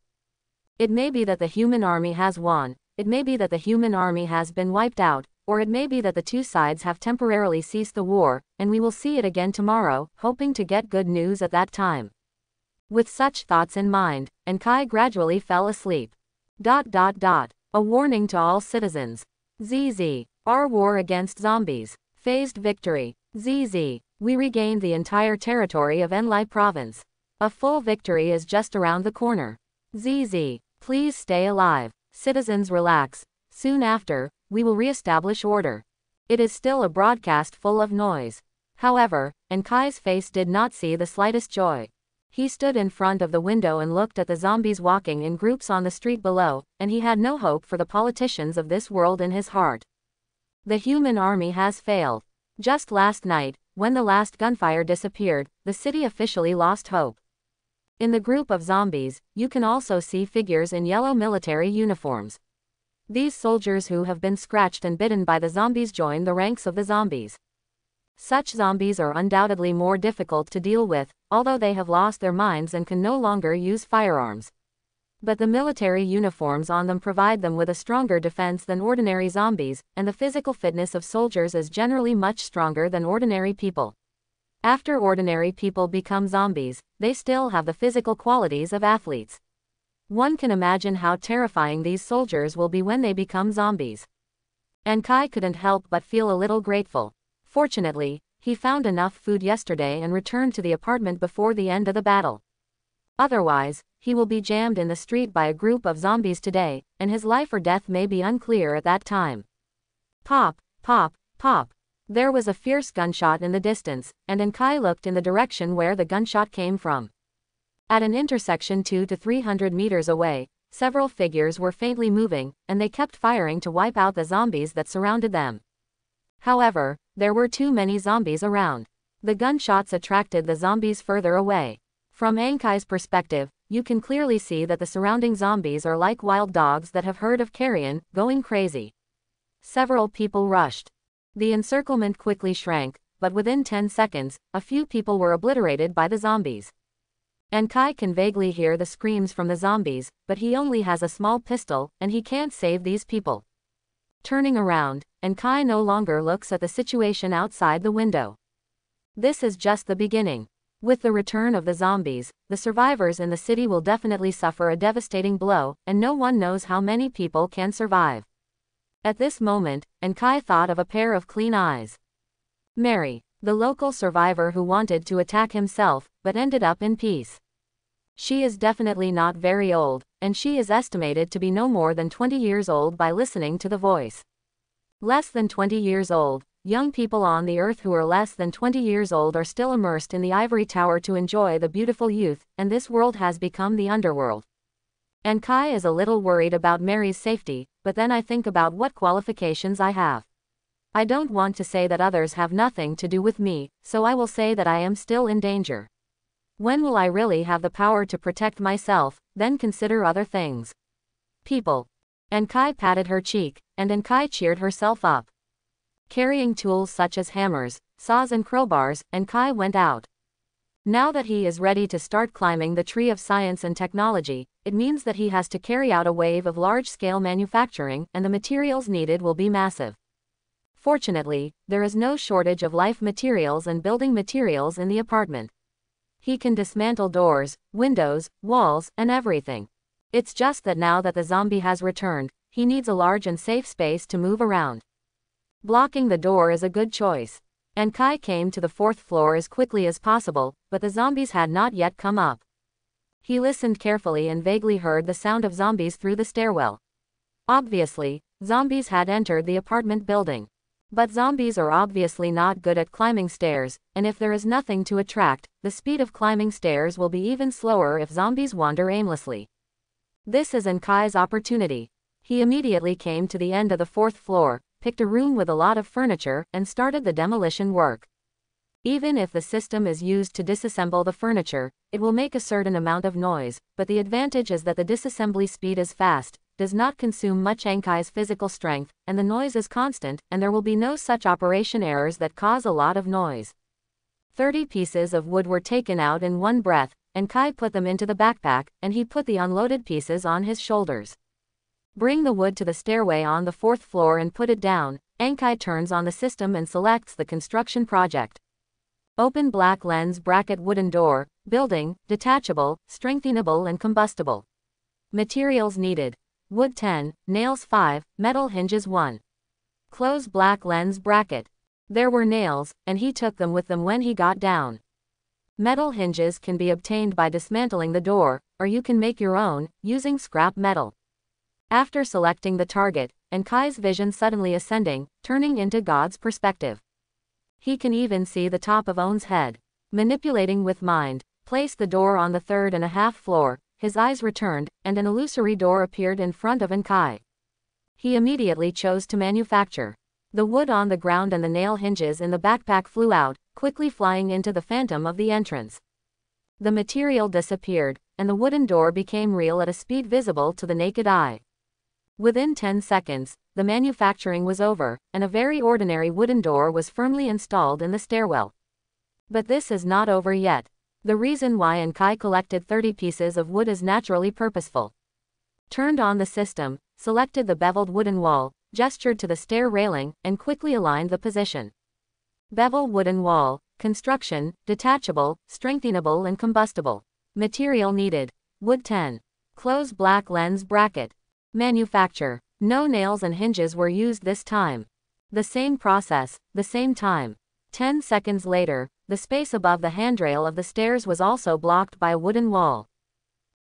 It may be that the human army has won, it may be that the human army has been wiped out, or it may be that the two sides have temporarily ceased the war, and we will see it again tomorrow, hoping to get good news at that time. With such thoughts in mind, Enkai gradually fell asleep. A warning to all citizens. ZZ. Our war against zombies. Phased victory. ZZ. We regained the entire territory of Enlai province. A full victory is just around the corner. ZZ. Please stay alive. Citizens relax. Soon after, we will re-establish order. It is still a broadcast full of noise. However, Enkai's face did not see the slightest joy. He stood in front of the window and looked at the zombies walking in groups on the street below, and he had no hope for the politicians of this world in his heart. The human army has failed. Just last night, when the last gunfire disappeared, the city officially lost hope. In the group of zombies, you can also see figures in yellow military uniforms. These soldiers who have been scratched and bitten by the zombies join the ranks of the zombies. Such zombies are undoubtedly more difficult to deal with, although they have lost their minds and can no longer use firearms. But the military uniforms on them provide them with a stronger defense than ordinary zombies, and the physical fitness of soldiers is generally much stronger than ordinary people. After ordinary people become zombies, they still have the physical qualities of athletes. One can imagine how terrifying these soldiers will be when they become zombies. Enkai couldn't help but feel a little grateful. Fortunately, he found enough food yesterday and returned to the apartment before the end of the battle. Otherwise, he will be jammed in the street by a group of zombies today, and his life or death may be unclear at that time. Pop, pop, pop. There was a fierce gunshot in the distance, and Enkai looked in the direction where the gunshot came from. At an intersection 200 to 300 meters away, several figures were faintly moving, and they kept firing to wipe out the zombies that surrounded them. However, there were too many zombies around. The gunshots attracted the zombies further away. From Enkai's perspective, you can clearly see that the surrounding zombies are like wild dogs that have heard of carrion, going crazy. Several people rushed. The encirclement quickly shrank, but within 10 seconds, a few people were obliterated by the zombies. Enkai can vaguely hear the screams from the zombies, but he only has a small pistol, and he can't save these people. Turning around, Enkai no longer looks at the situation outside the window. This is just the beginning. With the return of the zombies, the survivors in the city will definitely suffer a devastating blow, and no one knows how many people can survive. At this moment, Enkai thought of a pair of clean eyes. Mary, the local survivor who wanted to attack himself, but ended up in peace. She is definitely not very old, and she is estimated to be no more than 20 years old by listening to the voice. Less than 20 years old. Young people on the earth who are less than 20 years old are still immersed in the ivory tower to enjoy the beautiful youth, and this world has become the underworld. Enkai is a little worried about Mary's safety, but then I think about what qualifications I have. I don't want to say that others have nothing to do with me, so I will say that I am still in danger. When will I really have the power to protect myself, then consider other things? People. Enkai patted her cheek, and Enkai cheered herself up. Carrying tools such as hammers, saws and crowbars, Enkai went out. Now that he is ready to start climbing the tree of science and technology, it means that he has to carry out a wave of large-scale manufacturing, and the materials needed will be massive. Fortunately, there is no shortage of life materials and building materials in the apartment. He can dismantle doors, windows, walls, and everything. It's just that now that the zombie has returned, he needs a large and safe space to move around. Blocking the door is a good choice. Enkai came to the fourth floor as quickly as possible, but the zombies had not yet come up. He listened carefully and vaguely heard the sound of zombies through the stairwell. Obviously, zombies had entered the apartment building. But zombies are obviously not good at climbing stairs, and if there is nothing to attract, the speed of climbing stairs will be even slower if zombies wander aimlessly. This is Enkai's opportunity. He immediately came to the end of the fourth floor, picked a room with a lot of furniture, and started the demolition work. Even if the system is used to disassemble the furniture, it will make a certain amount of noise, but the advantage is that the disassembly speed is fast, does not consume much Enkai's physical strength, and the noise is constant, and there will be no such operation errors that cause a lot of noise. 30 pieces of wood were taken out in one breath, and Enkai put them into the backpack, and he put the unloaded pieces on his shoulders. Bring the wood to the stairway on the fourth floor and put it down. Enkai turns on the system and selects the construction project. Open black lens bracket wooden door, building, detachable, strengthenable and combustible. Materials needed. Wood 10, nails 5, metal hinges 1. Close black lens bracket. There were nails, and he took them with them when he got down. Metal hinges can be obtained by dismantling the door, or you can make your own, using scrap metal. After selecting the target, Enkai's vision suddenly ascending, turning into God's perspective. He can even see the top of On's head. Manipulating with mind, placed the door on the 3.5 floor, his eyes returned, and an illusory door appeared in front of Enkai. He immediately chose to manufacture. The wood on the ground and the nail hinges in the backpack flew out, quickly flying into the phantom of the entrance. The material disappeared, and the wooden door became real at a speed visible to the naked eye. Within 10 seconds, the manufacturing was over, and a very ordinary wooden door was firmly installed in the stairwell. But this is not over yet. The reason why Enkai collected 30 pieces of wood is naturally purposeful. Turned on the system, selected the beveled wooden wall, gestured to the stair railing, and quickly aligned the position. Bevel wooden wall, construction, detachable, strengthenable and combustible. Material needed. Wood 10. Close black lens bracket. Manufacture. No nails and hinges were used this time. The same process, the same time. 10 seconds later, the space above the handrail of the stairs was also blocked by a wooden wall.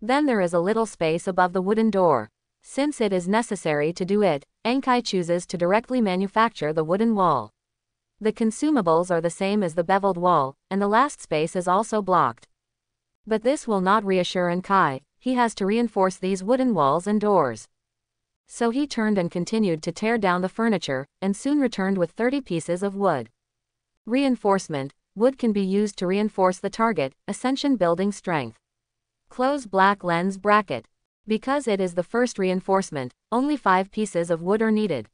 Then there is a little space above the wooden door. Since it is necessary to do it, Enkai chooses to directly manufacture the wooden wall. The consumables are the same as the beveled wall, and the last space is also blocked. But this will not reassure Enkai. He has to reinforce these wooden walls and doors. So he turned and continued to tear down the furniture, and soon returned with 30 pieces of wood. Reinforcement. Wood can be used to reinforce the target, ascension building strength. Close black lens bracket. Because it is the first reinforcement, only 5 pieces of wood are needed.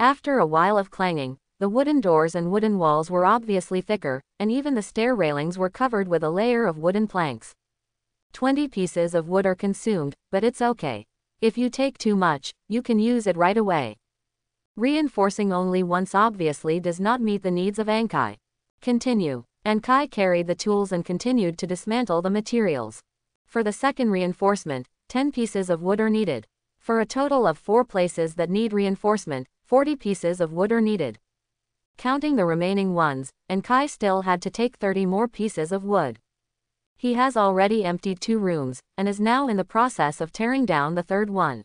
After a while of clanging, the wooden doors and wooden walls were obviously thicker, and even the stair railings were covered with a layer of wooden planks. 20 pieces of wood are consumed, but it's okay. If you take too much, you can use it right away. Reinforcing only once obviously does not meet the needs of Enkai. Continue. and Kai carried the tools and continued to dismantle the materials. For the second reinforcement, 10 pieces of wood are needed. For a total of 4 places that need reinforcement, 40 pieces of wood are needed. Counting the remaining ones, and Kai still had to take 30 more pieces of wood. He has already emptied 2 rooms, and is now in the process of tearing down the third one.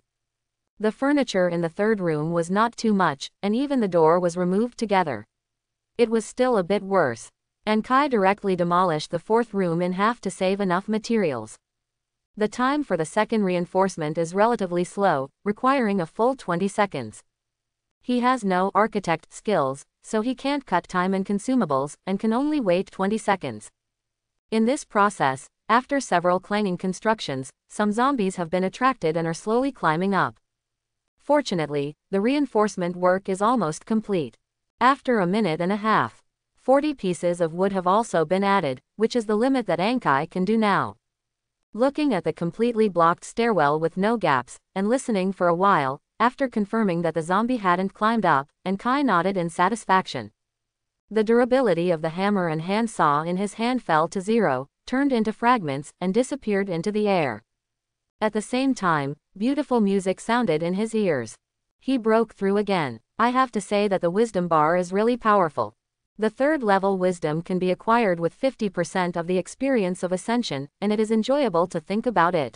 The furniture in the third room was not too much, and even the door was removed together. It was still a bit worse. And Kai directly demolished the fourth room in half to save enough materials. The time for the second reinforcement is relatively slow, requiring a full 20 seconds. He has no architect skills, so he can't cut time and consumables, and can only wait 20 seconds. In this process, after several clanging constructions, some zombies have been attracted and are slowly climbing up. Fortunately, the reinforcement work is almost complete. After a minute and a half, 40 pieces of wood have also been added, which is the limit that Ankai can do now. Looking at the completely blocked stairwell with no gaps, and listening for a while, after confirming that the zombie hadn't climbed up, Ankai nodded in satisfaction. The durability of the hammer and handsaw in his hand fell to 0, turned into fragments, and disappeared into the air. At the same time, beautiful music sounded in his ears. He broke through again. I have to say that the wisdom bar is really powerful. The third level wisdom can be acquired with 50% of the experience of ascension, and it is enjoyable to think about it.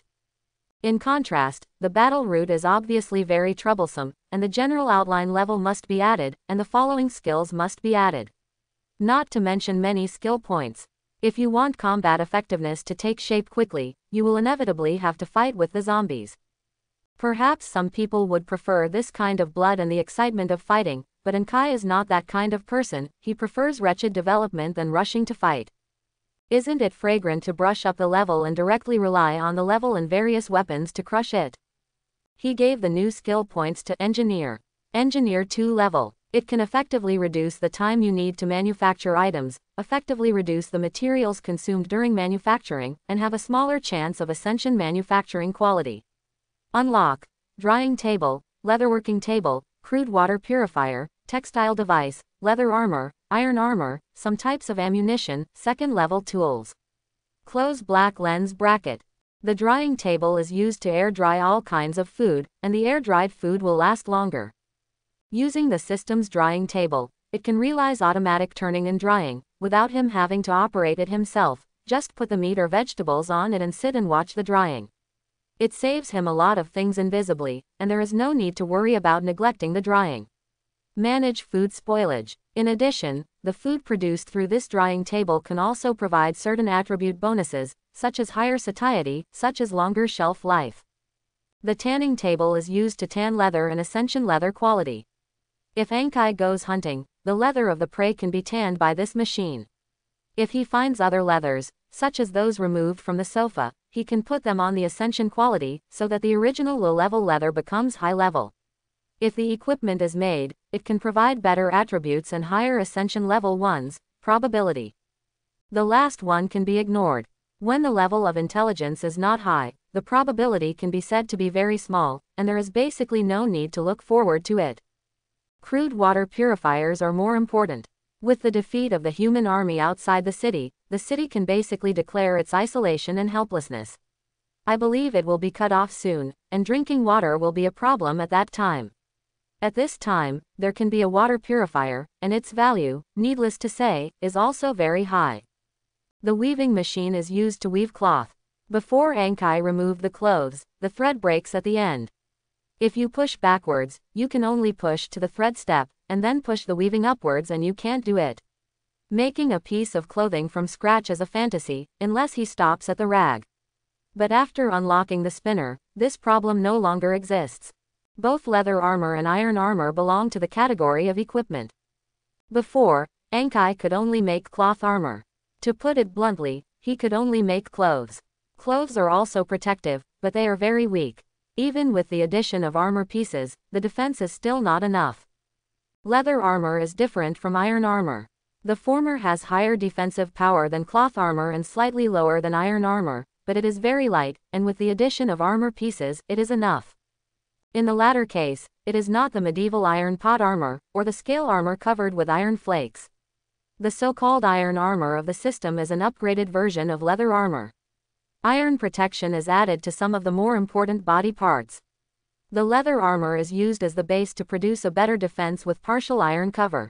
In contrast, the battle route is obviously very troublesome, and the general outline level must be added, and the following skills must be added. Not to mention many skill points. If you want combat effectiveness to take shape quickly, you will inevitably have to fight with the zombies. Perhaps some people would prefer this kind of blood and the excitement of fighting, but Ankai is not that kind of person. He prefers wretched development than rushing to fight. Isn't it fragrant to brush up the level and directly rely on the level and various weapons to crush it? He gave the new skill points to Engineer. Engineer 2 level. It can effectively reduce the time you need to manufacture items, effectively reduce the materials consumed during manufacturing, and have a smaller chance of ascension manufacturing quality. Unlock. Drying table, leatherworking table, crude water purifier, textile device, leather armor, iron armor, some types of ammunition, second level tools. Close black lens bracket. The drying table is used to air dry all kinds of food, and the air dried food will last longer. Using the system's drying table, it can realize automatic turning and drying, without him having to operate it himself. Just put the meat or vegetables on it and sit and watch the drying. It saves him a lot of things invisibly, and there is no need to worry about neglecting the drying. Manage food spoilage. In addition, the food produced through this drying table can also provide certain attribute bonuses, such as higher satiety, such as longer shelf life. The tanning table is used to tan leather and ascension leather quality. If Ankai goes hunting, the leather of the prey can be tanned by this machine. If he finds other leathers, such as those removed from the sofa, he can put them on the ascension quality, so that the original low-level leather becomes high-level. If the equipment is made, it can provide better attributes and higher ascension level ones, probability. The last one can be ignored. When the level of intelligence is not high, the probability can be said to be very small, and there is basically no need to look forward to it. Crude water purifiers are more important. With the defeat of the human army outside the city can basically declare its isolation and helplessness. I believe it will be cut off soon, and drinking water will be a problem at that time. At this time, there can be a water purifier, and its value, needless to say, is also very high. The weaving machine is used to weave cloth. Before Ankai removed the clothes, the thread breaks at the end. If you push backwards, you can only push to the thread step, and then push the weaving upwards and you can't do it. Making a piece of clothing from scratch is a fantasy, unless he stops at the rag. But after unlocking the spinner, this problem no longer exists. Both leather armor and iron armor belong to the category of equipment. Before, Ankai could only make cloth armor. To put it bluntly, he could only make clothes. Clothes are also protective, but they are very weak. Even with the addition of armor pieces, the defense is still not enough. Leather armor is different from iron armor. The former has higher defensive power than cloth armor and slightly lower than iron armor, but it is very light, and with the addition of armor pieces, it is enough. In the latter case, it is not the medieval iron pot armor, or the scale armor covered with iron flakes. The so-called iron armor of the system is an upgraded version of leather armor. Iron protection is added to some of the more important body parts. The leather armor is used as the base to produce a better defense with partial iron cover.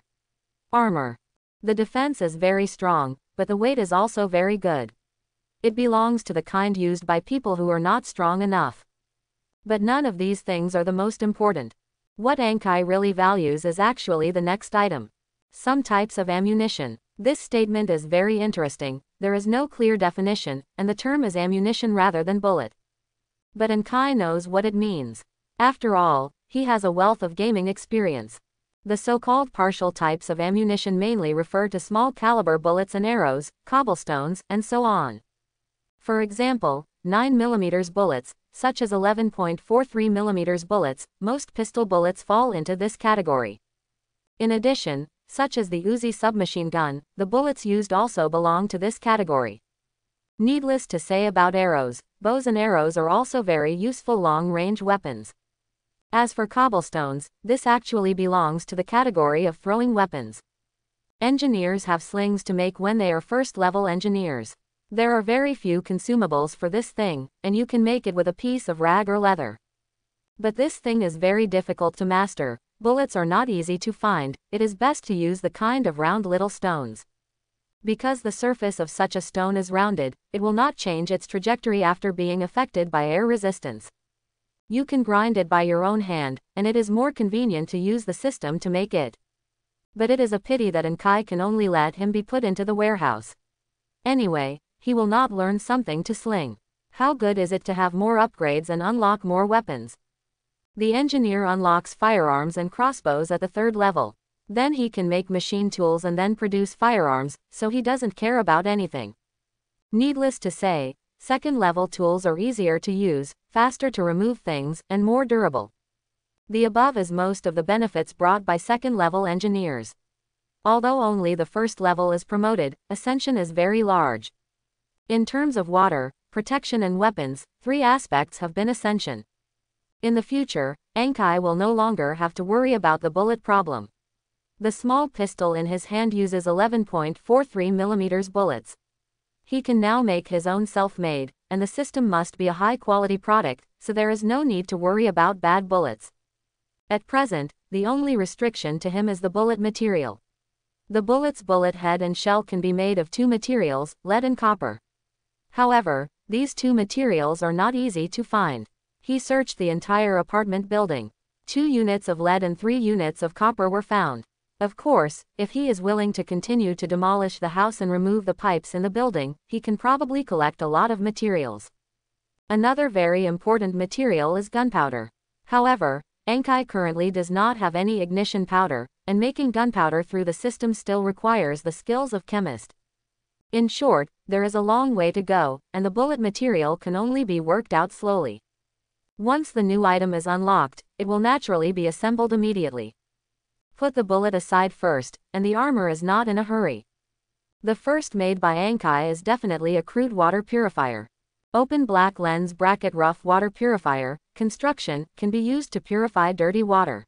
Armor. The defense is very strong, but the weight is also very good. It belongs to the kind used by people who are not strong enough. But none of these things are the most important. What Ankai really values is actually the next item. Some types of ammunition. This statement is very interesting. There is no clear definition, and the term is ammunition rather than bullet. But Ankai knows what it means. After all, he has a wealth of gaming experience. The so-called partial types of ammunition mainly refer to small caliber bullets and arrows, cobblestones, and so on. For example, 9mm bullets, such as 11.43mm bullets, most pistol bullets fall into this category. In addition, such as the Uzi submachine gun, the bullets used also belong to this category. Needless to say about arrows, bows and arrows are also very useful long-range weapons. As for cobblestones, this actually belongs to the category of throwing weapons. Engineers have slings to make when they are first-level engineers. There are very few consumables for this thing, and you can make it with a piece of rag or leather. But this thing is very difficult to master. Bullets are not easy to find. It is best to use the kind of round little stones. Because the surface of such a stone is rounded, it will not change its trajectory after being affected by air resistance. You can grind it by your own hand, and it is more convenient to use the system to make it. But it is a pity that Ankai can only let him be put into the warehouse. Anyway, he will not learn something to sling. How good is it to have more upgrades and unlock more weapons? The engineer unlocks firearms and crossbows at the 3rd level. Then he can make machine tools and then produce firearms, so he doesn't care about anything. Needless to say, 2nd level tools are easier to use, faster to remove things, and more durable. The above is most of the benefits brought by 2nd level engineers. Although only the 1st level is promoted, ascension is very large. In terms of water, protection and weapons, 3 aspects have been ascension. In the future, Ankai will no longer have to worry about the bullet problem. The small pistol in his hand uses 11.43mm bullets. He can now make his own self-made, and the system must be a high-quality product, so there is no need to worry about bad bullets. At present, the only restriction to him is the bullet material. The bullet's bullet head and shell can be made of 2 materials, lead and copper. However, these 2 materials are not easy to find. He searched the entire apartment building. 2 units of lead and 3 units of copper were found. Of course, if he is willing to continue to demolish the house and remove the pipes in the building, he can probably collect a lot of materials. Another very important material is gunpowder. However, Ankai currently does not have any ignition powder, and making gunpowder through the system still requires the skills of chemist. In short, there is a long way to go, and the bullet material can only be worked out slowly. Once the new item is unlocked, it will naturally be assembled immediately. Put the bullet aside first, and the armor is not in a hurry. The first made by Ankai is definitely a crude water purifier. Open black lens bracket rough water purifier, construction, can be used to purify dirty water.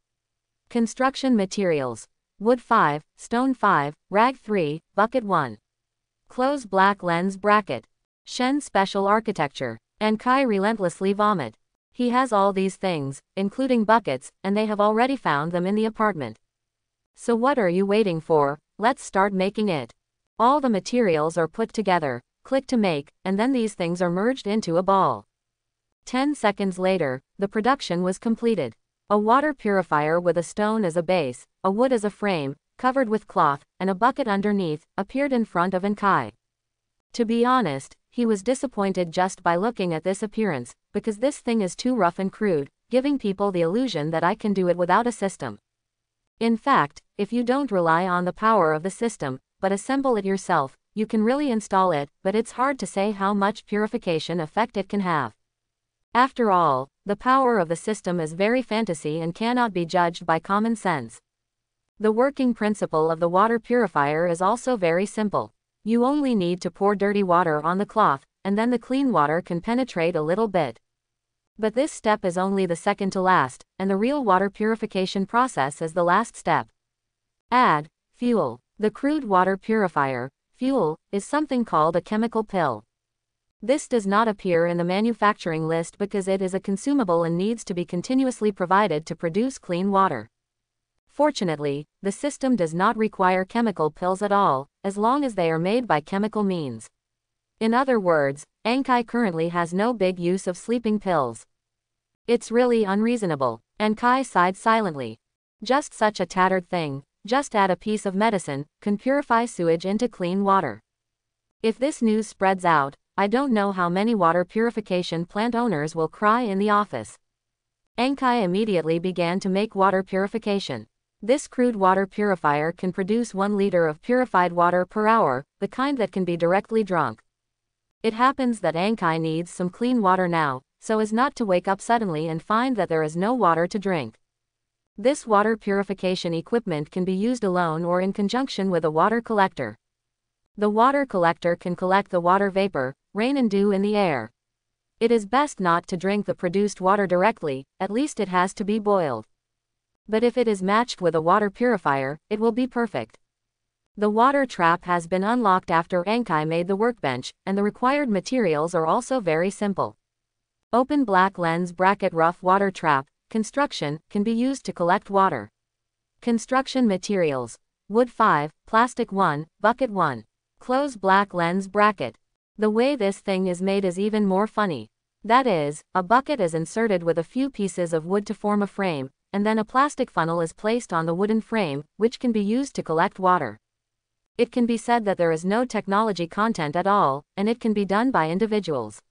Construction materials. Wood 5, stone 5, rag 3, bucket 1. Close black lens bracket. Shen special architecture. Ankai relentlessly vomit. He has all these things, including buckets, and they have already found them in the apartment. So what are you waiting for? Let's start making it. All the materials are put together, click to make, and then these things are merged into a ball. 10 seconds later, the production was completed. A water purifier with a stone as a base, a wood as a frame, covered with cloth, and a bucket underneath, appeared in front of Ankai. To be honest, he was disappointed just by looking at this appearance, because this thing is too rough and crude, giving people the illusion that I can do it without a system. In fact, if you don't rely on the power of the system, but assemble it yourself, you can really install it, but it's hard to say how much purification effect it can have. After all, the power of the system is very fantasy and cannot be judged by common sense. The working principle of the water purifier is also very simple. You only need to pour dirty water on the cloth, and then the clean water can penetrate a little bit. But this step is only the second to last, and the real water purification process is the last step. Add fuel. The crude water purifier, fuel, is something called a chemical pill. This does not appear in the manufacturing list because it is a consumable and needs to be continuously provided to produce clean water. Fortunately, the system does not require chemical pills at all, as long as they are made by chemical means. In other words, Ankai currently has no big use of sleeping pills. It's really unreasonable, Ankai sighed silently. Just such a tattered thing, just add a piece of medicine, can purify sewage into clean water. If this news spreads out, I don't know how many water purification plant owners will cry in the office. Ankai immediately began to make water purification. This crude water purifier can produce 1 liter of purified water per hour, the kind that can be directly drunk. It happens that Ankai needs some clean water now, so as not to wake up suddenly and find that there is no water to drink. This water purification equipment can be used alone or in conjunction with a water collector. The water collector can collect the water vapor, rain and dew in the air. It is best not to drink the produced water directly, at least it has to be boiled. But if it is matched with a water purifier, it will be perfect. The water trap has been unlocked after Ankai made the workbench, and the required materials are also very simple. Open black lens bracket rough water trap, construction, can be used to collect water. Construction materials: wood 5, plastic 1, bucket 1. Close black lens bracket. The way this thing is made is even more funny. That is, a bucket is inserted with a few pieces of wood to form a frame, and then a plastic funnel is placed on the wooden frame, which can be used to collect water. It can be said that there is no technology content at all, and it can be done by individuals.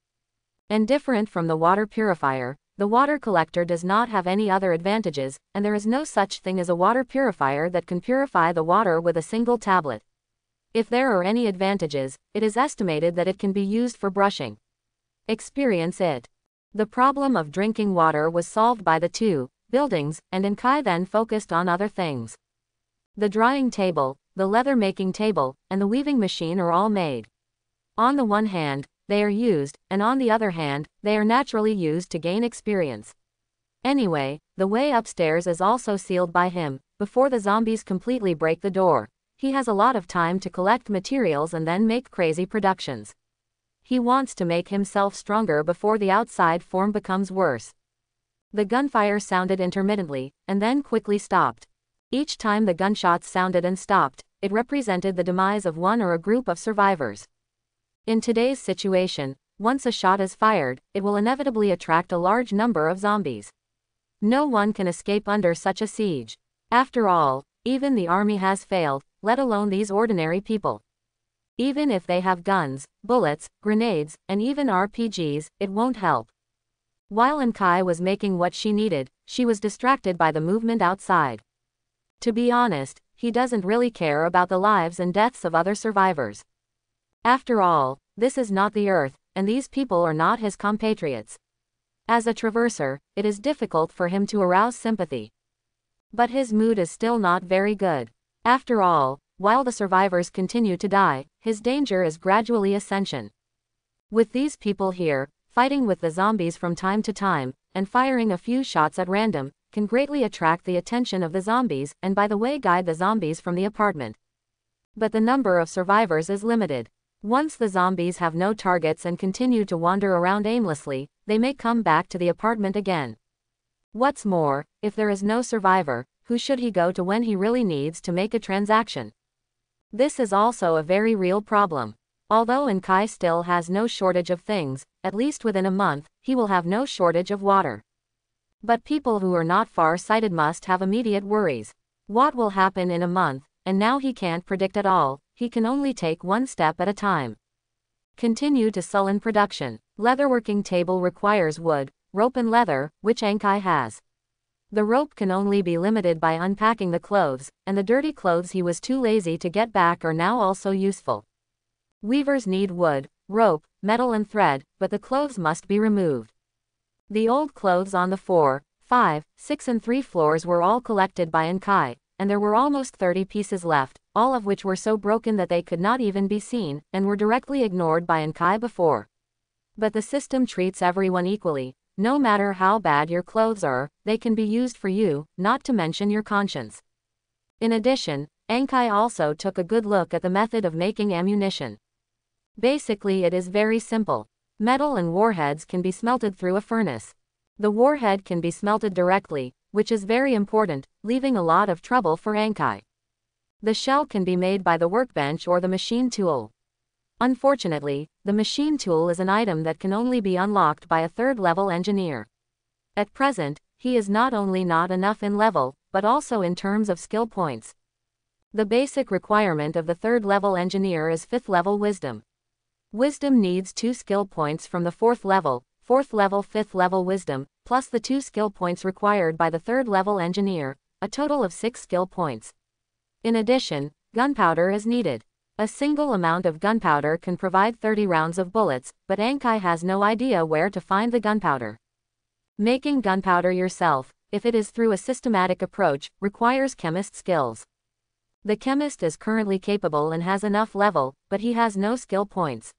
And different from the water purifier, the water collector does not have any other advantages, and there is no such thing as a water purifier that can purify the water with a single tablet. If there are any advantages, it is estimated that it can be used for brushing. Experience it. The problem of drinking water was solved by the two buildings, and Ankai then focused on other things. The drying table, the leather-making table, and the weaving machine are all made. On the one hand, they are used, and on the other hand, they are naturally used to gain experience. Anyway, the way upstairs is also sealed by him, before the zombies completely break the door. He has a lot of time to collect materials and then make crazy productions. He wants to make himself stronger before the outside form becomes worse. The gunfire sounded intermittently, and then quickly stopped. Each time the gunshots sounded and stopped, it represented the demise of one or a group of survivors. In today's situation, once a shot is fired, it will inevitably attract a large number of zombies. No one can escape under such a siege. After all, even the army has failed, let alone these ordinary people. Even if they have guns, bullets, grenades, and even RPGs, it won't help. While Ankai was making what she needed, she was distracted by the movement outside. To be honest, he doesn't really care about the lives and deaths of other survivors. After all, this is not the Earth, and these people are not his compatriots. As a traverser, it is difficult for him to arouse sympathy. But his mood is still not very good. After all, while the survivors continue to die, his danger is gradually ascension. With these people here, fighting with the zombies from time to time, and firing a few shots at random, can greatly attract the attention of the zombies and by the way guide the zombies from the apartment. But the number of survivors is limited. Once the zombies have no targets and continue to wander around aimlessly, they may come back to the apartment again. What's more, if there is no survivor, who should he go to when he really needs to make a transaction? This is also a very real problem. Although Ankai still has no shortage of things, at least within a month, he will have no shortage of water. But people who are not far-sighted must have immediate worries. What will happen in a month, and now he can't predict at all, he can only take one step at a time. Continue to sullen production. Leatherworking table requires wood, rope and leather, which Ankai has. The rope can only be limited by unpacking the clothes, and the dirty clothes he was too lazy to get back are now also useful. Weavers need wood, rope, metal and thread, but the clothes must be removed. The old clothes on the 4, 5, 6 and 3 floors were all collected by Ankai, and there were almost 30 pieces left, all of which were so broken that they could not even be seen, and were directly ignored by Ankai before. But the system treats everyone equally. No matter how bad your clothes are, they can be used for you, not to mention your conscience. In addition, Enkai also took a good look at the method of making ammunition. Basically, it is very simple. Metal and warheads can be smelted through a furnace. The warhead can be smelted directly, which is very important, leaving a lot of trouble for Enkai. The shell can be made by the workbench or the machine tool. Unfortunately, the machine tool is an item that can only be unlocked by a third-level engineer. At present, he is not only not enough in level, but also in terms of skill points. The basic requirement of the third-level engineer is fifth-level wisdom. Wisdom needs 2 skill points from the fourth-level, fifth-level wisdom, plus the 2 skill points required by the third-level engineer, a total of 6 skill points. In addition, gunpowder is needed. A single amount of gunpowder can provide 30 rounds of bullets, but Enkai has no idea where to find the gunpowder. Making gunpowder yourself, if it is through a systematic approach, requires chemist skills. The chemist is currently capable and has enough level, but he has no skill points.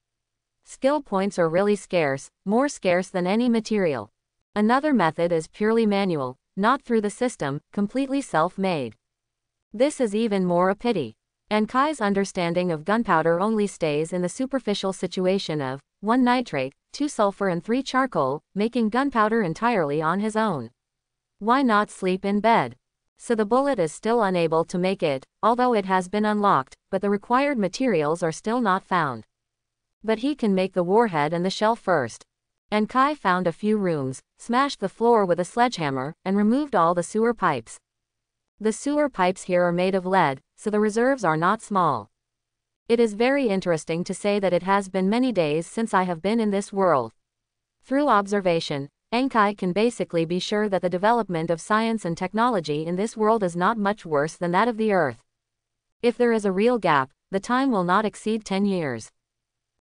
Skill points are really scarce, more scarce than any material. Another method is purely manual, not through the system, completely self-made. This is even more a pity. Enkai's understanding of gunpowder only stays in the superficial situation of 1 nitrate, 2 sulfur and 3 charcoal, making gunpowder entirely on his own. Why not sleep in bed? So the bullet is still unable to make it, although it has been unlocked, but the required materials are still not found. But he can make the warhead and the shell first. Enkai found a few rooms, smashed the floor with a sledgehammer, and removed all the sewer pipes. The sewer pipes here are made of lead, so the reserves are not small. It is very interesting to say that it has been many days since I have been in this world. Through observation, Enkai can basically be sure that the development of science and technology in this world is not much worse than that of the Earth. If there is a real gap, the time will not exceed 10 years.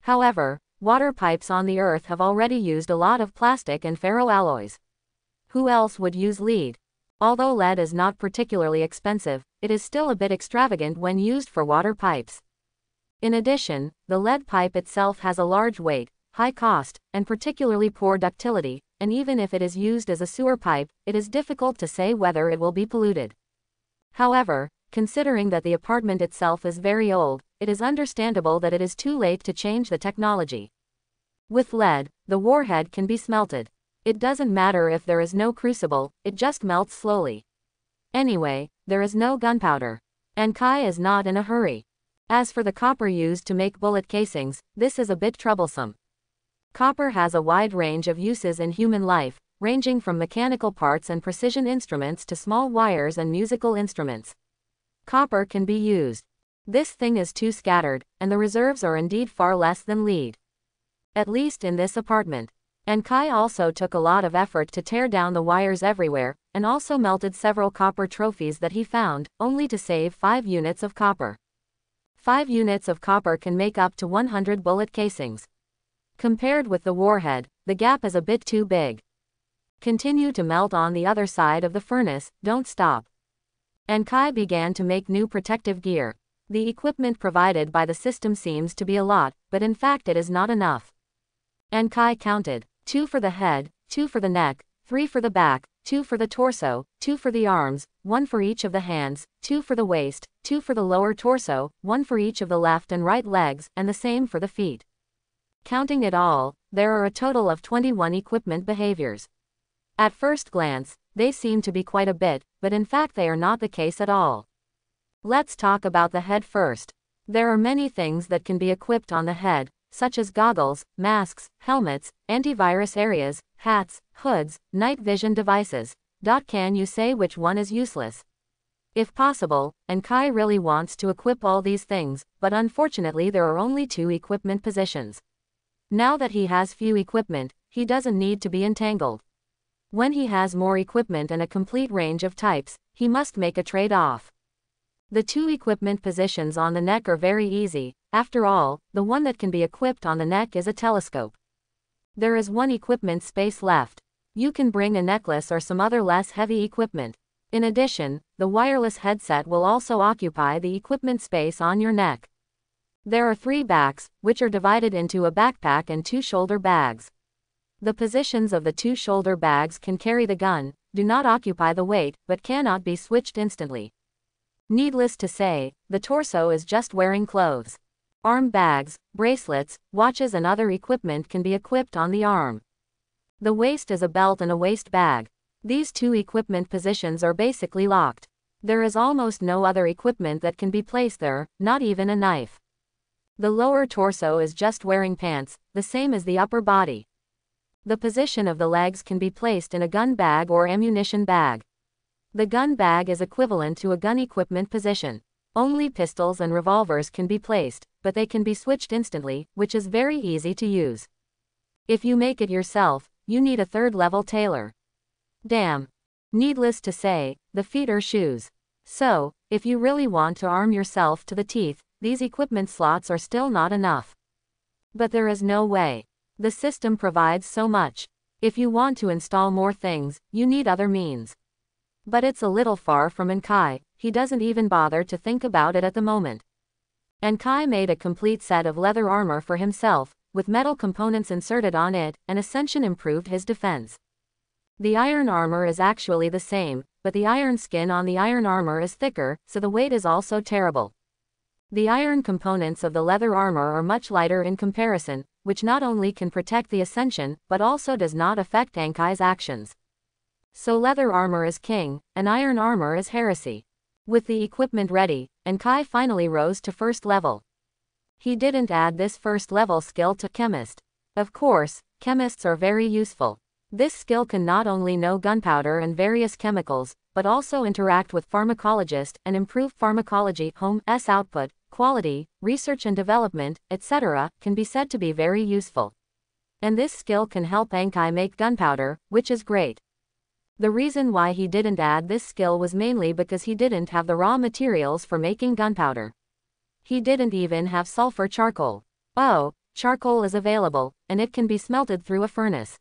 However, water pipes on the Earth have already used a lot of plastic and ferroalloys. Who else would use lead? Although lead is not particularly expensive, it is still a bit extravagant when used for water pipes. In addition, the lead pipe itself has a large weight, high cost, and particularly poor ductility, and even if it is used as a sewer pipe, it is difficult to say whether it will be polluted. However, considering that the apartment itself is very old, it is understandable that it is too late to change the technology. With lead, the warhead can be smelted. It doesn't matter if there is no crucible, it just melts slowly. Anyway, there is no gunpowder. Enkai is not in a hurry. As for the copper used to make bullet casings, this is a bit troublesome. Copper has a wide range of uses in human life, ranging from mechanical parts and precision instruments to small wires and musical instruments. Copper can be used. This thing is too scattered, and the reserves are indeed far less than lead. At least in this apartment. Enkai also took a lot of effort to tear down the wires everywhere, and also melted several copper trophies that he found, only to save 5 units of copper. 5 units of copper can make up to 100 bullet casings. Compared with the warhead, the gap is a bit too big. Continue to melt on the other side of the furnace, don't stop. Enkai began to make new protective gear. The equipment provided by the system seems to be a lot, but in fact it is not enough. Enkai counted: 2 for the head, 2 for the neck, 3 for the back, 2 for the torso, 2 for the arms, 1 for each of the hands, 2 for the waist, 2 for the lower torso, 1 for each of the left and right legs, and the same for the feet. Counting it all, there are a total of 21 equipment behaviors. At first glance, they seem to be quite a bit, but in fact they are not the case at all. Let's talk about the head first. There are many things that can be equipped on the head, such as goggles, masks, helmets, antivirus areas, hats, hoods, night vision devices. Can you say which one is useless? If possible, Enkai really wants to equip all these things, but unfortunately there are only 2 equipment positions. Now that he has few equipment, he doesn't need to be entangled. When he has more equipment and a complete range of types, he must make a trade-off. The 2 equipment positions on the neck are very easy. After all, the one that can be equipped on the neck is a telescope. There is 1 equipment space left. You can bring a necklace or some other less heavy equipment. In addition, the wireless headset will also occupy the equipment space on your neck. There are 3 backs, which are divided into a backpack and 2 shoulder bags. The positions of the 2 shoulder bags can carry the gun, do not occupy the weight, but cannot be switched instantly. Needless to say, the torso is just wearing clothes. Arm bags, bracelets, watches and other equipment can be equipped on the arm. The waist is a belt and a waist bag. These two equipment positions are basically locked. There is almost no other equipment that can be placed there, not even a knife. The lower torso is just wearing pants, the same as the upper body. The position of the legs can be placed in a gun bag or ammunition bag. The gun bag is equivalent to a gun equipment position. Only pistols and revolvers can be placed, but they can be switched instantly, which is very easy to use. If you make it yourself, you need a third-level tailor. Damn. Needless to say, the feet are shoes. So, if you really want to arm yourself to the teeth, these equipment slots are still not enough. But there is no way. The system provides so much. If you want to install more things, you need other means. But it's a little far from Nkai, he doesn't even bother to think about it at the moment. Nkai made a complete set of leather armor for himself, with metal components inserted on it, and Ascension improved his defense. The iron armor is actually the same, but the iron skin on the iron armor is thicker, so the weight is also terrible. The iron components of the leather armor are much lighter in comparison, which not only can protect the Ascension, but also does not affect Ankai's actions. So leather armor is king, and iron armor is heresy. With the equipment ready, Nkai finally rose to first level. He didn't add this first level skill to Chemist. Of course, chemists are very useful. This skill can not only know gunpowder and various chemicals, but also interact with pharmacologists and improve pharmacology. Home's output, quality, research and development, etc., can be said to be very useful. And this skill can help Nkai make gunpowder, which is great. The reason why he didn't add this skill was mainly because he didn't have the raw materials for making gunpowder. He didn't even have sulfur charcoal. Oh, charcoal is available, and it can be smelted through a furnace.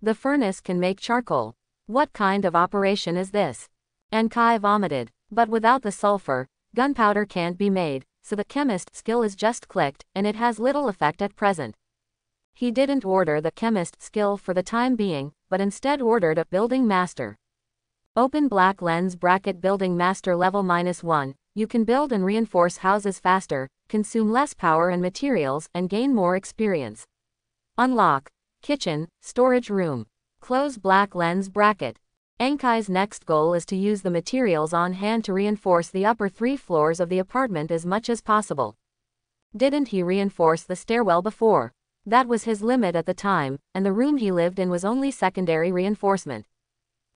The furnace can make charcoal. What kind of operation is this? Nkai vomited. But without the sulfur, gunpowder can't be made, so the chemist skill is just clicked, and it has little effect at present. He didn't order the chemist skill for the time being, but instead ordered a building master. Open black lens bracket building master level -1, you can build and reinforce houses faster, consume less power and materials, and gain more experience. Unlock. Kitchen, storage room. Close black lens bracket. Nkai's next goal is to use the materials on hand to reinforce the upper 3 floors of the apartment as much as possible. Didn't he reinforce the stairwell before? That was his limit at the time, and the room he lived in was only secondary reinforcement.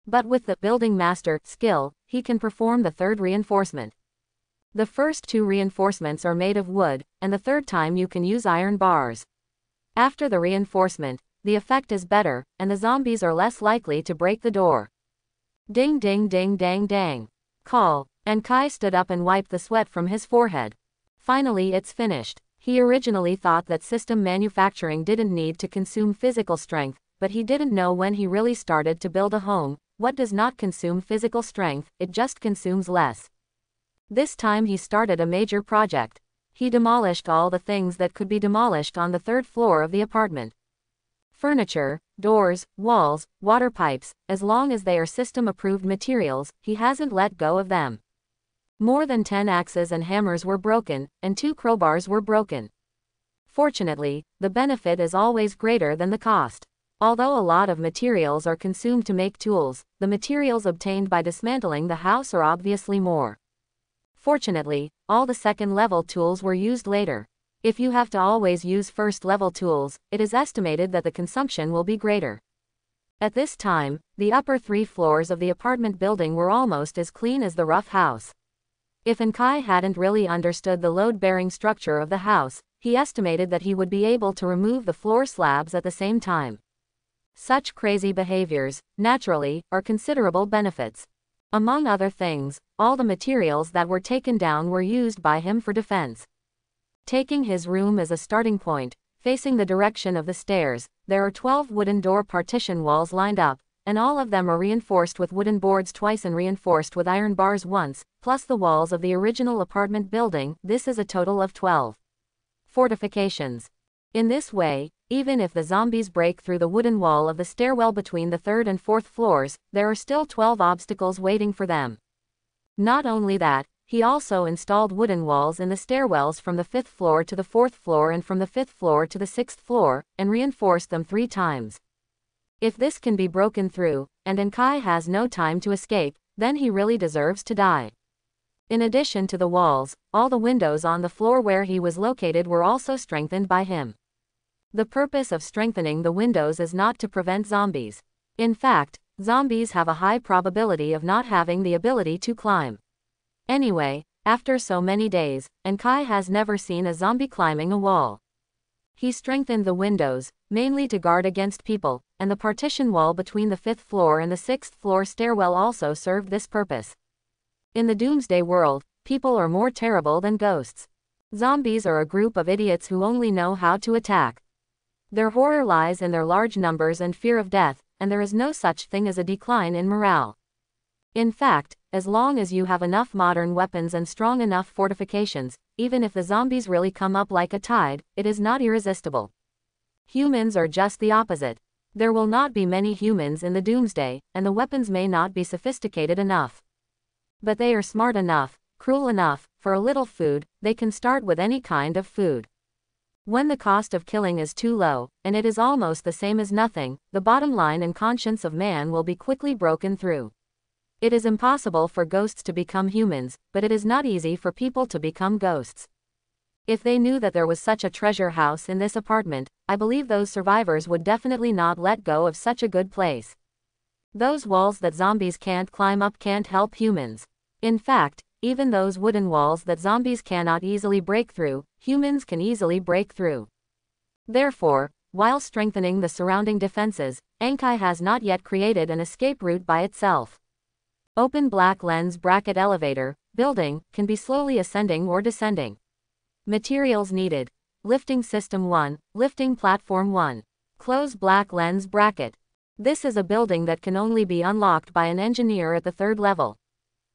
But with the building master skill, he can perform the third reinforcement. The first 2 reinforcements are made of wood, and the third time you can use iron bars. After the reinforcement, the effect is better, and the zombies are less likely to break the door. Ding ding ding dang dang. Call. Nkai stood up and wiped the sweat from his forehead. Finally it's finished. He originally thought that system manufacturing didn't need to consume physical strength, but he didn't know when he really started to build a home. What does not consume physical strength, it just consumes less. This time he started a major project. He demolished all the things that could be demolished on the 3rd floor of the apartment. Furniture, doors, walls, water pipes, as long as they are system-approved materials, he hasn't let go of them. More than 10 axes and hammers were broken, and 2 crowbars were broken. Fortunately, the benefit is always greater than the cost. Although a lot of materials are consumed to make tools, the materials obtained by dismantling the house are obviously more. Fortunately, all the second-level tools were used later. If you have to always use first-level tools, it is estimated that the consumption will be greater. At this time, the upper 3 floors of the apartment building were almost as clean as the rough house. If Nkai hadn't really understood the load-bearing structure of the house, he estimated that he would be able to remove the floor slabs at the same time. Such crazy behaviors, naturally, are considerable benefits. Among other things, all the materials that were taken down were used by him for defense. Taking his room as a starting point, facing the direction of the stairs, there are 12 wooden door partition walls lined up, and all of them are reinforced with wooden boards twice and reinforced with iron bars once, plus the walls of the original apartment building. This is a total of 12 fortifications. In this way, even if the zombies break through the wooden wall of the stairwell between the 3rd and 4th floors, there are still 12 obstacles waiting for them. Not only that, He also installed wooden walls in the stairwells from the 5th floor to the 4th floor and from the 5th floor to the 6th floor, and reinforced them 3 times. If this can be broken through, and Enkai has no time to escape, then he really deserves to die. In addition to the walls, all the windows on the floor where he was located were also strengthened by him. The purpose of strengthening the windows is not to prevent zombies. In fact, zombies have a high probability of not having the ability to climb. Anyway, after so many days, Enkai has never seen a zombie climbing a wall. He strengthened the windows, mainly to guard against people, and the partition wall between the 5th floor and the 6th floor stairwell also served this purpose. In the Doomsday world, people are more terrible than ghosts. Zombies are a group of idiots who only know how to attack. Their horror lies in their large numbers and fear of death, and there is no such thing as a decline in morale. In fact, as long as you have enough modern weapons and strong enough fortifications, even if the zombies really come up like a tide, it is not irresistible. Humans are just the opposite. There will not be many humans in the Doomsday, and the weapons may not be sophisticated enough. But they are smart enough, cruel enough, for a little food, they can start with any kind of food. When the cost of killing is too low, and it is almost the same as nothing, the bottom line and conscience of man will be quickly broken through. It is impossible for ghosts to become humans, but it is not easy for people to become ghosts. If they knew that there was such a treasure house in this apartment, I believe those survivors would definitely not let go of such a good place. Those walls that zombies can't climb up can't help humans. In fact, even those wooden walls that zombies cannot easily break through, humans can easily break through. Therefore, while strengthening the surrounding defenses, Enkai has not yet created an escape route by itself. Open black lens bracket elevator, building, can be slowly ascending or descending. Materials needed. Lifting system 1, lifting platform 1. Close black lens bracket. This is a building that can only be unlocked by an engineer at the 3rd level.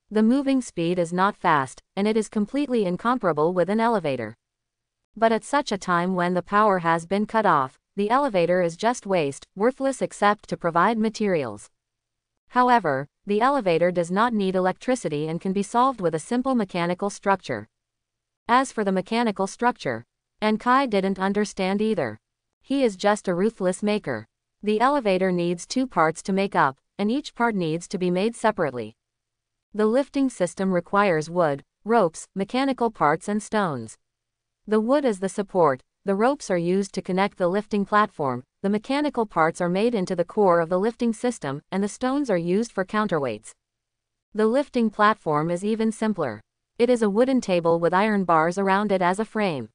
The moving speed is not fast, and it is completely incomparable with an elevator. But at such a time when the power has been cut off, the elevator is just waste, worthless except to provide materials. However, the elevator does not need electricity and can be solved with a simple mechanical structure. As for the mechanical structure, Enkai didn't understand either. He is just a ruthless maker. The elevator needs 2 parts to make up, and each part needs to be made separately. The lifting system requires wood, ropes, mechanical parts and stones. The wood is the support, the ropes are used to connect the lifting platform, the mechanical parts are made into the core of the lifting system, and the stones are used for counterweights. The lifting platform is even simpler. It is a wooden table with iron bars around it as a frame.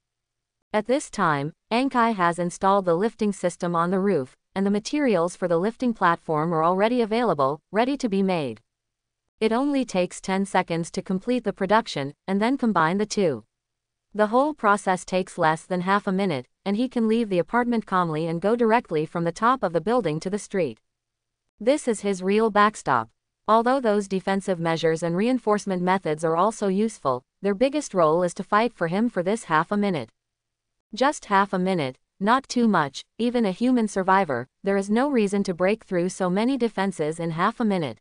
At this time, Enkai has installed the lifting system on the roof, and the materials for the lifting platform are already available, ready to be made. It only takes 10 seconds to complete the production, and then combine the 2. The whole process takes less than half a minute, and he can leave the apartment calmly and go directly from the top of the building to the street. This is his real backstop. Although those defensive measures and reinforcement methods are also useful, their biggest role is to fight for him for this half a minute. Just half a minute, not too much, even a human survivor, there is no reason to break through so many defenses in half a minute.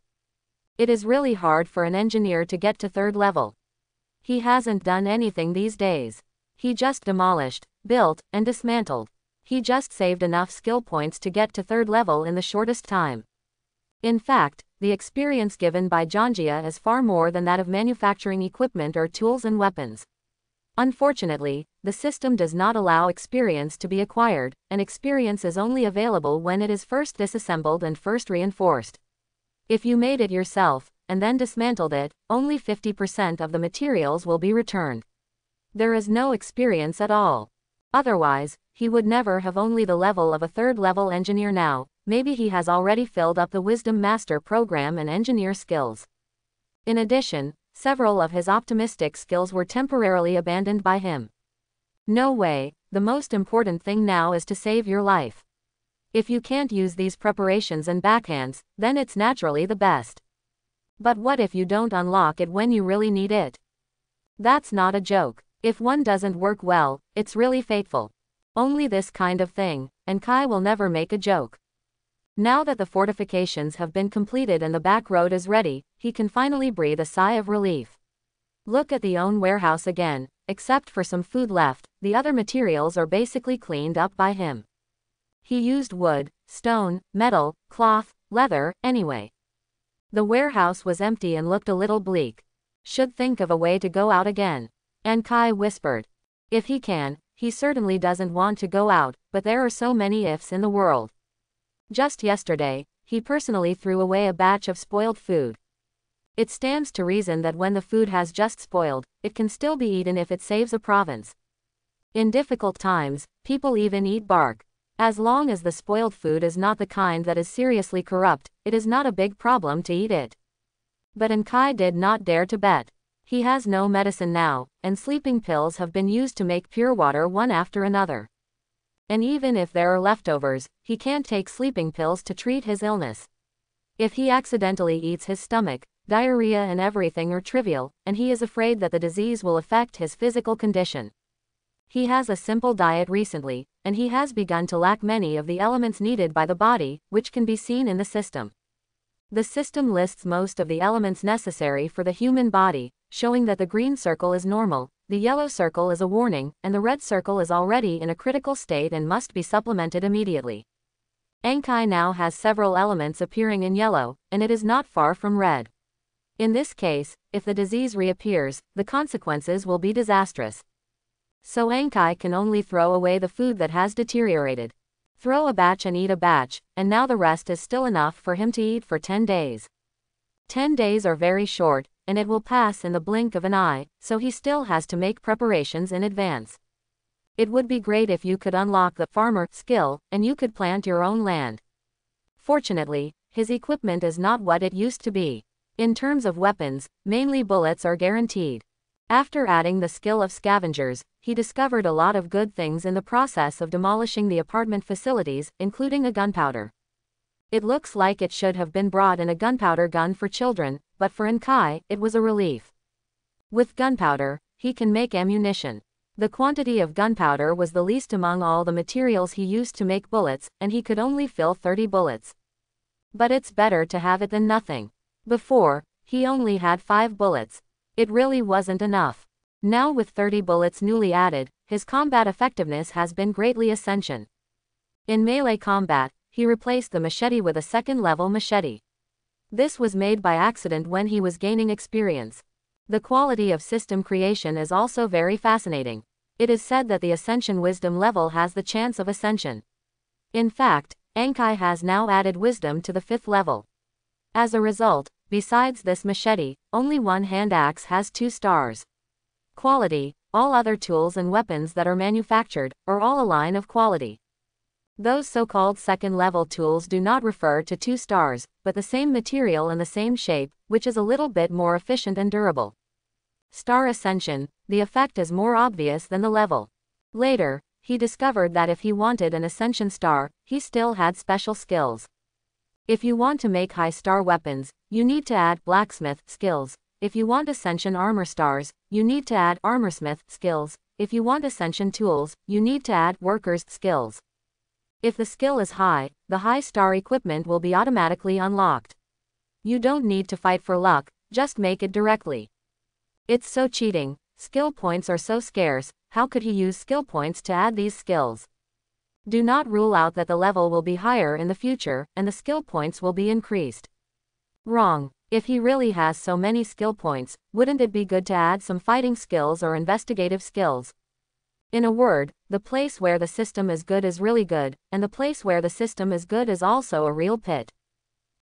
It is really hard for an engineer to get to 3rd level. He hasn't done anything these days. He just demolished, built, and dismantled. He just saved enough skill points to get to 3rd level in the shortest time. In fact, the experience given by Jangia is far more than that of manufacturing equipment or tools and weapons. Unfortunately, the system does not allow experience to be acquired, and experience is only available when it is first disassembled and first reinforced. If you made it yourself, and then dismantled it, only 50% of the materials will be returned. There is no experience at all. Otherwise, he would never have only the level of a 3rd level engineer now, maybe he has already filled up the Wisdom Master program and engineer skills. In addition, several of his optimistic skills were temporarily abandoned by him. No way, the most important thing now is to save your life. If you can't use these preparations and backhands, then it's naturally the best. But what if you don't unlock it when you really need it? That's not a joke. If one doesn't work well, it's really fateful. Only this kind of thing, and Kai will never make a joke. Now that the fortifications have been completed and the back road is ready, he can finally breathe a sigh of relief. Look at the own warehouse again. Except for some food left, the other materials are basically cleaned up by him. He used wood, stone, metal, cloth, leather, anyway. The warehouse was empty and looked a little bleak. Should think of a way to go out again. And Kai whispered. If he can, he certainly doesn't want to go out, but there are so many ifs in the world. Just yesterday, he personally threw away a batch of spoiled food. It stands to reason that when the food has just spoiled, it can still be eaten if it saves a province. In difficult times, people even eat bark. As long as the spoiled food is not the kind that is seriously corrupt, it is not a big problem to eat it. But Enkai did not dare to bet. He has no medicine now, and sleeping pills have been used to make pure water one after another. And even if there are leftovers, he can't take sleeping pills to treat his illness. If he accidentally eats his stomach, diarrhea and everything are trivial, and he is afraid that the disease will affect his physical condition. He has a simple diet recently, and he has begun to lack many of the elements needed by the body, which can be seen in the system. The system lists most of the elements necessary for the human body, showing that the green circle is normal, the yellow circle is a warning, and the red circle is already in a critical state and must be supplemented immediately. Enkai now has several elements appearing in yellow, and it is not far from red. In this case, if the disease reappears, the consequences will be disastrous. So Enkai can only throw away the food that has deteriorated. Throw a batch and eat a batch, and now the rest is still enough for him to eat for 10 days. 10 days are very short, and it will pass in the blink of an eye, so he still has to make preparations in advance. It would be great if you could unlock the farmer skill, and you could plant your own land. Fortunately, his equipment is not what it used to be. In terms of weapons, mainly bullets are guaranteed. After adding the skill of scavengers, he discovered a lot of good things in the process of demolishing the apartment facilities, including a gunpowder. It looks like it should have been brought in a gunpowder gun for children, but for Enkai, it was a relief. With gunpowder, he can make ammunition. The quantity of gunpowder was the least among all the materials he used to make bullets, and he could only fill 30 bullets. But it's better to have it than nothing. Before, he only had 5 bullets. It really wasn't enough. Now with 30 bullets newly added, his combat effectiveness has been greatly ascension. In melee combat, he replaced the machete with a second-level machete. This was made by accident when he was gaining experience. The quality of system creation is also very fascinating. It is said that the Ascension Wisdom level has the chance of ascension. In fact, Enkai has now added wisdom to the 5th level. As a result, besides this machete, only one hand axe has 2 stars. Quality, all other tools and weapons that are manufactured, are all a line of quality. Those so-called second-level tools do not refer to 2 stars, but the same material and the same shape, which is a little bit more efficient and durable. Star ascension, the effect is more obvious than the level. Later, he discovered that if he wanted an ascension star, he still had special skills. If you want to make high star weapons, you need to add blacksmith skills. If you want ascension armor stars, you need to add armorsmith skills. If you want ascension tools, you need to add workers skills. If the skill is high, the high star equipment will be automatically unlocked. You don't need to fight for luck, just make it directly. It's so cheating, skill points are so scarce, how could he use skill points to add these skills? Do not rule out that the level will be higher in the future, and the skill points will be increased. Wrong. If he really has so many skill points, wouldn't it be good to add some fighting skills or investigative skills? In a word, the place where the system is good is really good, and the place where the system is good is also a real pit.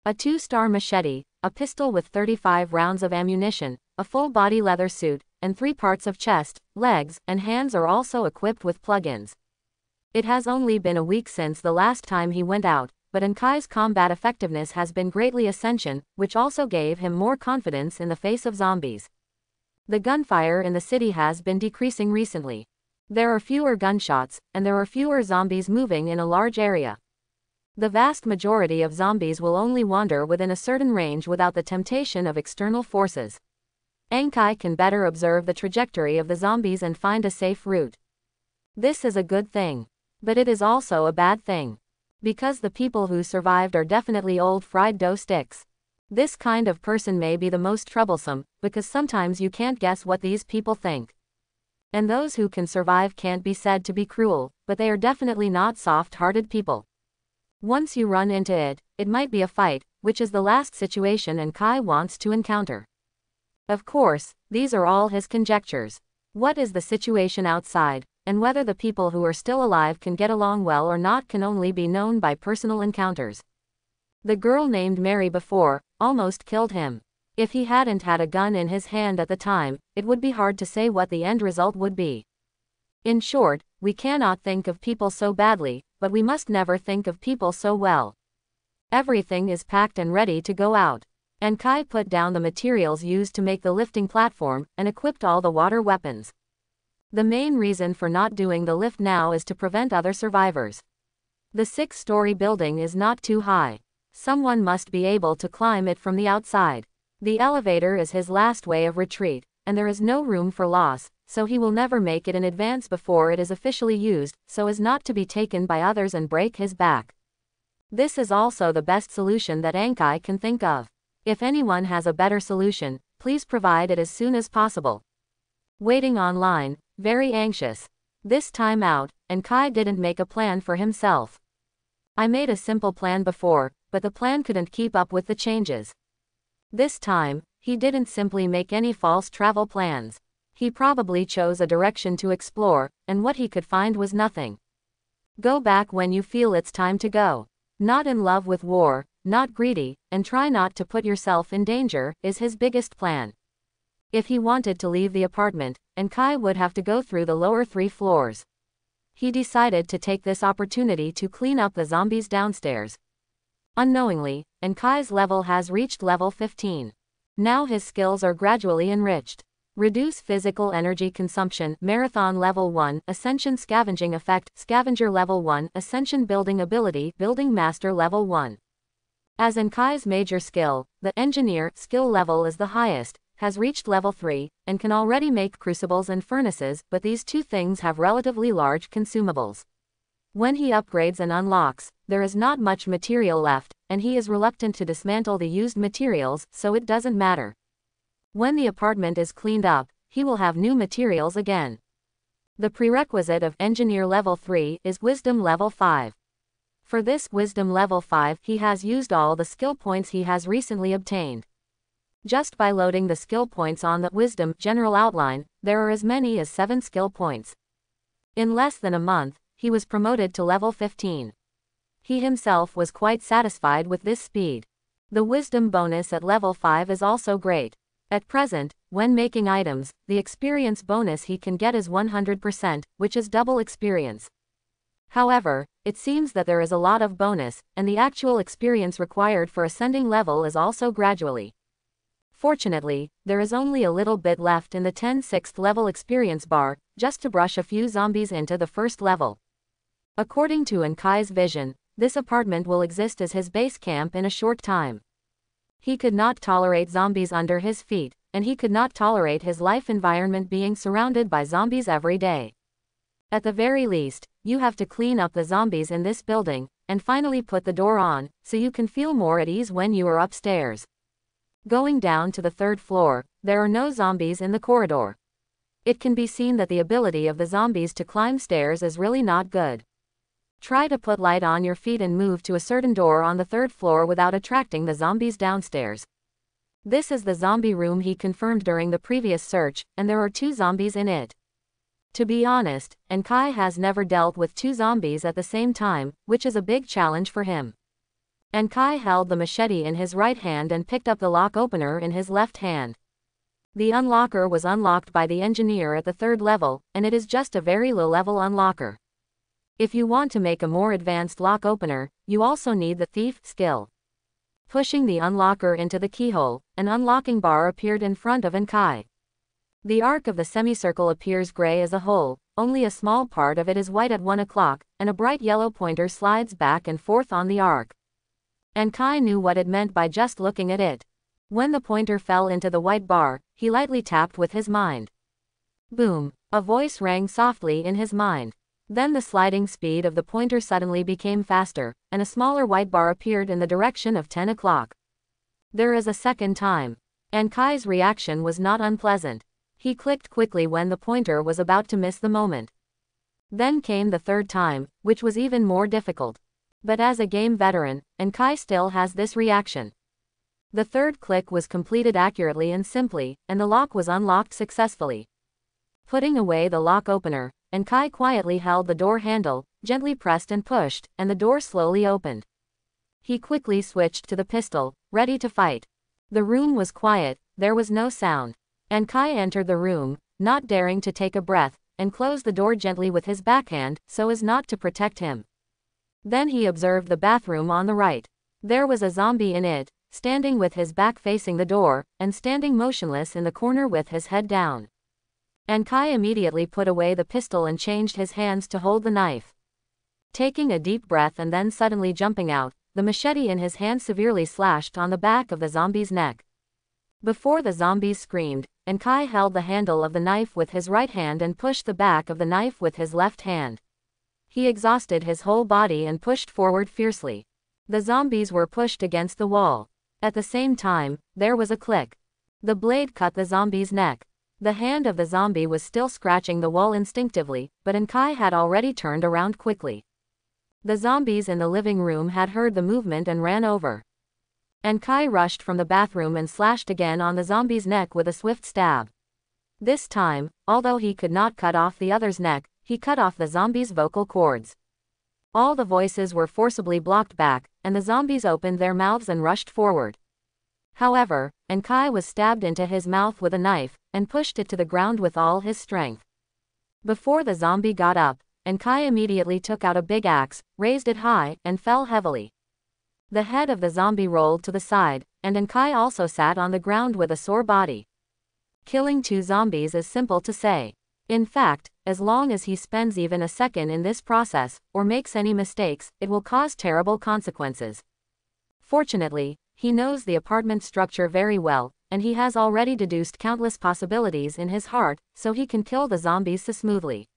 A 2-star machete, a pistol with 35 rounds of ammunition, a full-body leather suit, and 3 parts of chest, legs, and hands are also equipped with plug-ins. It has only been a week since the last time he went out, but Enkai's combat effectiveness has been greatly ascension, which also gave him more confidence in the face of zombies. The gunfire in the city has been decreasing recently. There are fewer gunshots, and there are fewer zombies moving in a large area. The vast majority of zombies will only wander within a certain range without the temptation of external forces. Enkai can better observe the trajectory of the zombies and find a safe route. This is a good thing. But it is also a bad thing. Because the people who survived are definitely old fried dough sticks. This kind of person may be the most troublesome, because sometimes you can't guess what these people think. And those who can survive can't be said to be cruel, but they are definitely not soft-hearted people. Once you run into it, it might be a fight, which is the last situation and Kai wants to encounter. Of course, these are all his conjectures. What is the situation outside, and whether the people who are still alive can get along well or not can only be known by personal encounters. The girl named Mary before almost killed him. If he hadn't had a gun in his hand at the time, it would be hard to say what the end result would be. In short, we cannot think of people so badly, but we must never think of people so well. Everything is packed and ready to go out. And Kai put down the materials used to make the lifting platform, and equipped all the water weapons. The main reason for not doing the lift now is to prevent other survivors. The six-story building is not too high. Someone must be able to climb it from the outside. The elevator is his last way of retreat, and there is no room for loss, so he will never make it in advance before it is officially used, so as not to be taken by others and break his back. This is also the best solution that Ankai can think of. If anyone has a better solution, please provide it as soon as possible. Waiting online, very anxious. This time out, and Kai didn't make a plan for himself. I made a simple plan before, but the plan couldn't keep up with the changes. This time, he didn't simply make any false travel plans. He probably chose a direction to explore, and what he could find was nothing. Go back when you feel it's time to go. Not in love with war, not greedy, and try not to put yourself in danger, is his biggest plan. If he wanted to leave the apartment, and Kai would have to go through the lower three floors. He decided to take this opportunity to clean up the zombies downstairs. Unknowingly, and Kai's level has reached level 15. Now his skills are gradually enriched. Reduce physical energy consumption, Marathon level 1, Ascension Scavenging Effect, Scavenger level 1, Ascension Building Ability, Building Master level 1. As in Kai's major skill, the engineer skill level is the highest, has reached level 3, and can already make crucibles and furnaces, but these two things have relatively large consumables. When he upgrades and unlocks, there is not much material left, and he is reluctant to dismantle the used materials, so it doesn't matter. When the apartment is cleaned up, he will have new materials again. The prerequisite of engineer level 3 is wisdom level 5. For this wisdom level 5, he has used all the skill points he has recently obtained. Just by loading the skill points on the wisdom general outline, there are as many as 7 skill points. In less than a month, he was promoted to level 15. He himself was quite satisfied with this speed. The wisdom bonus at level 5 is also great. At present, when making items, the experience bonus he can get is 100%, which is double experience. However, it seems that there is a lot of bonus, and the actual experience required for ascending level is also gradually. Fortunately, there is only a little bit left in the 10/6th level experience bar, just to brush a few zombies into the first level. According to Ankai's vision, this apartment will exist as his base camp in a short time. He could not tolerate zombies under his feet, and he could not tolerate his life environment being surrounded by zombies every day. At the very least, you have to clean up the zombies in this building, and finally put the door on, so you can feel more at ease when you are upstairs. Going down to the 3rd floor, there are no zombies in the corridor. It can be seen that the ability of the zombies to climb stairs is really not good. Try to put light on your feet and move to a certain door on the 3rd floor without attracting the zombies downstairs. This is the zombie room he confirmed during the previous search, and there are 2 zombies in it. To be honest, and Kai has never dealt with 2 zombies at the same time, which is a big challenge for him. And Kai held the machete in his right hand and picked up the lock opener in his left hand. The unlocker was unlocked by the engineer at the 3rd level, and it is just a very low-level unlocker. If you want to make a more advanced lock opener, you also need the thief skill. Pushing the unlocker into the keyhole, an unlocking bar appeared in front of Kai. The arc of the semicircle appears gray as a whole, only a small part of it is white at 1 o'clock, and a bright yellow pointer slides back and forth on the arc. And Kai knew what it meant by just looking at it. When the pointer fell into the white bar, he lightly tapped with his mind. Boom! A voice rang softly in his mind. Then the sliding speed of the pointer suddenly became faster, and a smaller white bar appeared in the direction of 10 o'clock. There is a second time. And Kai's reaction was not unpleasant. He clicked quickly when the pointer was about to miss the moment. Then came the third time, which was even more difficult. But as a game veteran, and Kai still has this reaction. The third click was completed accurately and simply, and the lock was unlocked successfully. Putting away the lock opener, and Kai quietly held the door handle, gently pressed and pushed, and the door slowly opened. He quickly switched to the pistol, ready to fight. The room was quiet, there was no sound. And Kai entered the room, not daring to take a breath, and closed the door gently with his backhand, so as not to protect him. Then he observed the bathroom on the right. There was a zombie in it, standing with his back facing the door, and standing motionless in the corner with his head down. And Kai immediately put away the pistol and changed his hands to hold the knife. Taking a deep breath and then suddenly jumping out, the machete in his hand severely slashed on the back of the zombie's neck. Before the zombie screamed, and Kai held the handle of the knife with his right hand and pushed the back of the knife with his left hand. He exhausted his whole body and pushed forward fiercely. The zombies were pushed against the wall. At the same time, there was a click. The blade cut the zombie's neck. The hand of the zombie was still scratching the wall instinctively, but Kai had already turned around quickly. The zombies in the living room had heard the movement and ran over. And Kai rushed from the bathroom and slashed again on the zombie's neck with a swift stab. This time, although he could not cut off the other's neck, he cut off the zombie's vocal cords. All the voices were forcibly blocked back, and the zombies opened their mouths and rushed forward. However, Kai was stabbed into his mouth with a knife, and pushed it to the ground with all his strength. Before the zombie got up, Kai immediately took out a big axe, raised it high, and fell heavily. The head of the zombie rolled to the side, and Kai also sat on the ground with a sore body. Killing two zombies is simple to say. In fact, as long as he spends even a second in this process, or makes any mistakes, it will cause terrible consequences. Fortunately, he knows the apartment structure very well, and he has already deduced countless possibilities in his heart, so he can kill the zombies so smoothly.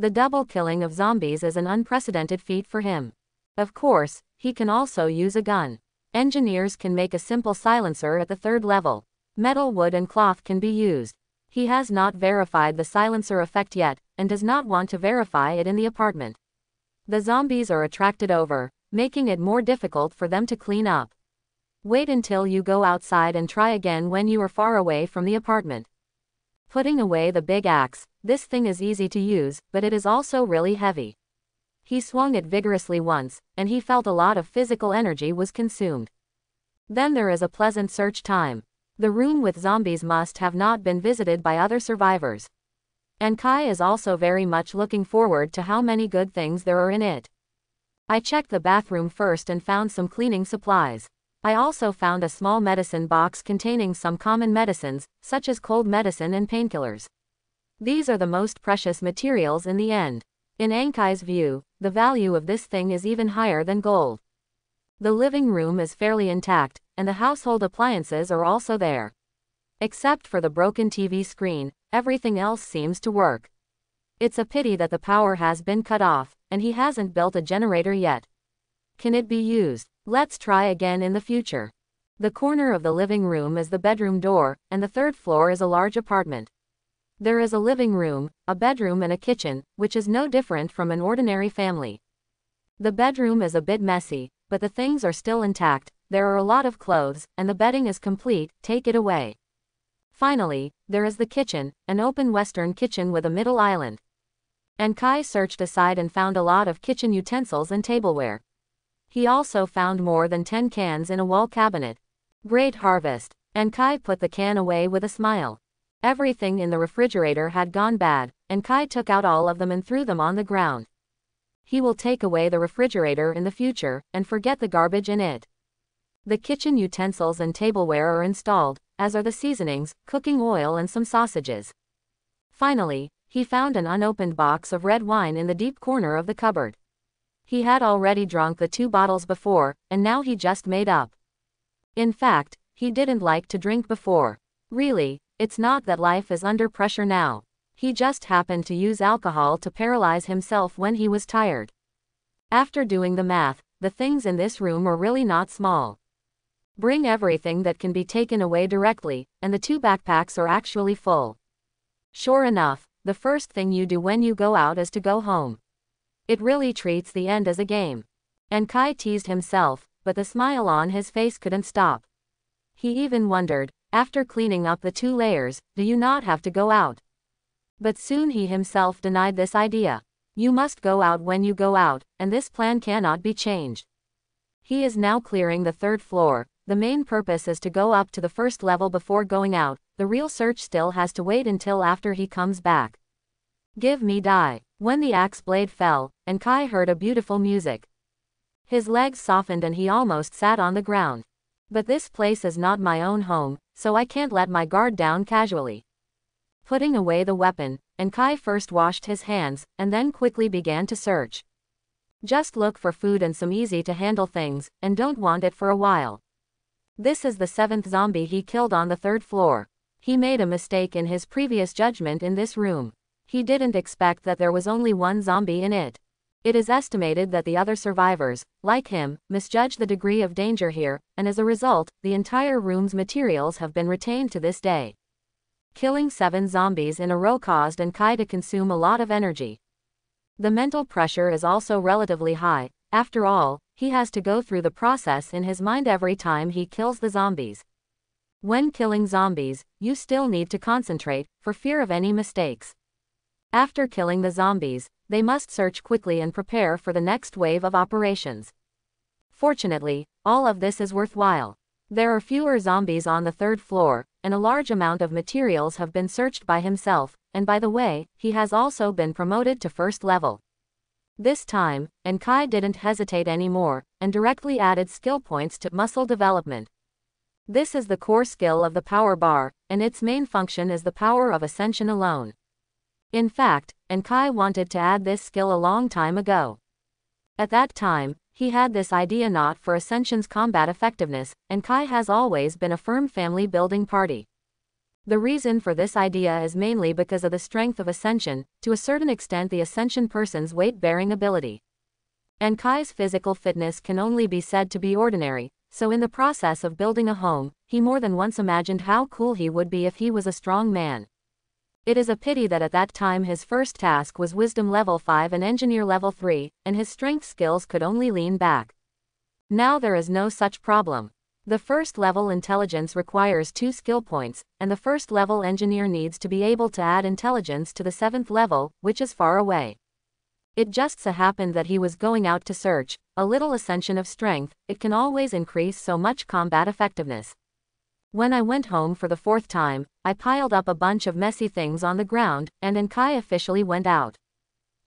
The double killing of zombies is an unprecedented feat for him. Of course, he can also use a gun. Engineers can make a simple silencer at the third level. Metal, wood and cloth can be used. He has not verified the silencer effect yet, and does not want to verify it in the apartment. The zombies are attracted over, making it more difficult for them to clean up. Wait until you go outside and try again when you are far away from the apartment. Putting away the big axe, this thing is easy to use, but it is also really heavy. He swung it vigorously once, and he felt a lot of physical energy was consumed. Then there is a pleasant search time. The room with zombies must have not been visited by other survivors. And Kai is also very much looking forward to how many good things there are in it. I checked the bathroom first and found some cleaning supplies. I also found a small medicine box containing some common medicines, such as cold medicine and painkillers. These are the most precious materials in the end. In Kai's view, the value of this thing is even higher than gold. The living room is fairly intact, and the household appliances are also there. Except for the broken TV screen, everything else seems to work. It's a pity that the power has been cut off, and he hasn't built a generator yet. Can it be used? Let's try again in the future. The corner of the living room is the bedroom door, and the third floor is a large apartment. There is a living room, a bedroom and a kitchen, which is no different from an ordinary family. The bedroom is a bit messy, but the things are still intact, there are a lot of clothes, and the bedding is complete, take it away. Finally, there is the kitchen, an open western kitchen with a middle island. And Kai searched aside and found a lot of kitchen utensils and tableware. He also found more than 10 cans in a wall cabinet. Great harvest. And Kai put the can away with a smile. Everything in the refrigerator had gone bad, and Kai took out all of them and threw them on the ground. He will take away the refrigerator in the future, and forget the garbage in it. The kitchen utensils and tableware are installed, as are the seasonings, cooking oil and some sausages. Finally, he found an unopened box of red wine in the deep corner of the cupboard. He had already drunk the 2 bottles before, and now he just made up. In fact, he didn't like to drink before. Really, it's not that life is under pressure now. He just happened to use alcohol to paralyze himself when he was tired. After doing the math, the things in this room are really not small. Bring everything that can be taken away directly, and the two backpacks are actually full. Sure enough, the first thing you do when you go out is to go home. It really treats the end as a game. And Kai teased himself, but the smile on his face couldn't stop. He even wondered, after cleaning up the two layers, do you not have to go out? But soon he himself denied this idea. You must go out when you go out, and this plan cannot be changed. He is now clearing the third floor. The main purpose is to go up to the first level before going out. The real search still has to wait until after he comes back. Give me die. When the axe blade fell, and Kai heard a beautiful music. His legs softened and he almost sat on the ground. But this place is not my own home, so I can't let my guard down casually. Putting away the weapon, and Kai first washed his hands, and then quickly began to search. Just look for food and some easy-to-handle things, and don't want it for a while. This is the seventh zombie he killed on the third floor. He made a mistake in his previous judgment in this room. He didn't expect that there was only one zombie in it. It is estimated that the other survivors, like him, misjudged the degree of danger here, and as a result, the entire room's materials have been retained to this day. Killing 7 zombies in a row caused Kai to consume a lot of energy. The mental pressure is also relatively high. After all, he has to go through the process in his mind every time he kills the zombies. When killing zombies, you still need to concentrate, for fear of any mistakes. After killing the zombies, they must search quickly and prepare for the next wave of operations. Fortunately, all of this is worthwhile. There are fewer zombies on the third floor, and a large amount of materials have been searched by himself, and by the way, he has also been promoted to first level. This time, Kai didn't hesitate anymore, and directly added skill points to muscle development. This is the core skill of the power bar, and its main function is the power of ascension alone. In fact, Kai wanted to add this skill a long time ago. At that time, he had this idea not for Ascension's combat effectiveness, and Kai has always been a firm family-building party. The reason for this idea is mainly because of the strength of Ascension, to a certain extent the Ascension person's weight-bearing ability. And Kai's physical fitness can only be said to be ordinary, so in the process of building a home, he more than once imagined how cool he would be if he was a strong man. It is a pity that at that time his first task was Wisdom level 5 and Engineer level 3, and his strength skills could only lean back. Now there is no such problem. The first level intelligence requires 2 skill points, and the first level engineer needs to be able to add intelligence to the 7th level, which is far away. It just so happened that he was going out to search. A little ascension of strength, it can always increase so much combat effectiveness. When I went home for the 4th time, I piled up a bunch of messy things on the ground, and Kai officially went out.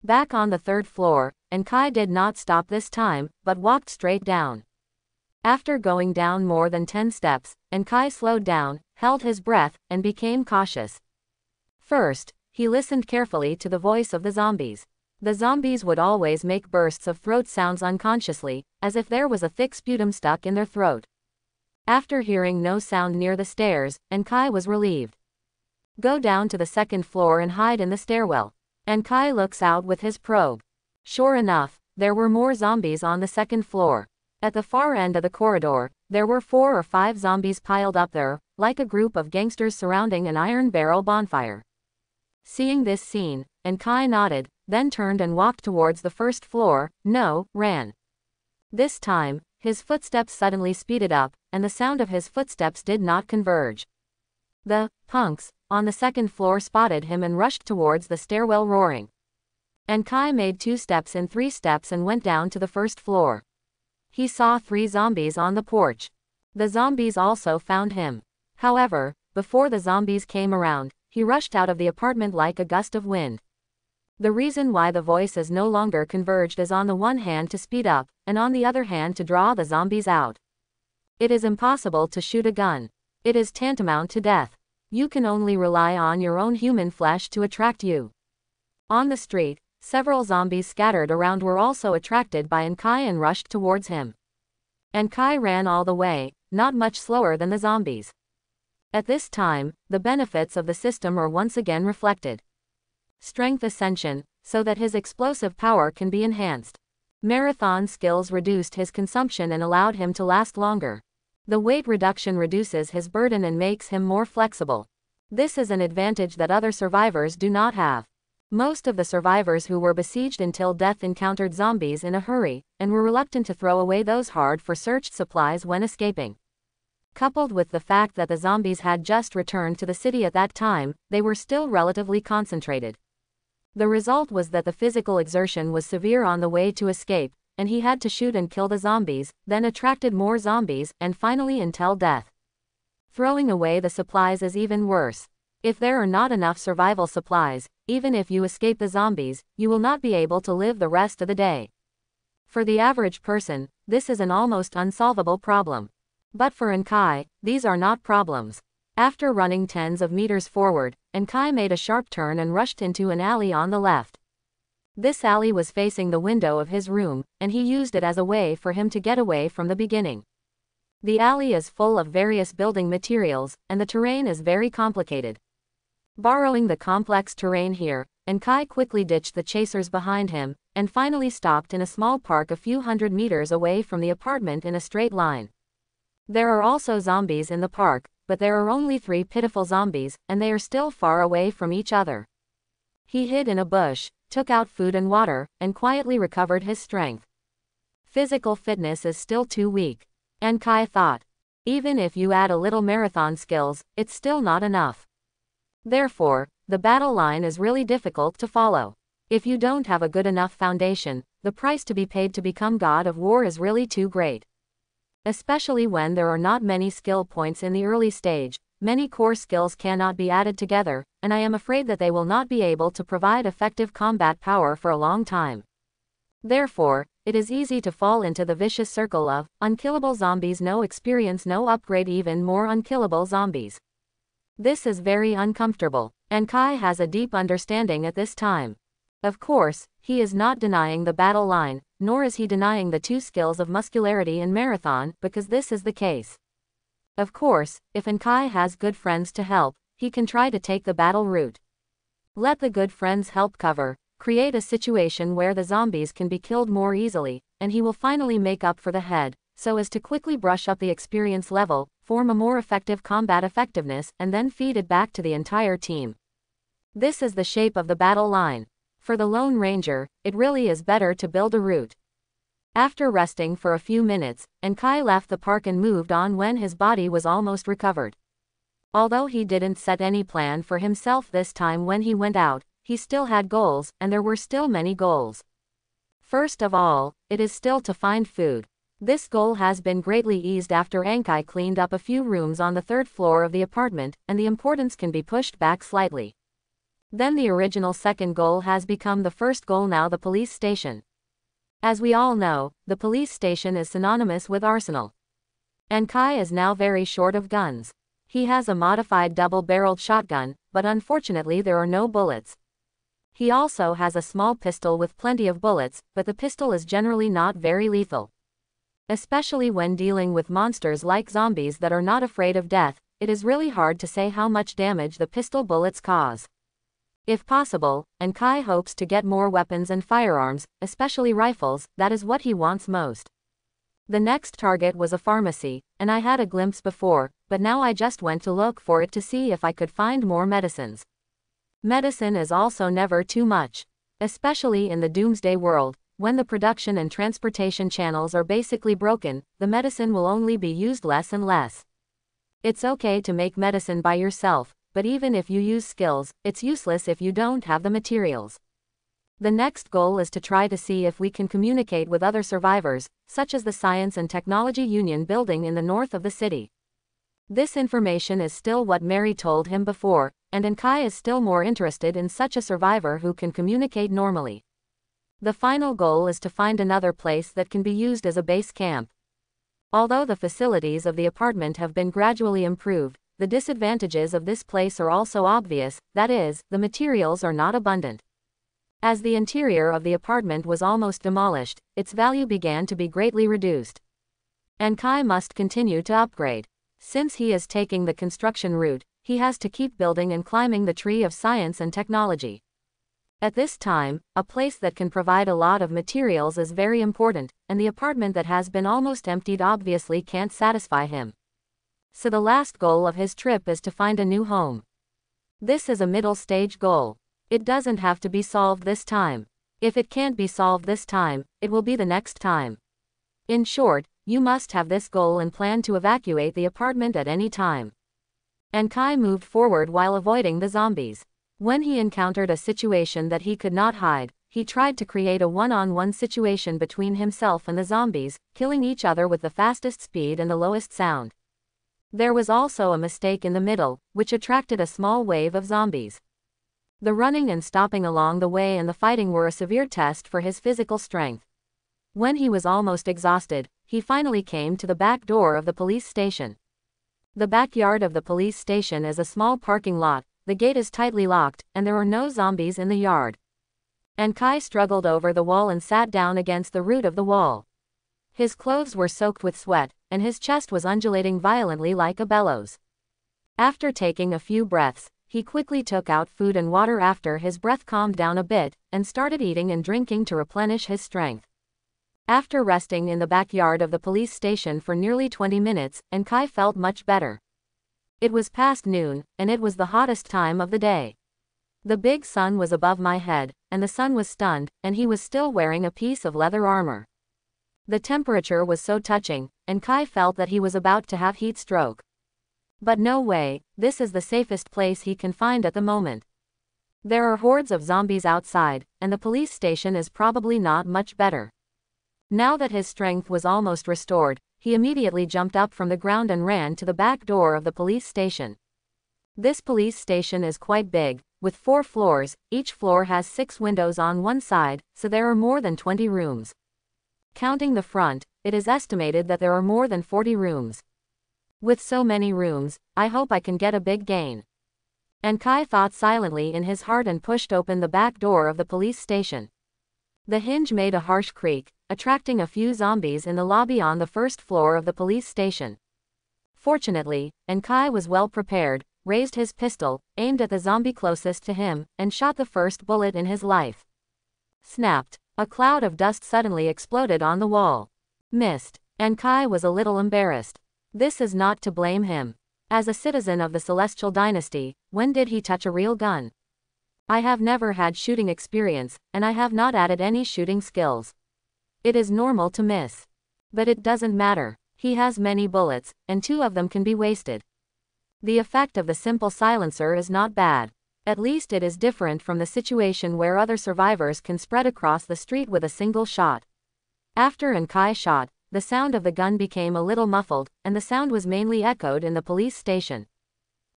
Back on the 3rd floor, Kai did not stop this time, but walked straight down. After going down more than 10 steps, Kai slowed down, held his breath, and became cautious. First, he listened carefully to the voice of the zombies. The zombies would always make bursts of throat sounds unconsciously, as if there was a thick sputum stuck in their throat. After hearing no sound near the stairs, Kai was relieved. Go down to the 2nd floor and hide in the stairwell. Kai looks out with his probe. Sure enough, there were more zombies on the 2nd floor. At the far end of the corridor, there were 4 or 5 zombies piled up there, like a group of gangsters surrounding an iron barrel bonfire. Seeing this scene, Kai nodded, then turned and walked towards the 1st floor, ran. This time, his footsteps suddenly speeded up, and the sound of his footsteps did not converge. The punks on the 2nd floor spotted him and rushed towards the stairwell roaring. Kai made 2 steps and 3 steps and went down to the 1st floor. He saw 3 zombies on the porch. The zombies also found him. However, before the zombies came around, he rushed out of the apartment like a gust of wind. The reason why the voices no longer converged is on the one hand to speed up, and on the other hand to draw the zombies out. It is impossible to shoot a gun. It is tantamount to death. You can only rely on your own human flesh to attract you. On the street, several zombies scattered around were also attracted by Kai and rushed towards him. Kai ran all the way, not much slower than the zombies. At this time, the benefits of the system are once again reflected. Strength ascension, so that his explosive power can be enhanced. Marathon skills reduced his consumption and allowed him to last longer. The weight reduction reduces his burden and makes him more flexible. This is an advantage that other survivors do not have. Most of the survivors who were besieged until death encountered zombies in a hurry, and were reluctant to throw away those hard-for-searched supplies when escaping. Coupled with the fact that the zombies had just returned to the city at that time, they were still relatively concentrated. The result was that the physical exertion was severe on the way to escape, and he had to shoot and kill the zombies, then attracted more zombies, and finally until death. Throwing away the supplies is even worse. If there are not enough survival supplies, even if you escape the zombies, you will not be able to live the rest of the day. For the average person, this is an almost unsolvable problem. But for N'Kai, these are not problems. After running tens of meters forward, N'Kai made a sharp turn and rushed into an alley on the left. This alley was facing the window of his room, and he used it as a way for him to get away from the beginning. The alley is full of various building materials, and the terrain is very complicated. Borrowing the complex terrain here, N'Kai quickly ditched the chasers behind him, and finally stopped in a small park a few hundred meters away from the apartment in a straight line. There are also zombies in the park, but there are only 3 pitiful zombies, and they are still far away from each other. He hid in a bush, took out food and water, and quietly recovered his strength. Physical fitness is still too weak, N'Kai thought. Even if you add a little marathon skills, it's still not enough. Therefore, the battle line is really difficult to follow. If you don't have a good enough foundation, the price to be paid to become God of War is really too great. Especially when there are not many skill points in the early stage, many core skills cannot be added together, and I am afraid that they will not be able to provide effective combat power for a long time. Therefore, it is easy to fall into the vicious circle of unkillable zombies, no experience, no upgrade, even more unkillable zombies. This is very uncomfortable, and N'Kai has a deep understanding at this time. Of course, he is not denying the battle line, nor is he denying the 2 skills of muscularity and marathon, because this is the case. Of course, if N'Kai has good friends to help, he can try to take the battle route. Let the good friends help cover, create a situation where the zombies can be killed more easily, and he will finally make up for the head, so as to quickly brush up the experience level, form a more effective combat effectiveness, and then feed it back to the entire team. This is the shape of the battle line. For the Lone Ranger, it really is better to build a route. After resting for a few minutes, N'Kai left the park and moved on when his body was almost recovered. Although he didn't set any plan for himself this time when he went out, he still had goals, and there were still many goals. First of all, it is still to find food. This goal has been greatly eased after N'Kai cleaned up a few rooms on the 3rd floor of the apartment, and the importance can be pushed back slightly. Then the original second goal has become the first goal, now the police station. As we all know, the police station is synonymous with arsenal. N'Kai is now very short of guns. He has a modified double-barreled shotgun, but unfortunately there are no bullets. He also has a small pistol with plenty of bullets, but the pistol is generally not very lethal. Especially when dealing with monsters like zombies that are not afraid of death, it is really hard to say how much damage the pistol bullets cause. If possible, N'Kai hopes to get more weapons and firearms, especially rifles, that is what he wants most. The next target was a pharmacy, and I had a glimpse before, but now I just went to look for it to see if I could find more medicines. Medicine is also never too much. Especially in the Doomsday world, when the production and transportation channels are basically broken, the medicine will only be used less and less. It's okay to make medicine by yourself, but even if you use skills, it's useless if you don't have the materials. The next goal is to try to see if we can communicate with other survivors, such as the Science and Technology Union building in the north of the city. This information is still what Mary told him before, and N'Kai is still more interested in such a survivor who can communicate normally. The final goal is to find another place that can be used as a base camp. Although the facilities of the apartment have been gradually improved, the disadvantages of this place are also obvious, that is, the materials are not abundant. As the interior of the apartment was almost demolished, its value began to be greatly reduced. N'Kai must continue to upgrade. Since he is taking the construction route, he has to keep building and climbing the tree of science and technology. At this time, a place that can provide a lot of materials is very important, and the apartment that has been almost emptied obviously can't satisfy him. So the last goal of his trip is to find a new home. This is a middle stage goal. It doesn't have to be solved this time. If it can't be solved this time, it will be the next time. In short, you must have this goal and plan to evacuate the apartment at any time. And Kai moved forward while avoiding the zombies. When he encountered a situation that he could not hide, he tried to create a one-on-one situation between himself and the zombies, killing each other with the fastest speed and the lowest sound. There was also a mistake in the middle, which attracted a small wave of zombies. The running and stopping along the way and the fighting were a severe test for his physical strength. When he was almost exhausted, he finally came to the back door of the police station. The backyard of the police station is a small parking lot, the gate is tightly locked, and there are no zombies in the yard. And Kai struggled over the wall and sat down against the root of the wall. His clothes were soaked with sweat, and his chest was undulating violently like a bellows. After taking a few breaths, he quickly took out food and water after his breath calmed down a bit, and started eating and drinking to replenish his strength. After resting in the backyard of the police station for nearly 20 minutes, and Kai felt much better. It was past noon, and it was the hottest time of the day. The big sun was above my head, and the sun was stunned, and he was still wearing a piece of leather armor. The temperature was so touching, and Kai felt that he was about to have heat stroke. But no way, this is the safest place he can find at the moment. There are hordes of zombies outside, and the police station is probably not much better. Now that his strength was almost restored, he immediately jumped up from the ground and ran to the back door of the police station. This police station is quite big, with 4 floors, each floor has 6 windows on one side, so there are more than 20 rooms. Counting the front, it is estimated that there are more than 40 rooms. With so many rooms, I hope I can get a big gain. And Kai thought silently in his heart and pushed open the back door of the police station. The hinge made a harsh creak, attracting a few zombies in the lobby on the first floor of the police station. Fortunately, and Kai was well prepared, raised his pistol, aimed at the zombie closest to him, and shot the first bullet in his life. Snapped. A cloud of dust suddenly exploded on the wall. Missed. And Kai was a little embarrassed. This is not to blame him. As a citizen of the Celestial Dynasty, when did he touch a real gun? I have never had shooting experience, and I have not added any shooting skills. It is normal to miss. But it doesn't matter. He has many bullets, and 2 of them can be wasted. The effect of the simple silencer is not bad. At least it is different from the situation where other survivors can spread across the street with a single shot. After and Kai shot, the sound of the gun became a little muffled, and the sound was mainly echoed in the police station.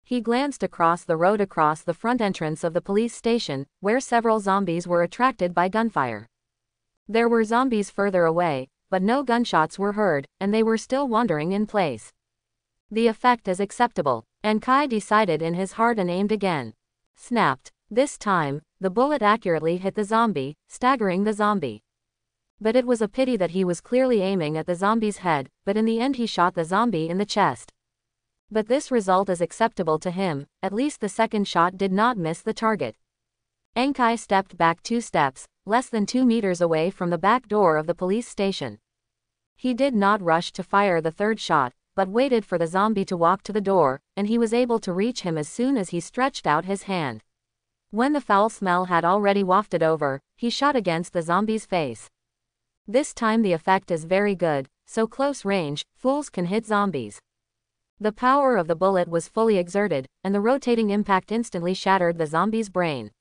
He glanced across the road across the front entrance of the police station, where several zombies were attracted by gunfire. There were zombies further away, but no gunshots were heard, and they were still wandering in place. The effect is acceptable, and Kai decided in his heart and aimed again. Snapped. This time, the bullet accurately hit the zombie, staggering the zombie. But it was a pity that he was clearly aiming at the zombie's head, but in the end he shot the zombie in the chest. But this result is acceptable to him, at least the second shot did not miss the target. Kai stepped back 2 steps, less than 2 meters away from the back door of the police station. He did not rush to fire the third shot, but waited for the zombie to walk to the door, and he was able to reach him as soon as he stretched out his hand. When the foul smell had already wafted over, he shot against the zombie's face. This time the effect is very good, so close range, fools can hit zombies. The power of the bullet was fully exerted, and the rotating impact instantly shattered the zombie's brain.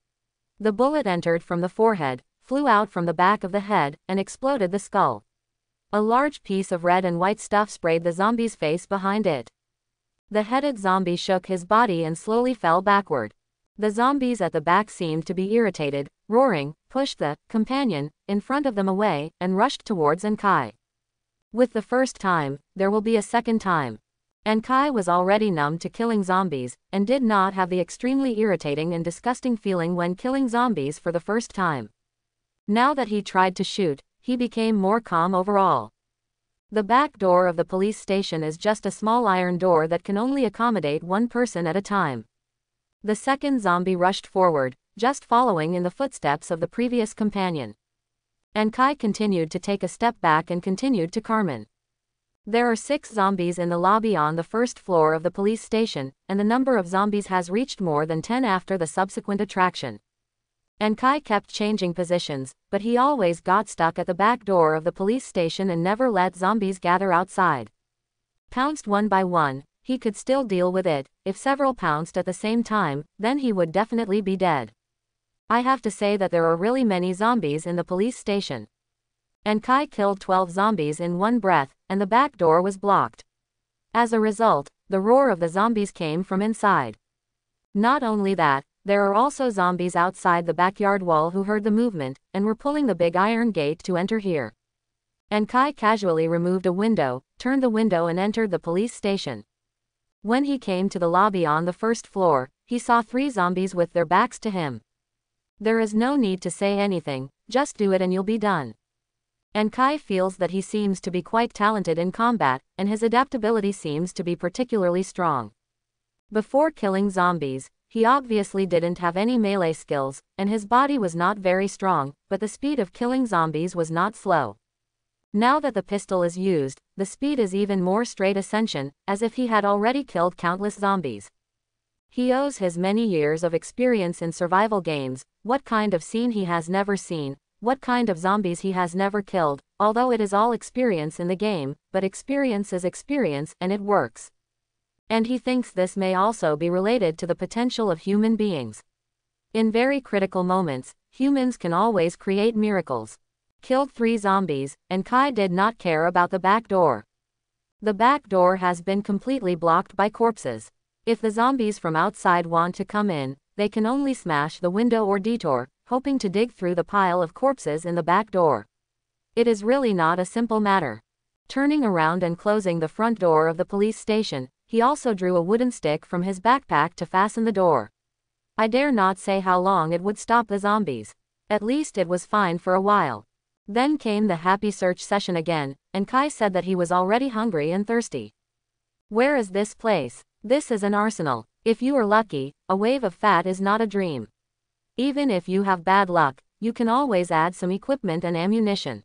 The bullet entered from the forehead, flew out from the back of the head, and exploded the skull. A large piece of red and white stuff sprayed the zombie's face behind it. The headed zombie shook his body and slowly fell backward. The zombies at the back seemed to be irritated, roaring, pushed the companion in front of them away, and rushed towards Kai. With the first time, there will be a second time. Kai was already numb to killing zombies, and did not have the extremely irritating and disgusting feeling when killing zombies for the first time. Now that he tried to shoot, he became more calm overall. The back door of the police station is just a small iron door that can only accommodate 1 person at a time. The second zombie rushed forward, just following in the footsteps of the previous companion. And Kai continued to take a step back and continued to Carmen. There are 6 zombies in the lobby on the first floor of the police station, and the number of zombies has reached more than 10 after the subsequent attraction. And Kai kept changing positions, but he always got stuck at the back door of the police station and never let zombies gather outside. Pounced one by one, he could still deal with it. If several pounced at the same time, then he would definitely be dead. I have to say that there are really many zombies in the police station. And Kai killed 12 zombies in one breath, and the back door was blocked. As a result, the roar of the zombies came from inside. Not only that, there are also zombies outside the backyard wall who heard the movement, and were pulling the big iron gate to enter here. And Kai casually removed a window, turned the window and entered the police station. When he came to the lobby on the first floor, he saw 3 zombies with their backs to him. There is no need to say anything, just do it and you'll be done. And Kai feels that he seems to be quite talented in combat, and his adaptability seems to be particularly strong. Before killing zombies, he obviously didn't have any melee skills, and his body was not very strong, but the speed of killing zombies was not slow. Now that the pistol is used, the speed is even more straight ascension, as if he had already killed countless zombies. He owes his many years of experience in survival games, what kind of scene he has never seen, what kind of zombies he has never killed, although it is all experience in the game, but experience is experience and it works. And he thinks this may also be related to the potential of human beings. In very critical moments, humans can always create miracles. Killed 3 zombies, and Kai did not care about the back door. The back door has been completely blocked by corpses. If the zombies from outside want to come in, they can only smash the window or detour, hoping to dig through the pile of corpses in the back door. It is really not a simple matter. Turning around and closing the front door of the police station, he also drew a wooden stick from his backpack to fasten the door. I dare not say how long it would stop the zombies. At least it was fine for a while. Then came the happy search session again, and Kai said that he was already hungry and thirsty. Where is this place? This is an arsenal. If you are lucky, a wave of fat is not a dream. Even if you have bad luck, you can always add some equipment and ammunition.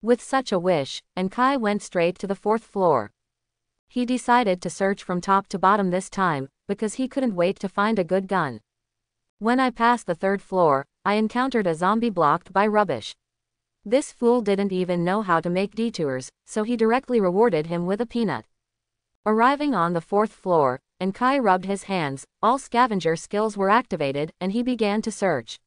With such a wish, and Kai went straight to the 4th floor. He decided to search from top to bottom this time, because he couldn't wait to find a good gun. When I passed the 3rd floor, I encountered a zombie blocked by rubbish. This fool didn't even know how to make detours, so he directly rewarded him with a peanut. Arriving on the 4th floor, and Kai rubbed his hands, all scavenger skills were activated, and he began to search.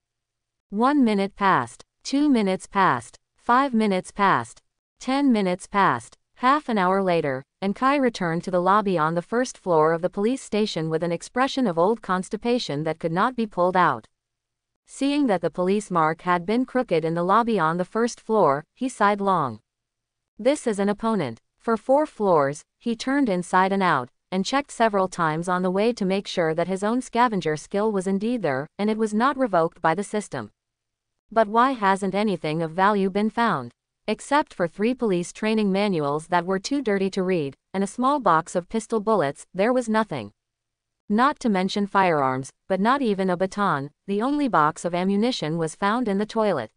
1 minute passed, 2 minutes passed, 5 minutes passed, 10 minutes passed, half an hour later, and Kai returned to the lobby on the first floor of the police station with an expression of old constipation that could not be pulled out. Seeing that the police mark had been crooked in the lobby on the first floor, he sighed long. This is an opponent. For 4 floors, he turned inside and out, and checked several times on the way to make sure that his own scavenger skill was indeed there, and it was not revoked by the system. But why hasn't anything of value been found? Except for 3 police training manuals that were too dirty to read, and a small box of pistol bullets, there was nothing. Not to mention firearms, but not even a baton. The only box of ammunition was found in the toilet.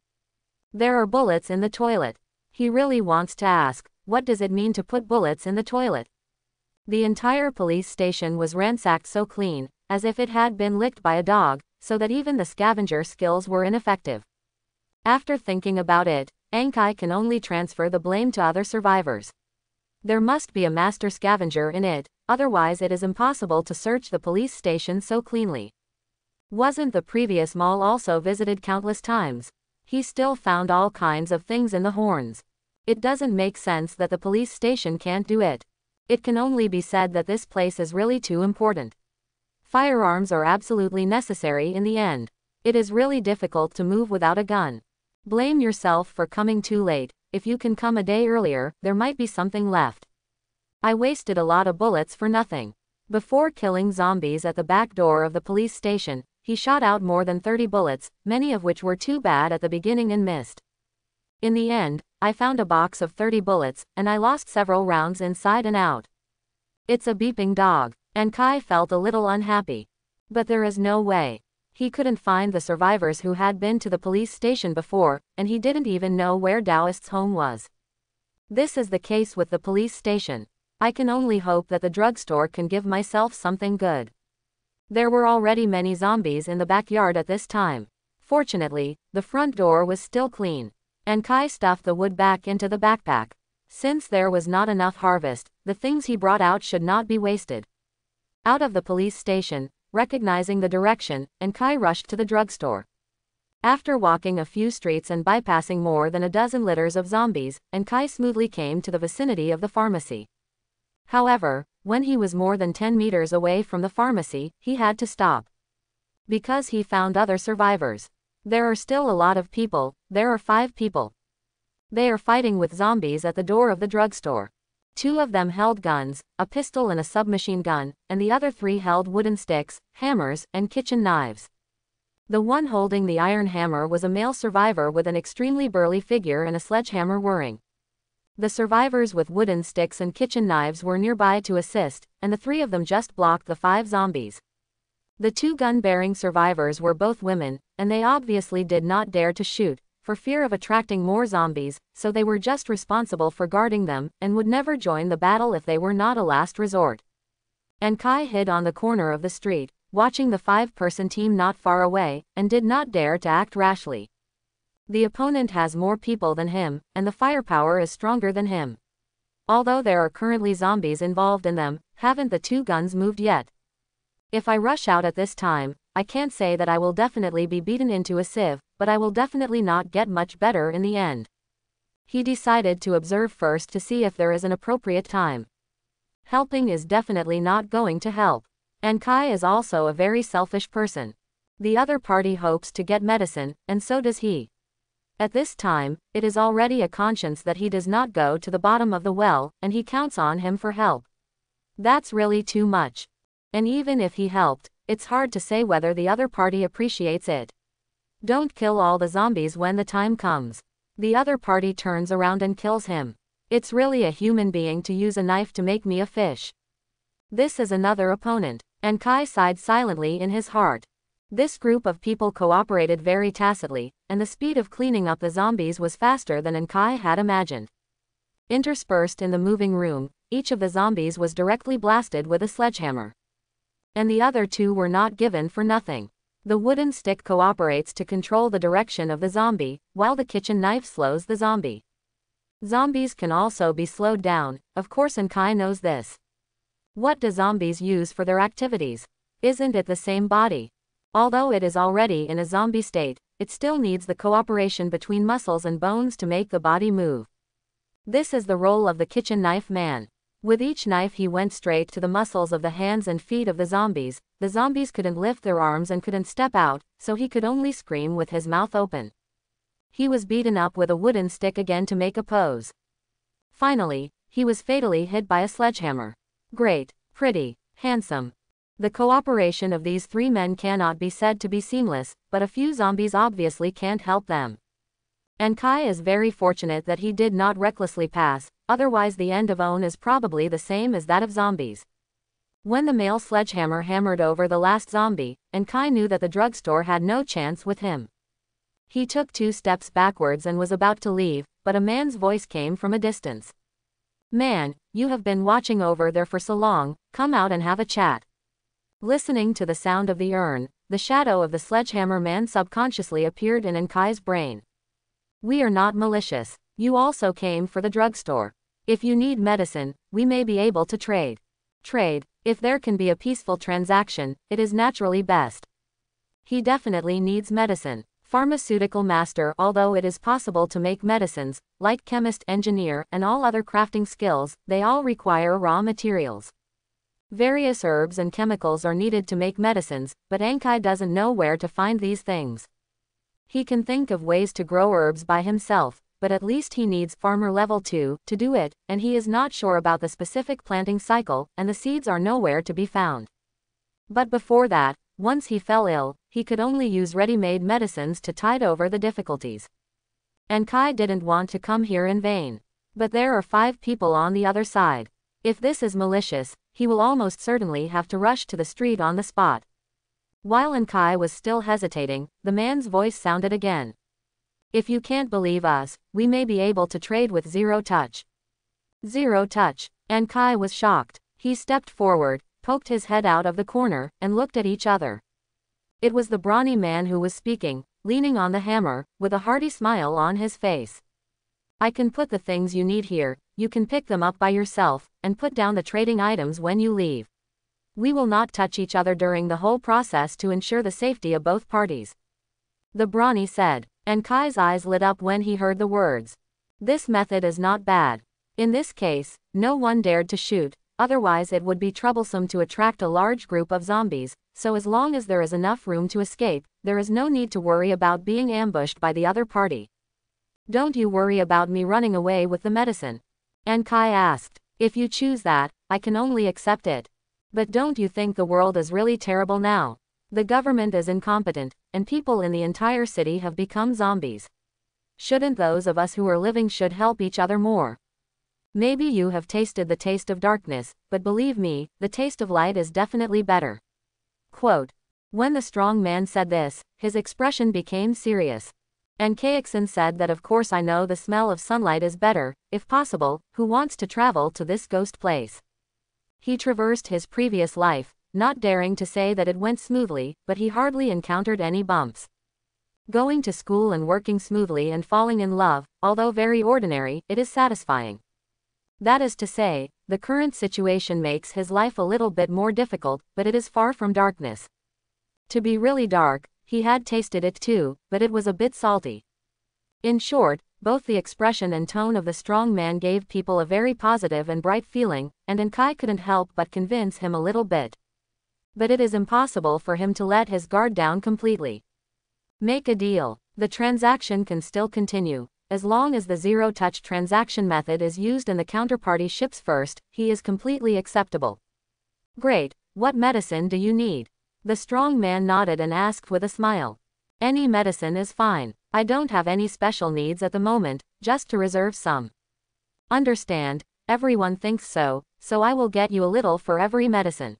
There are bullets in the toilet. He really wants to ask, what does it mean to put bullets in the toilet? The entire police station was ransacked so clean, as if it had been licked by a dog, so that even the scavenger skills were ineffective. After thinking about it, Ankai can only transfer the blame to other survivors. There must be a master scavenger in it, otherwise it is impossible to search the police station so cleanly. Wasn't the previous mall also visited countless times? He still found all kinds of things in the horns. It doesn't make sense that the police station can't do it. It can only be said that this place is really too important. Firearms are absolutely necessary in the end. It is really difficult to move without a gun. Blame yourself for coming too late. If you can come a day earlier, there might be something left. I wasted a lot of bullets for nothing. Before killing zombies at the back door of the police station, he shot out more than 30 bullets, many of which were too bad at the beginning and missed. In the end, I found a box of 30 bullets, and I lost several rounds inside and out. It's a beeping dog, and Kai felt a little unhappy. But there is no way. He couldn't find the survivors who had been to the police station before, and he didn't even know where Daoist's home was. This is the case with the police station. I can only hope that the drugstore can give myself something good. There were already many zombies in the backyard at this time. Fortunately, the front door was still clean, and Kai stuffed the wood back into the backpack. Since there was not enough harvest, the things he brought out should not be wasted. Out of the police station, recognizing the direction, and Kai rushed to the drugstore. After walking a few streets and bypassing more than a dozen litters of zombies, and Kai smoothly came to the vicinity of the pharmacy. However, when he was more than 10 meters away from the pharmacy, he had to stop. Because he found other survivors. There are still a lot of people, there are 5 people. They are fighting with zombies at the door of the drugstore. 2 of them held guns, a pistol and a submachine gun, and the other 3 held wooden sticks, hammers, and kitchen knives. The one holding the iron hammer was a male survivor with an extremely burly figure and a sledgehammer whirring. The survivors with wooden sticks and kitchen knives were nearby to assist, and the 3 of them just blocked the 5 zombies. The 2 gun-bearing survivors were both women, and they obviously did not dare to shoot, for fear of attracting more zombies, so they were just responsible for guarding them, and would never join the battle if they were not a last resort. And Kai hid on the corner of the street, watching the 5-person team not far away, and did not dare to act rashly. The opponent has more people than him, and the firepower is stronger than him. Although there are currently zombies involved in them, haven't the 2 guns moved yet? If I rush out at this time, I can't say that I will definitely be beaten into a sieve, but I will definitely not get much better in the end. He decided to observe first to see if there is an appropriate time. Helping is definitely not going to help. And Kai is also a very selfish person. The other party hopes to get medicine, and so does he. At this time, it is already a conscience that he does not go to the bottom of the well, and he counts on him for help. That's really too much. And even if he helped, it's hard to say whether the other party appreciates it. Don't kill all the zombies when the time comes. The other party turns around and kills him. It's really a human being to use a knife to make me a fish. This is another opponent, and Kai sighed silently in his heart. This group of people cooperated very tacitly, and the speed of cleaning up the zombies was faster than Kai had imagined. Interspersed in the moving room, each of the zombies was directly blasted with a sledgehammer. And the other 2 were not given for nothing. The wooden stick cooperates to control the direction of the zombie, while the kitchen knife slows the zombie. Zombies can also be slowed down, of course, and Kai knows this. What do zombies use for their activities? Isn't it the same body? Although it is already in a zombie state, it still needs the cooperation between muscles and bones to make the body move. This is the role of the kitchen knife man. With each knife he went straight to the muscles of the hands and feet of the zombies. The zombies couldn't lift their arms and couldn't step out, so he could only scream with his mouth open. He was beaten up with a wooden stick again to make a pose. Finally, he was fatally hit by a sledgehammer. Great, pretty, handsome. The cooperation of these 3 men cannot be said to be seamless, but a few zombies obviously can't help them. And Kai is very fortunate that he did not recklessly pass, otherwise the end of Own is probably the same as that of zombies. When the male sledgehammer hammered over the last zombie, and Kai knew that the drugstore had no chance with him. He took 2 steps backwards and was about to leave, but a man's voice came from a distance. "Man, you have been watching over there for so long, come out and have a chat." Listening to the sound of the urn, the shadow of the sledgehammer man subconsciously appeared in Kai's brain. "We are not malicious. You also came for the drugstore. If you need medicine, we may be able to trade. If there can be a peaceful transaction, it is naturally best." He definitely needs medicine. Pharmaceutical master, although it is possible to make medicines, like chemist, engineer, and all other crafting skills, they all require raw materials. Various herbs and chemicals are needed to make medicines, but Ankai doesn't know where to find these things. He can think of ways to grow herbs by himself, but at least he needs farmer level 2 to do it, and he is not sure about the specific planting cycle, and the seeds are nowhere to be found. But before that, once he fell ill, he could only use ready-made medicines to tide over the difficulties. And Kai didn't want to come here in vain. But there are 5 people on the other side. If this is malicious, he will almost certainly have to rush to the street on the spot. While Nkai was still hesitating, the man's voice sounded again. If you can't believe us, we may be able to trade with Zero Touch. Zero Touch. Nkai was shocked. He stepped forward, poked his head out of the corner, and looked at each other. It was the brawny man who was speaking, leaning on the hammer, with a hearty smile on his face. I can put the things you need here, you can pick them up by yourself, and put down the trading items when you leave. We will not touch each other during the whole process to ensure the safety of both parties. The brawny said, and Kai's eyes lit up when he heard the words. This method is not bad. In this case, no one dared to shoot, otherwise it would be troublesome to attract a large group of zombies, so as long as there is enough room to escape, there is no need to worry about being ambushed by the other party. Don't you worry about me running away with the medicine? Nkai asked. If you choose that, I can only accept it. But don't you think the world is really terrible now? The government is incompetent, and people in the entire city have become zombies. Shouldn't those of us who are living should help each other more? Maybe you have tasted the taste of darkness, but believe me, the taste of light is definitely better. Quote. When the strong man said this, his expression became serious. And Kaixin said that of course I know the smell of sunlight is better, if possible, who wants to travel to this ghost place? He traversed his previous life, not daring to say that it went smoothly, but he hardly encountered any bumps. Going to school and working smoothly and falling in love, although very ordinary, it is satisfying. That is to say, the current situation makes his life a little bit more difficult, but it is far from darkness. To be really dark, he had tasted it too, but it was a bit salty. In short, both the expression and tone of the strong man gave people a very positive and bright feeling, and Nkai couldn't help but convince him a little bit. But it is impossible for him to let his guard down completely. Make a deal. The transaction can still continue, as long as the zero-touch transaction method is used and the counterparty ships first, he is completely acceptable. Great, what medicine do you need? The strong man nodded and asked with a smile. Any medicine is fine. I don't have any special needs at the moment, just to reserve some. Understand, everyone thinks so I will get you a little for every medicine.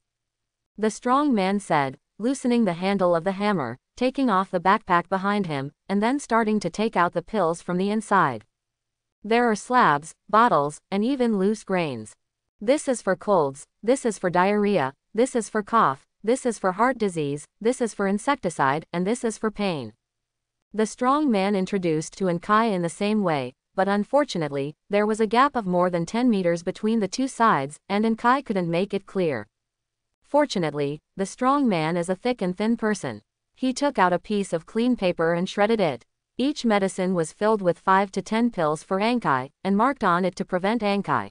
The strong man said, loosening the handle of the hammer, taking off the backpack behind him, and then starting to take out the pills from the inside. There are slabs, bottles, and even loose grains. This is for colds, this is for diarrhea, this is for cough, this is for heart disease, this is for insecticide, and this is for pain. The strong man introduced to Nkai in the same way, but unfortunately, there was a gap of more than 10 meters between the two sides, and Nkai couldn't make it clear. Fortunately, the strong man is a thick and thin person. He took out a piece of clean paper and shredded it. Each medicine was filled with 5 to 10 pills for Nkai, and marked on it to prevent Nkai.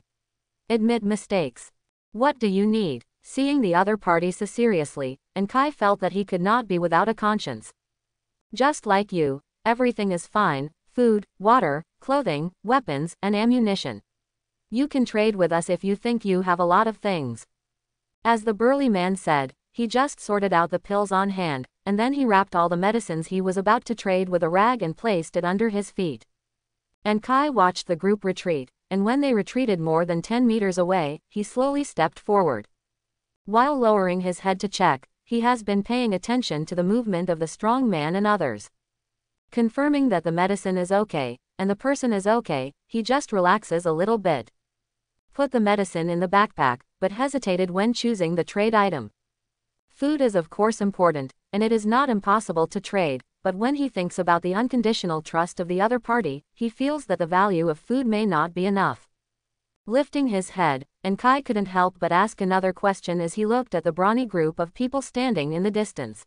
Admit mistakes. What do you need? Seeing the other party so seriously, Nkai felt that he could not be without a conscience. Just like you, everything is fine, food, water, clothing, weapons, and ammunition. You can trade with us if you think you have a lot of things. As the burly man said, he just sorted out the pills on hand, and then he wrapped all the medicines he was about to trade with a rag and placed it under his feet. Nkai watched the group retreat, and when they retreated more than 10 meters away, he slowly stepped forward. While lowering his head to check, he has been paying attention to the movement of the strong man and others. Confirming that the medicine is okay, and the person is okay, he just relaxes a little bit. Put the medicine in the backpack, but hesitated when choosing the trade item. Food is of course important, and it is not impossible to trade, but when he thinks about the unconditional trust of the other party, he feels that the value of food may not be enough. Lifting his head, Nkai couldn't help but ask another question as he looked at the brawny group of people standing in the distance.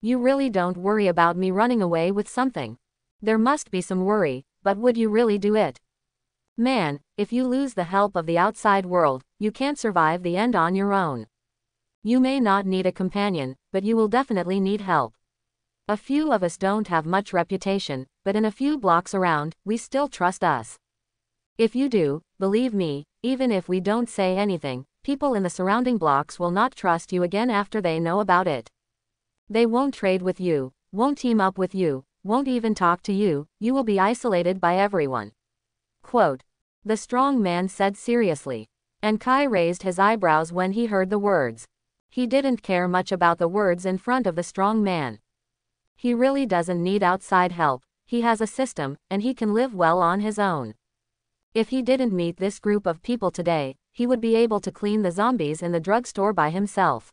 You really don't worry about me running away with something. There must be some worry, but would you really do it? Man, if you lose the help of the outside world, you can't survive the end on your own. You may not need a companion, but you will definitely need help. A few of us don't have much reputation, but in a few blocks around, we still trust us. If you do, believe me, even if we don't say anything, people in the surrounding blocks will not trust you again after they know about it. They won't trade with you, won't team up with you, won't even talk to you, you will be isolated by everyone. Quote. The strong man said seriously. Nkai raised his eyebrows when he heard the words. He didn't care much about the words in front of the strong man. He really doesn't need outside help, he has a system, and he can live well on his own. If he didn't meet this group of people today, he would be able to clean the zombies in the drugstore by himself.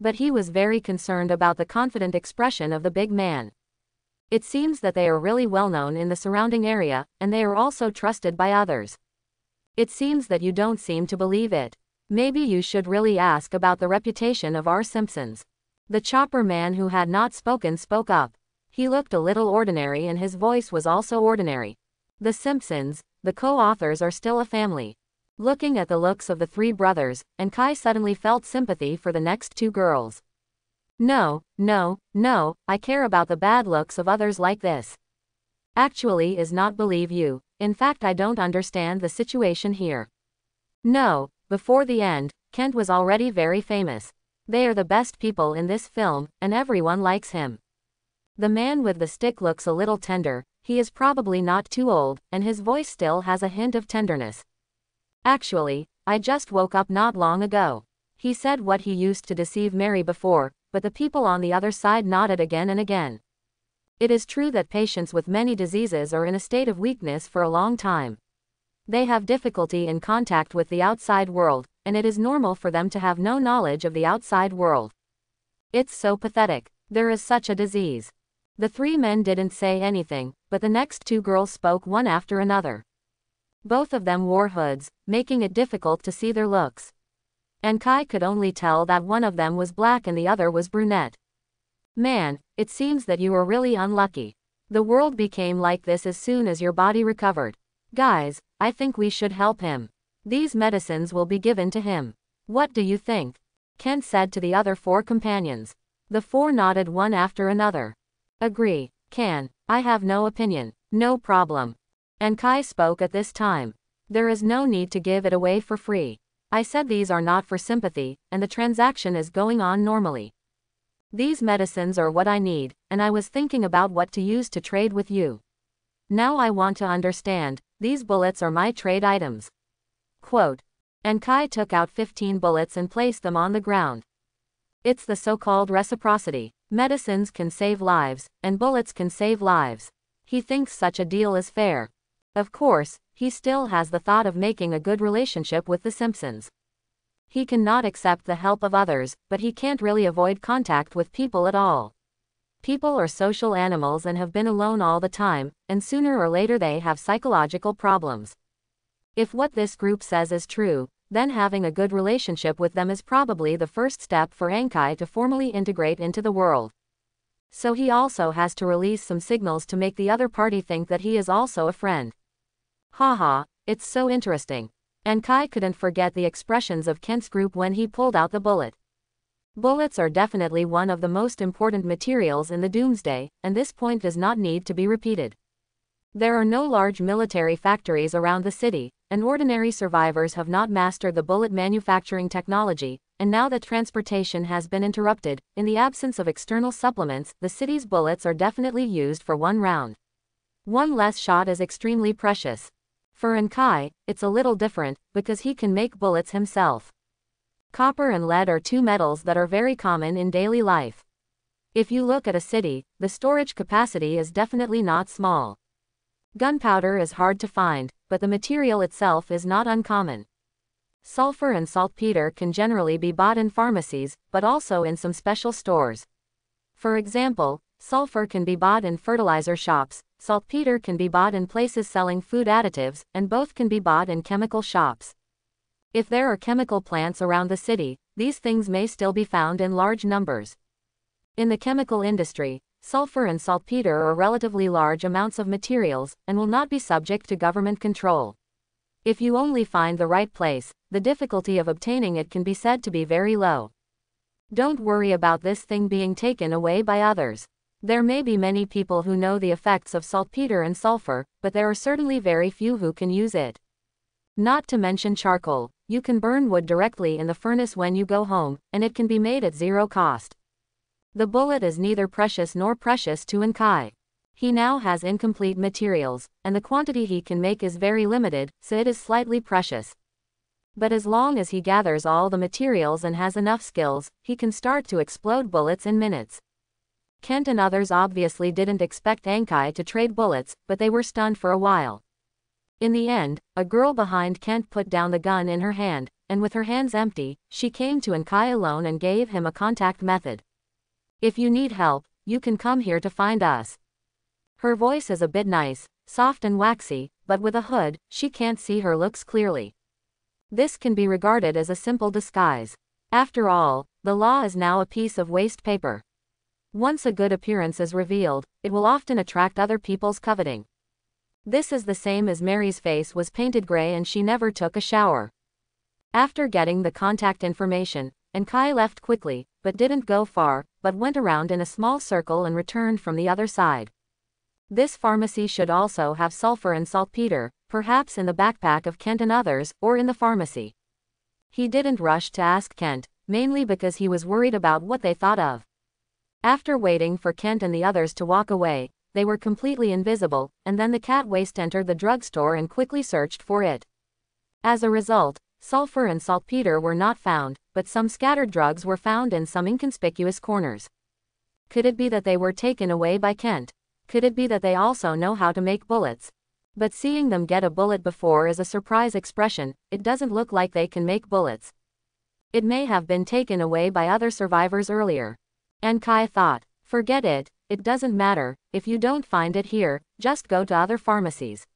But he was very concerned about the confident expression of the big man. It seems that they are really well known in the surrounding area, and they are also trusted by others. It seems that you don't seem to believe it. Maybe you should really ask about the reputation of our Simpsons. The chopper man who had not spoken spoke up. He looked a little ordinary and his voice was also ordinary. The Simpsons, the co-authors, are still a family. Looking at the looks of the three brothers, and Kai suddenly felt sympathy for the next two girls. No, I care about the bad looks of others like this. Actually is not believe you, in fact I don't understand the situation here. No, before the end, Kent was already very famous. They are the best people in this film, and everyone likes him. The man with the stick looks a little tender, he is probably not too old, and his voice still has a hint of tenderness. Actually, I just woke up not long ago. He said what he used to deceive Mary before, but the people on the other side nodded again and again. It is true that patients with many diseases are in a state of weakness for a long time. They have difficulty in contact with the outside world, and it is normal for them to have no knowledge of the outside world. It's so pathetic, there is such a disease. The three men didn't say anything, but the next two girls spoke one after another. Both of them wore hoods, making it difficult to see their looks. And Kai could only tell that one of them was black and the other was brunette. Man, it seems that you are really unlucky. The world became like this as soon as your body recovered. Guys, I think we should help him. These medicines will be given to him. What do you think? Kent said to the other four companions. The four nodded one after another. Agree, can, I have no opinion, no problem. And Kai spoke at this time. There is no need to give it away for free. I said these are not for sympathy, and the transaction is going on normally. These medicines are what I need, and I was thinking about what to use to trade with you. Now I want to understand, these bullets are my trade items. Quote. And Kai took out 15 bullets and placed them on the ground. It's the so-called reciprocity. Medicines can save lives, and bullets can save lives. He thinks such a deal is fair. Of course, he still has the thought of making a good relationship with the Simpsons. He cannot accept the help of others, but he can't really avoid contact with people at all. People are social animals and have been alone all the time, and sooner or later they have psychological problems. If what this group says is true, then having a good relationship with them is probably the first step for Ankai to formally integrate into the world. So he also has to release some signals to make the other party think that he is also a friend. Haha, it's so interesting. And Kai couldn't forget the expressions of Kent's group when he pulled out the bullet. Bullets are definitely one of the most important materials in the Doomsday, and this point does not need to be repeated. There are no large military factories around the city, and ordinary survivors have not mastered the bullet manufacturing technology, and now that transportation has been interrupted, in the absence of external supplements, the city's bullets are definitely used for one round. One less shot is extremely precious. For Ankai, it's a little different, because he can make bullets himself. Copper and lead are two metals that are very common in daily life. If you look at a city, the storage capacity is definitely not small. Gunpowder is hard to find, but the material itself is not uncommon. Sulfur and saltpeter can generally be bought in pharmacies, but also in some special stores. For example, sulfur can be bought in fertilizer shops, saltpeter can be bought in places selling food additives, and both can be bought in chemical shops. If there are chemical plants around the city, these things may still be found in large numbers. In the chemical industry, sulfur and saltpeter are relatively large amounts of materials, and will not be subject to government control. If you only find the right place, the difficulty of obtaining it can be said to be very low. Don't worry about this thing being taken away by others. There may be many people who know the effects of saltpeter and sulfur, but there are certainly very few who can use it. Not to mention charcoal. You can burn wood directly in the furnace when you go home, and it can be made at zero cost. The bullet is neither precious nor precious to Ankai. He now has incomplete materials, and the quantity he can make is very limited, so it is slightly precious. But as long as he gathers all the materials and has enough skills, he can start to explode bullets in minutes. Kent and others obviously didn't expect Ankai to trade bullets, but they were stunned for a while. In the end, a girl behind Kent put down the gun in her hand, and with her hands empty, she came to Ankai alone and gave him a contact method. "If you need help, you can come here to find us." Her voice is a bit nice, soft and waxy, but with a hood, she can't see her looks clearly. This can be regarded as a simple disguise. After all, the law is now a piece of waste paper. Once a good appearance is revealed, it will often attract other people's coveting. This is the same as Mary's face was painted gray and she never took a shower. After getting the contact information, Ankai left quickly, but didn't go far, but went around in a small circle and returned from the other side. This pharmacy should also have sulfur and saltpeter, perhaps in the backpack of Kent and others, or in the pharmacy. He didn't rush to ask Kent, mainly because he was worried about what they thought of. After waiting for Kent and the others to walk away, they were completely invisible, and then the cat waste entered the drugstore and quickly searched for it. As a result, sulfur and saltpeter were not found, but some scattered drugs were found in some inconspicuous corners. Could it be that they were taken away by Kent? Could it be that they also know how to make bullets? But seeing them get a bullet before is a surprise expression. It doesn't look like they can make bullets. It may have been taken away by other survivors earlier. Ankai thought, forget it, it doesn't matter, if you don't find it here, just go to other pharmacies.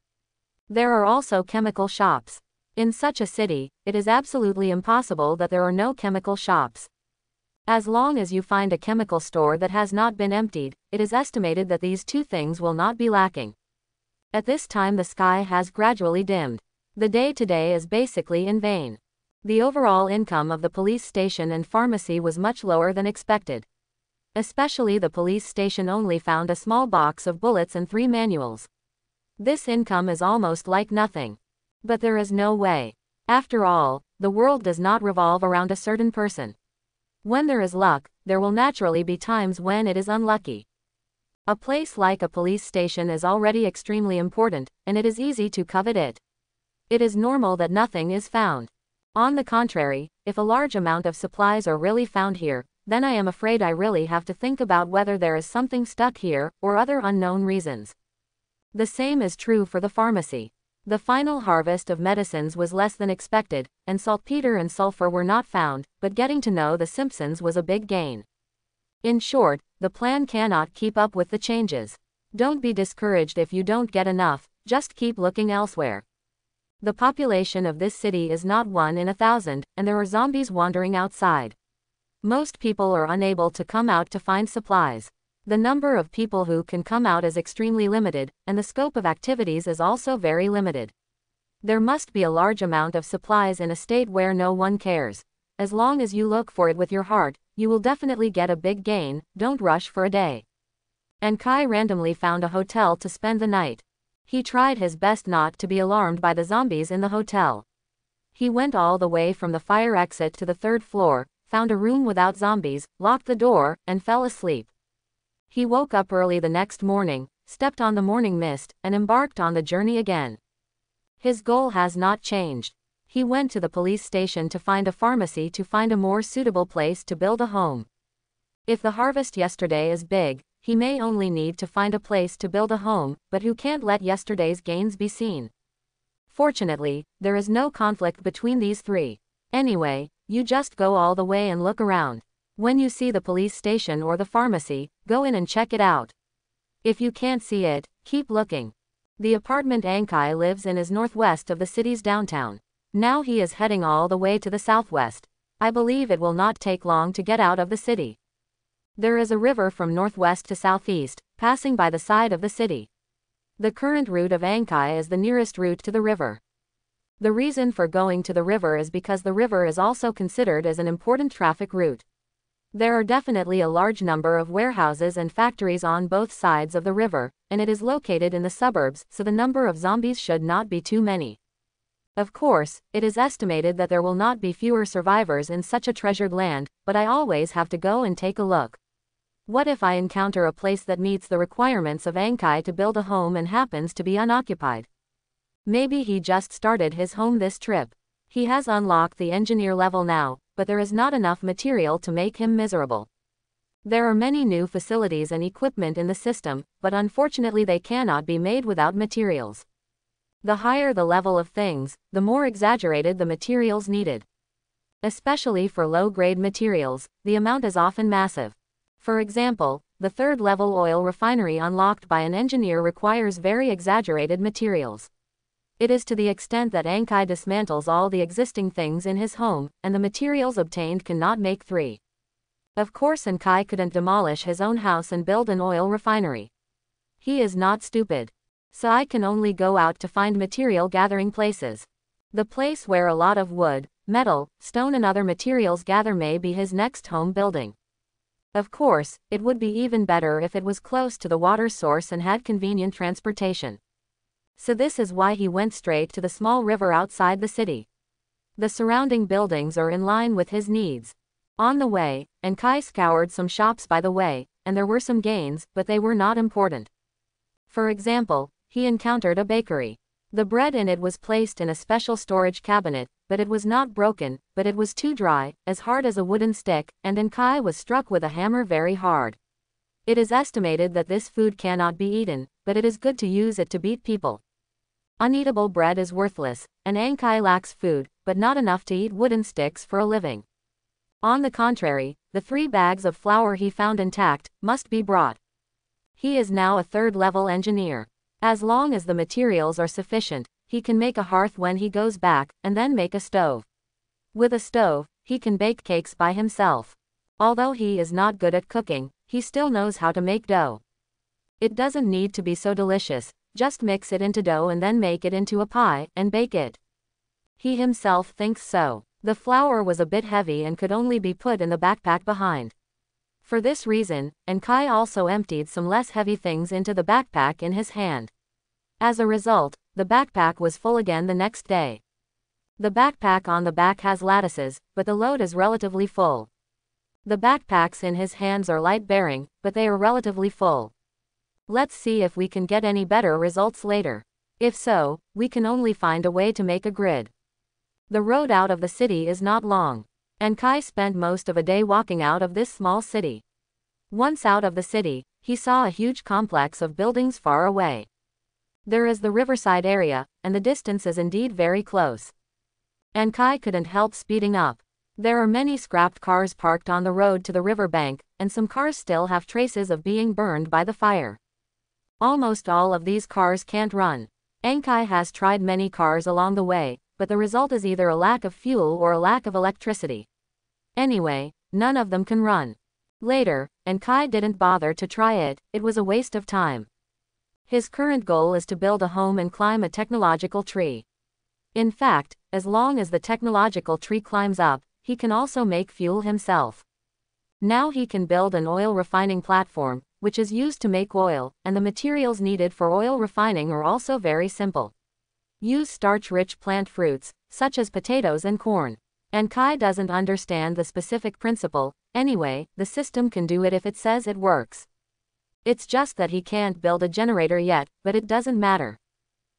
There are also chemical shops. In such a city, it is absolutely impossible that there are no chemical shops. As long as you find a chemical store that has not been emptied, it is estimated that these two things will not be lacking. At this time the sky has gradually dimmed. The day today is basically in vain. The overall income of the police station and pharmacy was much lower than expected. Especially the police station only found a small box of bullets and 3 manuals. This income is almost like nothing. But there is no way. After all, the world does not revolve around a certain person. When there is luck, there will naturally be times when it is unlucky. A place like a police station is already extremely important, and it is easy to covet it. It is normal that nothing is found. On the contrary, if a large amount of supplies are really found here, then I am afraid I really have to think about whether there is something stuck here, or other unknown reasons. The same is true for the pharmacy. The final harvest of medicines was less than expected, and saltpeter and sulfur were not found, but getting to know the Simpsons was a big gain. In short, the plan cannot keep up with the changes. Don't be discouraged if you don't get enough, just keep looking elsewhere. The population of this city is not 1 in 1,000, and there are zombies wandering outside. Most people are unable to come out to find supplies. The number of people who can come out is extremely limited, and the scope of activities is also very limited. There must be a large amount of supplies in a state where no one cares. As long as you look for it with your heart, you will definitely get a big gain. Don't rush for a day. Ankai randomly found a hotel to spend the night. He tried his best not to be alarmed by the zombies in the hotel. He went all the way from the fire exit to the 3rd floor, found a room without zombies, locked the door, and fell asleep. He woke up early the next morning, stepped on the morning mist, and embarked on the journey again. His goal has not changed. He went to the police station to find a pharmacy to find a more suitable place to build a home. If the harvest yesterday is big, he may only need to find a place to build a home, but who can't let yesterday's gains be seen? Fortunately, there is no conflict between these three. Anyway, you just go all the way and look around. When you see the police station or the pharmacy, go in and check it out. If you can't see it, keep looking. The apartment Ankai lives in is northwest of the city's downtown. Now he is heading all the way to the southwest. I believe it will not take long to get out of the city. There is a river from northwest to southeast, passing by the side of the city. The current route of Ankai is the nearest route to the river. The reason for going to the river is because the river is also considered as an important traffic route. There are definitely a large number of warehouses and factories on both sides of the river, and it is located in the suburbs, so the number of zombies should not be too many. Of course, it is estimated that there will not be fewer survivors in such a treasured land, but I always have to go and take a look. What if I encounter a place that meets the requirements of Ankai to build a home and happens to be unoccupied? Maybe he just started his home this trip. He has unlocked the engineer level now, but there is not enough material to make him miserable. There are many new facilities and equipment in the system, but unfortunately they cannot be made without materials. The higher the level of things, the more exaggerated the materials needed. Especially for low-grade materials, the amount is often massive. For example, the third-level oil refinery unlocked by an engineer requires very exaggerated materials. It is to the extent that Ankai dismantles all the existing things in his home, and the materials obtained cannot make three. Of course Ankai couldn't demolish his own house and build an oil refinery. He is not stupid. So I can only go out to find material gathering places. The place where a lot of wood, metal, stone and other materials gather may be his next home building. Of course, it would be even better if it was close to the water source and had convenient transportation. So this is why he went straight to the small river outside the city. The surrounding buildings are in line with his needs. On the way, Ankai scoured some shops by the way, and there were some gains, but they were not important. For example, he encountered a bakery. The bread in it was placed in a special storage cabinet, but it was not broken, but it was too dry, as hard as a wooden stick, and Ankai was struck with a hammer very hard. It is estimated that this food cannot be eaten, but it is good to use it to beat people. Uneatable bread is worthless, and Ankai lacks food, but not enough to eat wooden sticks for a living. On the contrary, the 3 bags of flour he found intact must be brought. He is now a third-level engineer. As long as the materials are sufficient, he can make a hearth when he goes back, and then make a stove. With a stove, he can bake cakes by himself. Although he is not good at cooking, he still knows how to make dough. It doesn't need to be so delicious, just mix it into dough and then make it into a pie, and bake it. He himself thinks so. The flour was a bit heavy and could only be put in the backpack behind. For this reason, Ankai also emptied some less heavy things into the backpack in his hand. As a result, the backpack was full again the next day. The backpack on the back has lattices, but the load is relatively full. The backpacks in his hands are light-bearing, but they are relatively full. Let's see if we can get any better results later. If so, we can only find a way to make a grid. The road out of the city is not long. Ankai spent most of a day walking out of this small city. Once out of the city, he saw a huge complex of buildings far away. There is the riverside area, and the distance is indeed very close. Ankai couldn't help speeding up. There are many scrapped cars parked on the road to the riverbank, and some cars still have traces of being burned by the fire. Almost all of these cars can't run. Ankai has tried many cars along the way, but the result is either a lack of fuel or a lack of electricity. Anyway, none of them can run. Later, Ankai didn't bother to try it, it was a waste of time. His current goal is to build a home and climb a technological tree. In fact, as long as the technological tree climbs up, he can also make fuel himself. Now he can build an oil refining platform, which is used to make oil, and the materials needed for oil refining are also very simple. Use starch-rich plant fruits, such as potatoes and corn. Ankai doesn't understand the specific principle, anyway, the system can do it if it says it works. It's just that he can't build a generator yet, but it doesn't matter.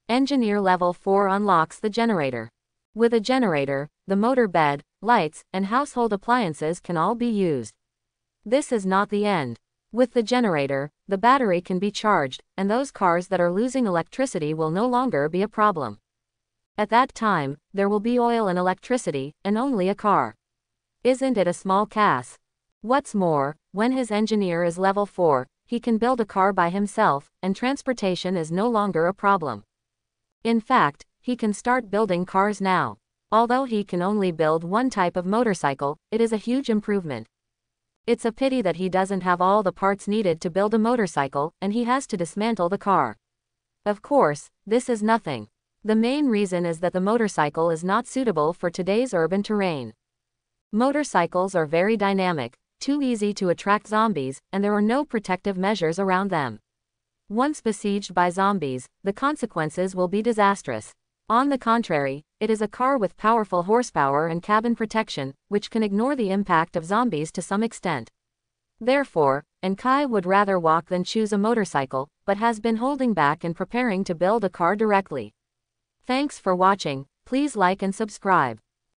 Engineer Level 4 unlocks the generator. With a generator, the motor bed, lights, and household appliances can all be used. This is not the end. With the generator, the battery can be charged, and those cars that are losing electricity will no longer be a problem. At that time, there will be oil and electricity, and only a car. Isn't it a small cass? What's more, when his engineer is level 4, he can build a car by himself, and transportation is no longer a problem. In fact, he can start building cars now. Although he can only build one type of motorcycle, it is a huge improvement. It's a pity that he doesn't have all the parts needed to build a motorcycle, and he has to dismantle the car. Of course, this is nothing. The main reason is that the motorcycle is not suitable for today's urban terrain. Motorcycles are very dynamic, too easy to attract zombies, and there are no protective measures around them. Once besieged by zombies, the consequences will be disastrous. On the contrary, it is a car with powerful horsepower and cabin protection, which can ignore the impact of zombies to some extent. Therefore, Ankai would rather walk than choose a motorcycle, but has been holding back and preparing to build a car directly. Thanks for watching. Please like and subscribe.